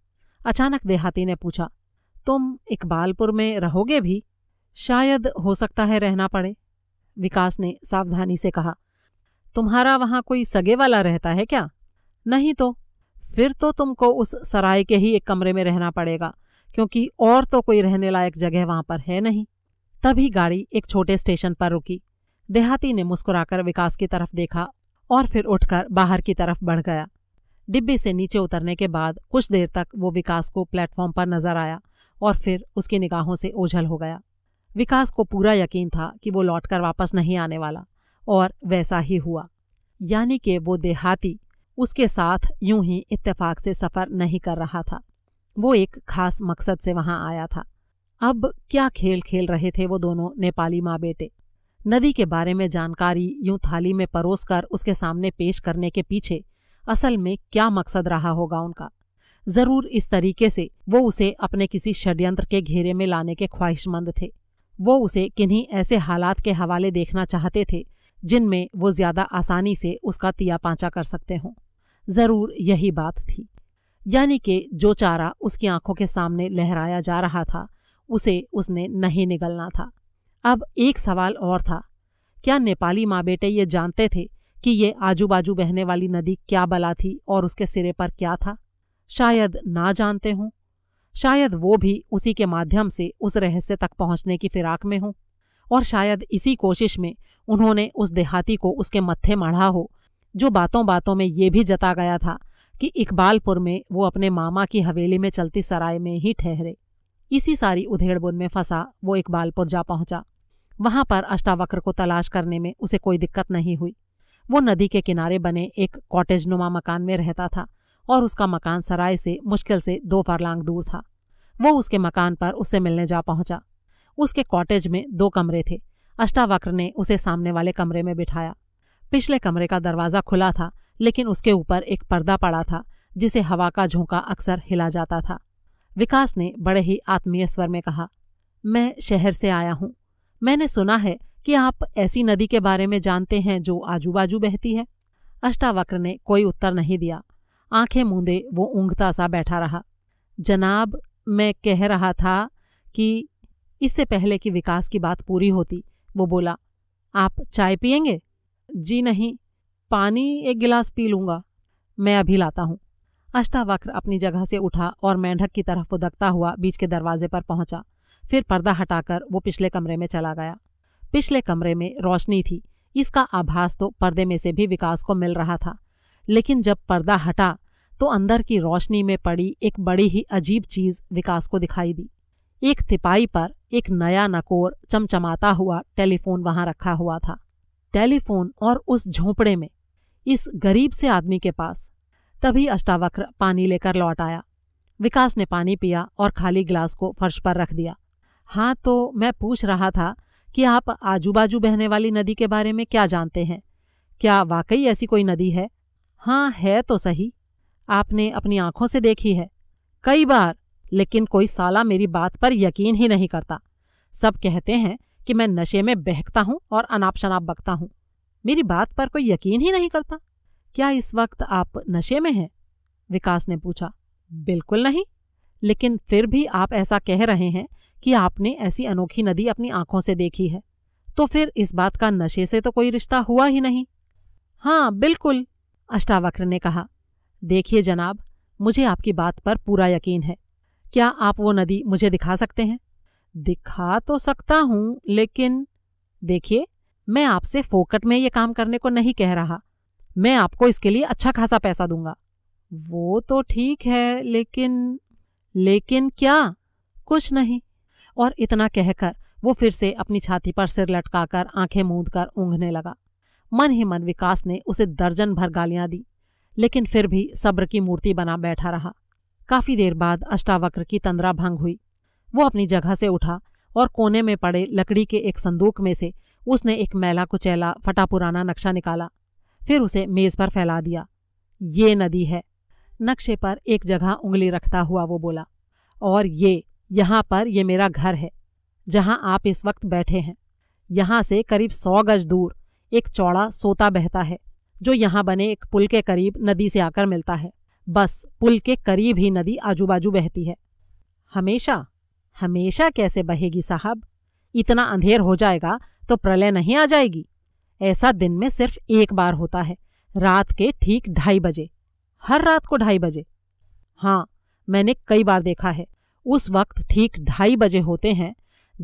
अचानक देहाती ने पूछा, तुम इकबालपुर में रहोगे भी? शायद, हो सकता है रहना पड़े, विकास ने सावधानी से कहा। तुम्हारा वहाँ कोई सगे वाला रहता है क्या? नहीं तो फिर तो तुमको उस सराय के ही एक कमरे में रहना पड़ेगा, क्योंकि और तो कोई रहने लायक जगह वहाँ पर है नहीं। तभी गाड़ी एक छोटे स्टेशन पर रुकी। देहाती ने मुस्कुराकर विकास की तरफ देखा और फिर उठकर बाहर की तरफ बढ़ गया। डिब्बे से नीचे उतरने के बाद कुछ देर तक वो विकास को प्लेटफॉर्म पर नजर आया और फिर उसकी निगाहों से ओझल हो गया। विकास को पूरा यकीन था कि वो लौटकर वापस नहीं आने वाला, और वैसा ही हुआ। यानी कि वो देहाती उसके साथ यूं ही इत्तेफाक से सफ़र नहीं कर रहा था, वो एक खास मकसद से वहाँ आया था। अब क्या खेल खेल रहे थे वो दोनों नेपाली माँ बेटे? नदी के बारे में जानकारी यूं थाली में परोस कर उसके सामने पेश करने के पीछे असल में क्या मकसद रहा होगा उनका? ज़रूर इस तरीके से वो उसे अपने किसी षड्यंत्र के घेरे में लाने के ख्वाहिशमंद थे। वो उसे किन्हीं ऐसे हालात के हवाले देखना चाहते थे जिनमें वो ज़्यादा आसानी से उसका तिया पांचा कर सकते हों। ज़रूर यही बात थी। यानी कि जो चारा उसकी आंखों के सामने लहराया जा रहा था उसे उसने नहीं निगलना था। अब एक सवाल और था, क्या नेपाली माँ बेटे ये जानते थे कि ये आजू बाजू बहने वाली नदी क्या बला थी और उसके सिरे पर क्या था? शायद ना जानते हों, शायद वो भी उसी के माध्यम से उस रहस्य तक पहुंचने की फिराक में हों, और शायद इसी कोशिश में उन्होंने उस देहाती को उसके मत्थे मढ़ा हो जो बातों बातों में ये भी जता गया था कि इकबालपुर में वो अपने मामा की हवेली में चलती सराय में ही ठहरे। इसी सारी उधेड़बुन में फंसा वो इकबालपुर जा पहुंचा। वहाँ पर अष्टावक्र को तलाश करने में उसे कोई दिक्कत नहीं हुई। वो नदी के किनारे बने एक कॉटेज नुमा मकान में रहता था और उसका मकान सराय से मुश्किल से 2 फरलांग दूर था। वो उसके मकान पर उससे मिलने जा पहुंचा। उसके कॉटेज में 2 कमरे थे। अष्टावक्र ने उसे सामने वाले कमरे में बिठाया। पिछले कमरे का दरवाज़ा खुला था, लेकिन उसके ऊपर एक पर्दा पड़ा था जिसे हवा का झोंका अक्सर हिला जाता था। विकास ने बड़े ही आत्मीय स्वर में कहा, मैं शहर से आया हूँ। मैंने सुना है कि आप ऐसी नदी के बारे में जानते हैं जो आजू बाजू बहती है। अष्टावक्र ने कोई उत्तर नहीं दिया। आंखें मूंदे वो ऊँघता सा बैठा रहा। जनाब, मैं कह रहा था कि, इससे पहले कि विकास की बात पूरी होती वो बोला, आप चाय पियेंगे? जी नहीं, पानी एक गिलास पी लूँगा, मैं अभी लाता हूँ। अष्टावक्र अपनी जगह से उठा और मेंढक की तरफ उदकता हुआ बीच के दरवाजे पर पहुंचा। फिर पर्दा हटाकर वो पिछले कमरे में चला गया। पिछले कमरे में रोशनी थी, इसका आभास तो पर्दे में से भी विकास को मिल रहा था, लेकिन जब पर्दा हटा तो अंदर की रोशनी में पड़ी एक बड़ी ही अजीब चीज़ विकास को दिखाई दी। एक तिपाई पर एक नया नकोर चमचमाता हुआ टेलीफोन वहाँ रखा हुआ था। टेलीफोन, और उस झोंपड़े में, इस गरीब से आदमी के पास। तभी अष्टावक्र पानी लेकर लौट आया। विकास ने पानी पिया और खाली गिलास को फर्श पर रख दिया। हाँ, तो मैं पूछ रहा था कि आप आजू बाजू बहने वाली नदी के बारे में क्या जानते हैं? क्या वाकई ऐसी कोई नदी है? हाँ, है तो सही। आपने अपनी आंखों से देखी है? कई बार, लेकिन कोई साला मेरी बात पर यकीन ही नहीं करता। सब कहते हैं कि मैं नशे में बहकता हूँ और अनाप शनाप बकता हूँ। मेरी बात पर कोई यकीन ही नहीं करता। क्या इस वक्त आप नशे में हैं? विकास ने पूछा। बिल्कुल नहीं, लेकिन फिर भी आप ऐसा कह रहे हैं कि आपने ऐसी अनोखी नदी अपनी आंखों से देखी है, तो फिर इस बात का नशे से तो कोई रिश्ता हुआ ही नहीं। हाँ बिल्कुल, अष्टावक्र ने कहा। देखिए जनाब, मुझे आपकी बात पर पूरा यकीन है। क्या आप वो नदी मुझे दिखा सकते हैं? दिखा तो सकता हूँ, लेकिन देखिए, मैं आपसे फोकट में ये काम करने को नहीं कह रहा। मैं आपको इसके लिए अच्छा खासा पैसा दूंगा। वो तो ठीक है, लेकिन क्या? कुछ नहीं। और इतना कहकर वो फिर से अपनी छाती पर सिर लटकाकर आंखें मूंदकर ऊँघने लगा। मन ही मन विकास ने उसे दर्जन भर गालियाँ दी, लेकिन फिर भी सब्र की मूर्ति बना बैठा रहा। काफ़ी देर बाद अष्टावक्र की तंद्रा भंग हुई। वो अपनी जगह से उठा और कोने में पड़े लकड़ी के एक संदूक में से उसने एक मैला कुचैला फटा पुराना नक्शा निकाला, फिर उसे मेज पर फैला दिया। ये नदी है। नक्शे पर एक जगह उंगली रखता हुआ वो बोला, और ये यहाँ पर ये मेरा घर है जहाँ आप इस वक्त बैठे हैं। यहाँ से करीब 100 गज दूर एक चौड़ा सोता बहता है जो यहाँ बने एक पुल के करीब नदी से आकर मिलता है। बस पुल के करीब ही नदी आजू बाजू बहती है। हमेशा हमेशा कैसे बहेगी साहब? इतना अंधेर हो जाएगा तो प्रलय नहीं आ जाएगी? ऐसा दिन में सिर्फ एक बार होता है, रात के ठीक 2:30 बजे। हर रात को 2:30 बजे? हाँ, मैंने कई बार देखा है। उस वक्त ठीक 2:30 बजे होते हैं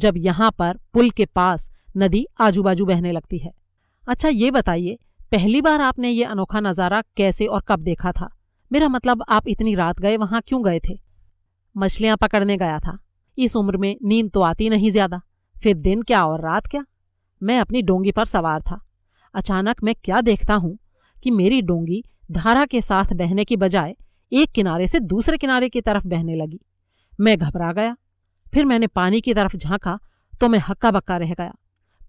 जब यहाँ पर पुल के पास नदी आजू बाजू बहने लगती है। अच्छा ये बताइए, पहली बार आपने ये अनोखा नज़ारा कैसे और कब देखा था? मेरा मतलब आप इतनी रात गए वहाँ क्यों गए थे? मछलियाँ पकड़ने गया था। इस उम्र में नींद तो आती नहीं ज़्यादा, फिर दिन क्या और रात क्या। मैं अपनी डोंगी पर सवार था। अचानक मैं क्या देखता हूँ कि मेरी डोंगी धारा के साथ बहने की बजाय एक किनारे से दूसरे किनारे की तरफ बहने लगी। मैं घबरा गया। फिर मैंने पानी की तरफ झांका तो मैं हक्का बक्का रह गया।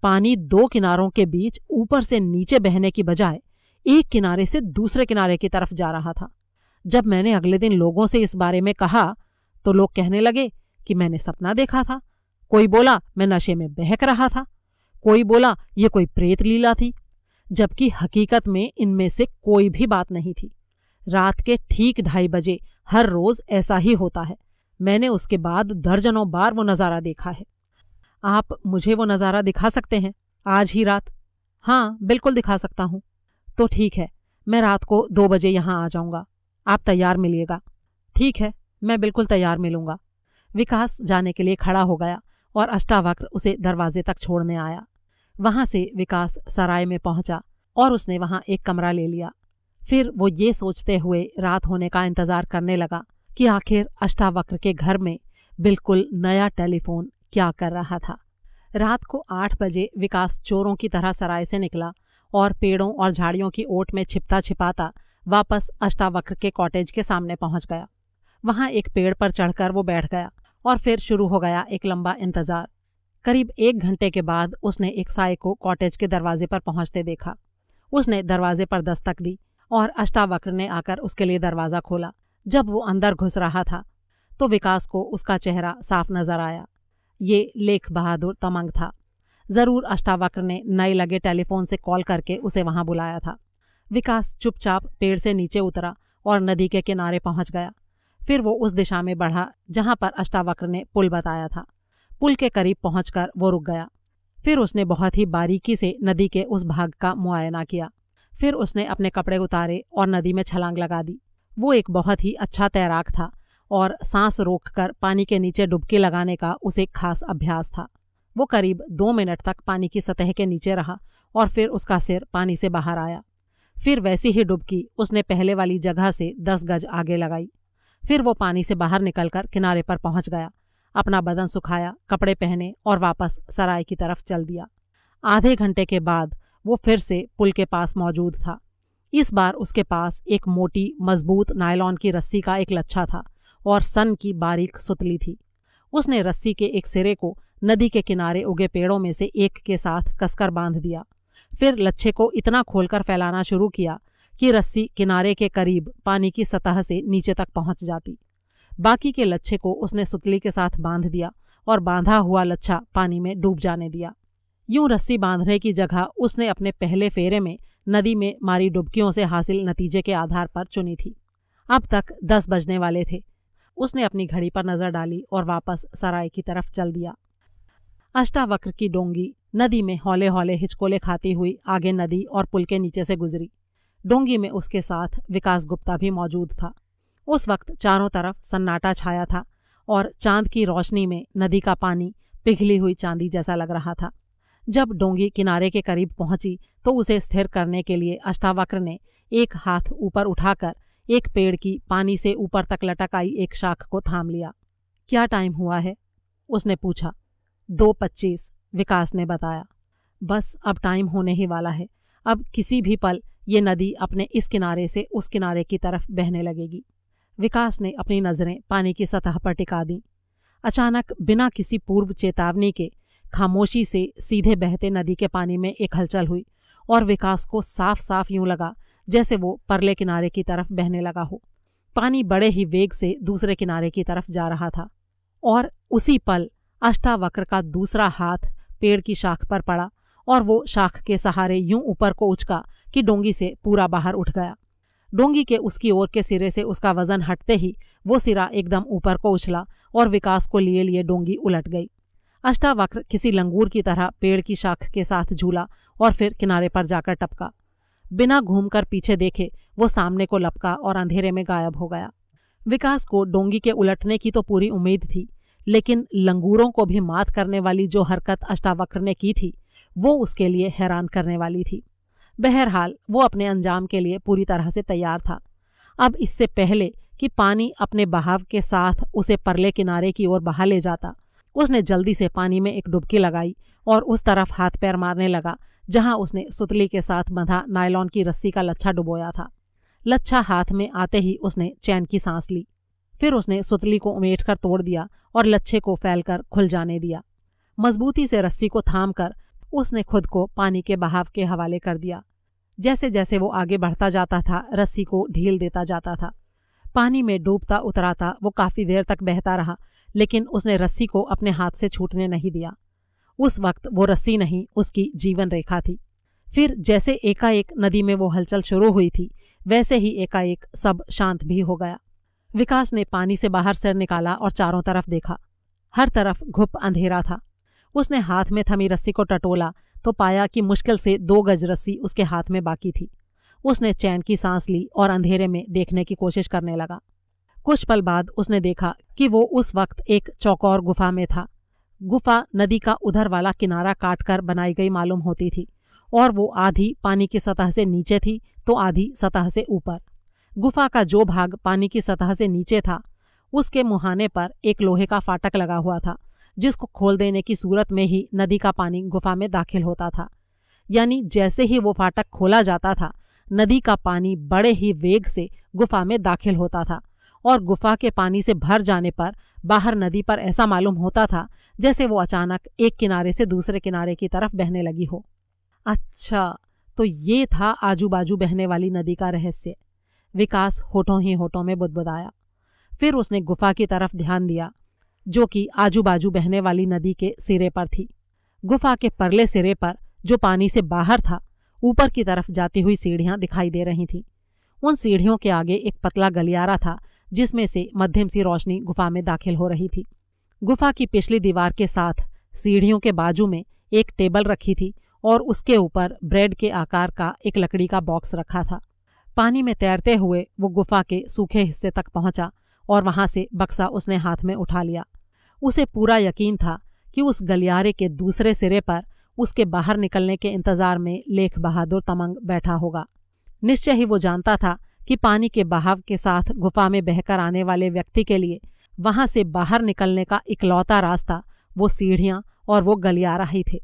पानी दो किनारों के बीच ऊपर से नीचे बहने की बजाय एक किनारे से दूसरे किनारे की तरफ जा रहा था। जब मैंने अगले दिन लोगों से इस बारे में कहा तो लोग कहने लगे कि मैंने सपना देखा था। कोई बोला मैं नशे में बहक रहा था, कोई बोला ये कोई प्रेत लीला थी, जबकि हकीकत में इनमें से कोई भी बात नहीं थी। रात के ठीक 2:30 बजे हर रोज ऐसा ही होता है। मैंने उसके बाद दर्जनों बार वो नज़ारा देखा है। आप मुझे वो नज़ारा दिखा सकते हैं आज ही रात? हाँ बिल्कुल दिखा सकता हूँ। तो ठीक है, मैं रात को 2 बजे यहाँ आ जाऊँगा, आप तैयार मिलिएगा। ठीक है, मैं बिल्कुल तैयार मिलूँगा। विकास जाने के लिए खड़ा हो गया और अष्टावक्र उसे दरवाजे तक छोड़ने आया। वहाँ से विकास सराय में पहुँचा और उसने वहाँ एक कमरा ले लिया। फिर वो ये सोचते हुए रात होने का इंतज़ार करने लगा कि आखिर अष्टावक्र के घर में बिल्कुल नया टेलीफोन क्या कर रहा था। रात को 8 बजे विकास चोरों की तरह सराय से निकला और पेड़ों और झाड़ियों की ओट में छिपता छिपाता वापस अष्टावक्र के कॉटेज के सामने पहुंच गया। वहां एक पेड़ पर चढ़कर वो बैठ गया और फिर शुरू हो गया एक लंबा इंतजार। करीब 1 घंटे के बाद उसने एक साय को कॉटेज के दरवाजे पर पहुंचते देखा। उसने दरवाजे पर दस्तक दी और अष्टावक्र ने आकर उसके लिए दरवाज़ा खोला। जब वो अंदर घुस रहा था तो विकास को उसका चेहरा साफ नजर आया। ये लेख बहादुर तमंग था। ज़रूर अष्टावक्र ने नए लगे टेलीफोन से कॉल करके उसे वहाँ बुलाया था। विकास चुपचाप पेड़ से नीचे उतरा और नदी के किनारे पहुँच गया। फिर वो उस दिशा में बढ़ा जहाँ पर अष्टावक्र ने पुल बताया था। पुल के करीब पहुँचकर वो रुक गया। फिर उसने बहुत ही बारीकी से नदी के उस भाग का मुआयना किया। फिर उसने अपने कपड़े उतारे और नदी में छलांग लगा दी। वो एक बहुत ही अच्छा तैराक था और सांस रोककर पानी के नीचे डुबकी लगाने का उसे खास अभ्यास था। वो करीब 2 मिनट तक पानी की सतह के नीचे रहा और फिर उसका सिर पानी से बाहर आया। फिर वैसी ही डुबकी उसने पहले वाली जगह से 10 गज आगे लगाई। फिर वो पानी से बाहर निकलकर किनारे पर पहुंच गया, अपना बदन सुखाया, कपड़े पहने और वापस सराय की तरफ चल दिया। आधे घंटे के बाद वो फिर से पुल के पास मौजूद था। इस बार उसके पास एक मोटी मजबूत नायलॉन की रस्सी का एक लच्छा था और सन की बारीक सुतली थी। उसने रस्सी के एक सिरे को नदी के किनारे उगे पेड़ों में से एक के साथ कसकर बांध दिया। फिर लच्छे को इतना खोलकर फैलाना शुरू किया कि रस्सी किनारे के करीब पानी की सतह से नीचे तक पहुंच जाती। बाकी के लच्छे को उसने सुतली के साथ बांध दिया और बांधा हुआ लच्छा पानी में डूब जाने दिया। यूं रस्सी बांधने की जगह उसने अपने पहले फेरे में नदी में मारी डुबकियों से हासिल नतीजे के आधार पर चुनी थी। अब तक 10 बजने वाले थे। उसने अपनी घड़ी पर नजर डाली और वापस सराय की तरफ चल दिया। अष्टावक्र की डोंगी नदी में हौले हौले हिचकोले खाती हुई आगे नदी और पुल के नीचे से गुजरी। डोंगी में उसके साथ विकास गुप्ता भी मौजूद था। उस वक्त चारों तरफ सन्नाटा छाया था और चांद की रोशनी में नदी का पानी पिघली हुई चांदी जैसा लग रहा था। जब डोंगी किनारे के करीब पहुंची तो उसे स्थिर करने के लिए अष्टावक्र ने एक हाथ ऊपर उठाकर एक पेड़ की पानी से ऊपर तक लटक आई एक शाख को थाम लिया। क्या टाइम हुआ है? उसने पूछा। 2:25 विकास ने बताया। बस अब टाइम होने ही वाला है। अब किसी भी पल ये नदी अपने इस किनारे से उस किनारे की तरफ बहने लगेगी। विकास ने अपनी नज़रें पानी की सतह पर टिका दी। अचानक बिना किसी पूर्व चेतावनी के खामोशी से सीधे बहते नदी के पानी में एक हलचल हुई और विकास को साफ साफ यूं लगा जैसे वो परले किनारे की तरफ बहने लगा हो। पानी बड़े ही वेग से दूसरे किनारे की तरफ जा रहा था और उसी पल अष्टावक्र का दूसरा हाथ पेड़ की शाख पर पड़ा और वो शाख के सहारे यूं ऊपर को उचका कि डोंगी से पूरा बाहर उठ गया। डोंगी के उसकी ओर के सिरे से उसका वजन हटते ही वो सिरा एकदम ऊपर को उछला और विकास को लिए लिए डोंगी उलट गई। अष्टावक्र किसी लंगूर की तरह पेड़ की शाख के साथ झूला और फिर किनारे पर जाकर टपका। बिना घूमकर पीछे देखे वो सामने को लपका और अंधेरे में गायब हो गया। विकास को डोंगी के उलटने की तो पूरी उम्मीद थी, लेकिन लंगूरों को भी मात करने वाली जो हरकत अष्टावक्र ने की थी वो उसके लिए हैरान करने वाली थी। बहरहाल वो अपने अंजाम के लिए पूरी तरह से तैयार था। अब इससे पहले कि पानी अपने बहाव के साथ उसे परले किनारे की ओर बहा ले जाता, उसने जल्दी से पानी में एक डुबकी लगाई और उस तरफ हाथ पैर मारने लगा जहां उसने सुतली के साथ बंधा नायलॉन की रस्सी का लच्छा डुबोया था। लच्छा हाथ में आते ही उसने चैन की सांस ली। फिर उसने सुतली को उमेटकर तोड़ दिया और लच्छे को फैलकर खुल जाने दिया। मजबूती से रस्सी को थामकर उसने खुद को पानी के बहाव के हवाले कर दिया। जैसे जैसे वो आगे बढ़ता जाता था, रस्सी को ढील देता जाता था। पानी में डूबता उतराता वो काफ़ी देर तक बहता रहा, लेकिन उसने रस्सी को अपने हाथ से छूटने नहीं दिया। उस वक्त वो रस्सी नहीं, उसकी जीवन रेखा थी। फिर जैसे एकाएक नदी में वो हलचल शुरू हुई थी, वैसे ही एकाएक सब शांत भी हो गया। विकास ने पानी से बाहर सिर निकाला और चारों तरफ देखा। हर तरफ घुप अंधेरा था। उसने हाथ में थमी रस्सी को टटोला तो पाया कि मुश्किल से 2 गज रस्सी उसके हाथ में बाकी थी। उसने चैन की सांस ली और अंधेरे में देखने की कोशिश करने लगा। कुछ पल बाद उसने देखा कि वो उस वक्त एक चौकोर गुफा में था। गुफा नदी का उधर वाला किनारा काटकर बनाई गई मालूम होती थी और वो आधी पानी की सतह से नीचे थी तो आधी सतह से ऊपर। गुफा का जो भाग पानी की सतह से नीचे था, उसके मुहाने पर एक लोहे का फाटक लगा हुआ था जिसको खोल देने की सूरत में ही नदी का पानी गुफा में दाखिल होता था। यानी जैसे ही वो फाटक खोला जाता था, नदी का पानी बड़े ही वेग से गुफा में दाखिल होता था और गुफा के पानी से भर जाने पर बाहर नदी पर ऐसा मालूम होता था जैसे वो अचानक एक किनारे से दूसरे किनारे की तरफ बहने लगी हो। अच्छा, तो ये था आजू बाजू बहने वाली नदी का रहस्य। विकास होठों ही होठों में बुदबुदाया। फिर उसने गुफा की तरफ ध्यान दिया जो कि आजू बाजू बहने वाली नदी के सिरे पर थी। गुफा के परले सिरे पर जो पानी से बाहर था, ऊपर की तरफ जाती हुई सीढ़ियां दिखाई दे रही थीं। उन सीढ़ियों के आगे एक पतला गलियारा था जिसमें से मध्यम सी रोशनी गुफा में दाखिल हो रही थी। गुफा की पिछली दीवार के साथ सीढ़ियों के बाजू में एक टेबल रखी थी और उसके ऊपर ब्रेड के आकार का एक लकड़ी का बॉक्स रखा था। पानी में तैरते हुए वो गुफा के सूखे हिस्से तक पहुंचा और वहां से बक्सा उसने हाथ में उठा लिया। उसे पूरा यकीन था कि उस गलियारे के दूसरे सिरे पर उसके बाहर निकलने के इंतजार में लेख बहादुर तमंग बैठा होगा। निश्चय ही वो जानता था कि पानी के बहाव के साथ गुफा में बहकर आने वाले व्यक्ति के लिए वहां से बाहर निकलने का इकलौता रास्ता वो सीढ़ियां और वो गलियारा ही थे।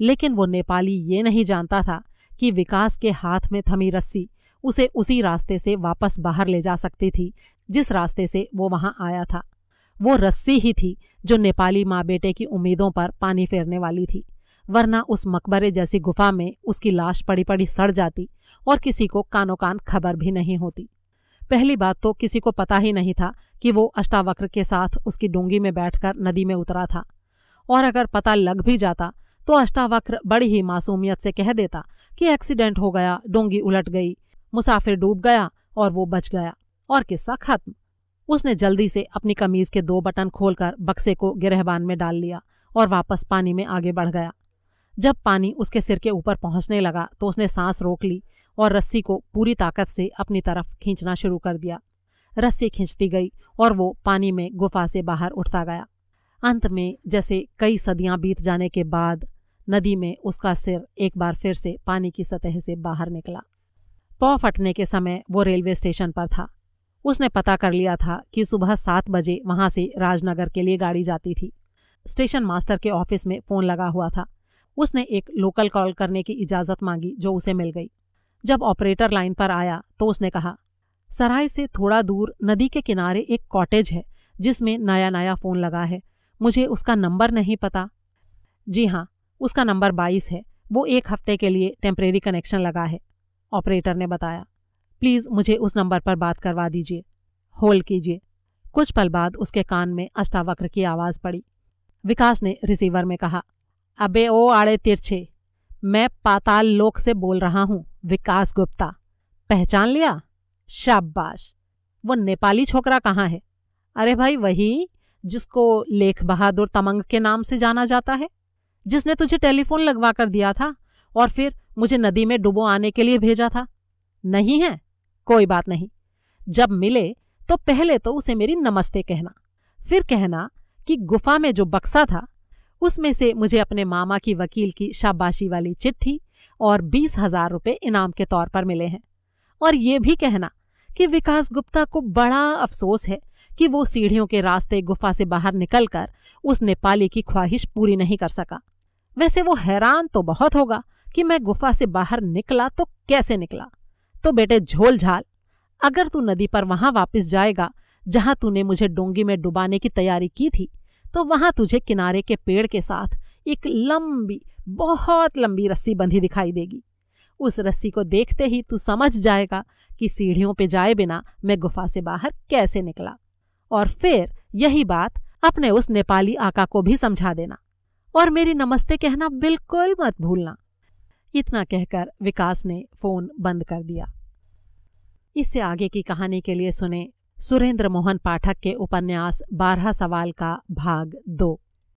लेकिन वो नेपाली ये नहीं जानता था कि विकास के हाथ में थमी रस्सी उसे उसी रास्ते से वापस बाहर ले जा सकती थी जिस रास्ते से वो वहां आया था। वो रस्सी ही थी जो नेपाली माँ बेटे की उम्मीदों पर पानी फेरने वाली थी, वरना उस मकबरे जैसी गुफा में उसकी लाश पड़ी पड़ी सड़ जाती और किसी को कानो कान खबर भी नहीं होती। पहली बात तो किसी को पता ही नहीं था कि वो अष्टावक्र के साथ उसकी डोंगी में बैठकर नदी में उतरा था, और अगर पता लग भी जाता तो अष्टावक्र बड़ी ही मासूमियत से कह देता कि एक्सीडेंट हो गया, डोंगी उलट गई, मुसाफिर डूब गया और वो बच गया और किस्सा खत्म। उसने जल्दी से अपनी कमीज के 2 बटन खोलकर बक्से को गिरहबान में डाल लिया और वापस पानी में आगे बढ़ गया। जब पानी उसके सिर के ऊपर पहुंचने लगा तो उसने सांस रोक ली और रस्सी को पूरी ताकत से अपनी तरफ खींचना शुरू कर दिया। रस्सी खींचती गई और वो पानी में गुफा से बाहर उठता गया। अंत में जैसे कई सदियां बीत जाने के बाद नदी में उसका सिर एक बार फिर से पानी की सतह से बाहर निकला। पौ फटने के समय वो रेलवे स्टेशन पर था। उसने पता कर लिया था कि सुबह 7 बजे वहां से राजनगर के लिए गाड़ी जाती थी। स्टेशन मास्टर के ऑफिस में फोन लगा हुआ था। उसने एक लोकल कॉल करने की इजाज़त मांगी जो उसे मिल गई। जब ऑपरेटर लाइन पर आया तो उसने कहा, सराय से थोड़ा दूर नदी के किनारे एक कॉटेज है जिसमें नया नया फ़ोन लगा है। मुझे उसका नंबर नहीं पता। जी हाँ, उसका नंबर 22 है। वो एक हफ्ते के लिए टेम्परेरी कनेक्शन लगा है, ऑपरेटर ने बताया। प्लीज़ मुझे उस नंबर पर बात करवा दीजिए। होल्ड कीजिए। कुछ पल बाद उसके कान में अष्टावक्र की आवाज़ पड़ी। विकास ने रिसीवर में कहा, अबे ओ आड़े तिरछे, मैं पाताल लोक से बोल रहा हूँ, विकास गुप्ता। पहचान लिया? शाबाश। वो नेपाली छोकरा कहाँ है? अरे भाई, वही जिसको लेख बहादुर तमंग के नाम से जाना जाता है, जिसने तुझे टेलीफोन लगवा कर दिया था और फिर मुझे नदी में डुबो आने के लिए भेजा था। नहीं है? कोई बात नहीं। जब मिले तो पहले तो उसे मेरी नमस्ते कहना, फिर कहना कि गुफा में जो बक्सा था उसमें से मुझे अपने मामा की वकील की शाबाशी वाली चिट्ठी और 20,000 रुपये इनाम के तौर पर मिले हैं। और ये भी कहना कि विकास गुप्ता को बड़ा अफसोस है कि वो सीढ़ियों के रास्ते गुफा से बाहर निकलकर उस नेपाली की ख्वाहिश पूरी नहीं कर सका। वैसे वो हैरान तो बहुत होगा कि मैं गुफा से बाहर निकला तो कैसे निकला। तो बेटे झोल झाल, अगर तू नदी पर वहाँ वापस जाएगा जहाँ तूने मुझे डोंगी में डुबाने की तैयारी की थी, तो वहाँ तुझे किनारे के पेड़ के साथ एक लंबी, बहुत लंबी रस्सी बंधी दिखाई देगी। उस रस्सी को देखते ही तू समझ जाएगा कि सीढ़ियों पे जाए बिना मैं गुफा से बाहर कैसे निकला। और फिर यही बात अपने उस नेपाली आका को भी समझा देना, और मेरी नमस्ते कहना बिल्कुल मत भूलना। इतना कहकर विकास ने फोन बंद कर दिया। इससे आगे की कहानी के लिए सुने सुरेंद्र मोहन पाठक के उपन्यास 12 सवाल का भाग 2।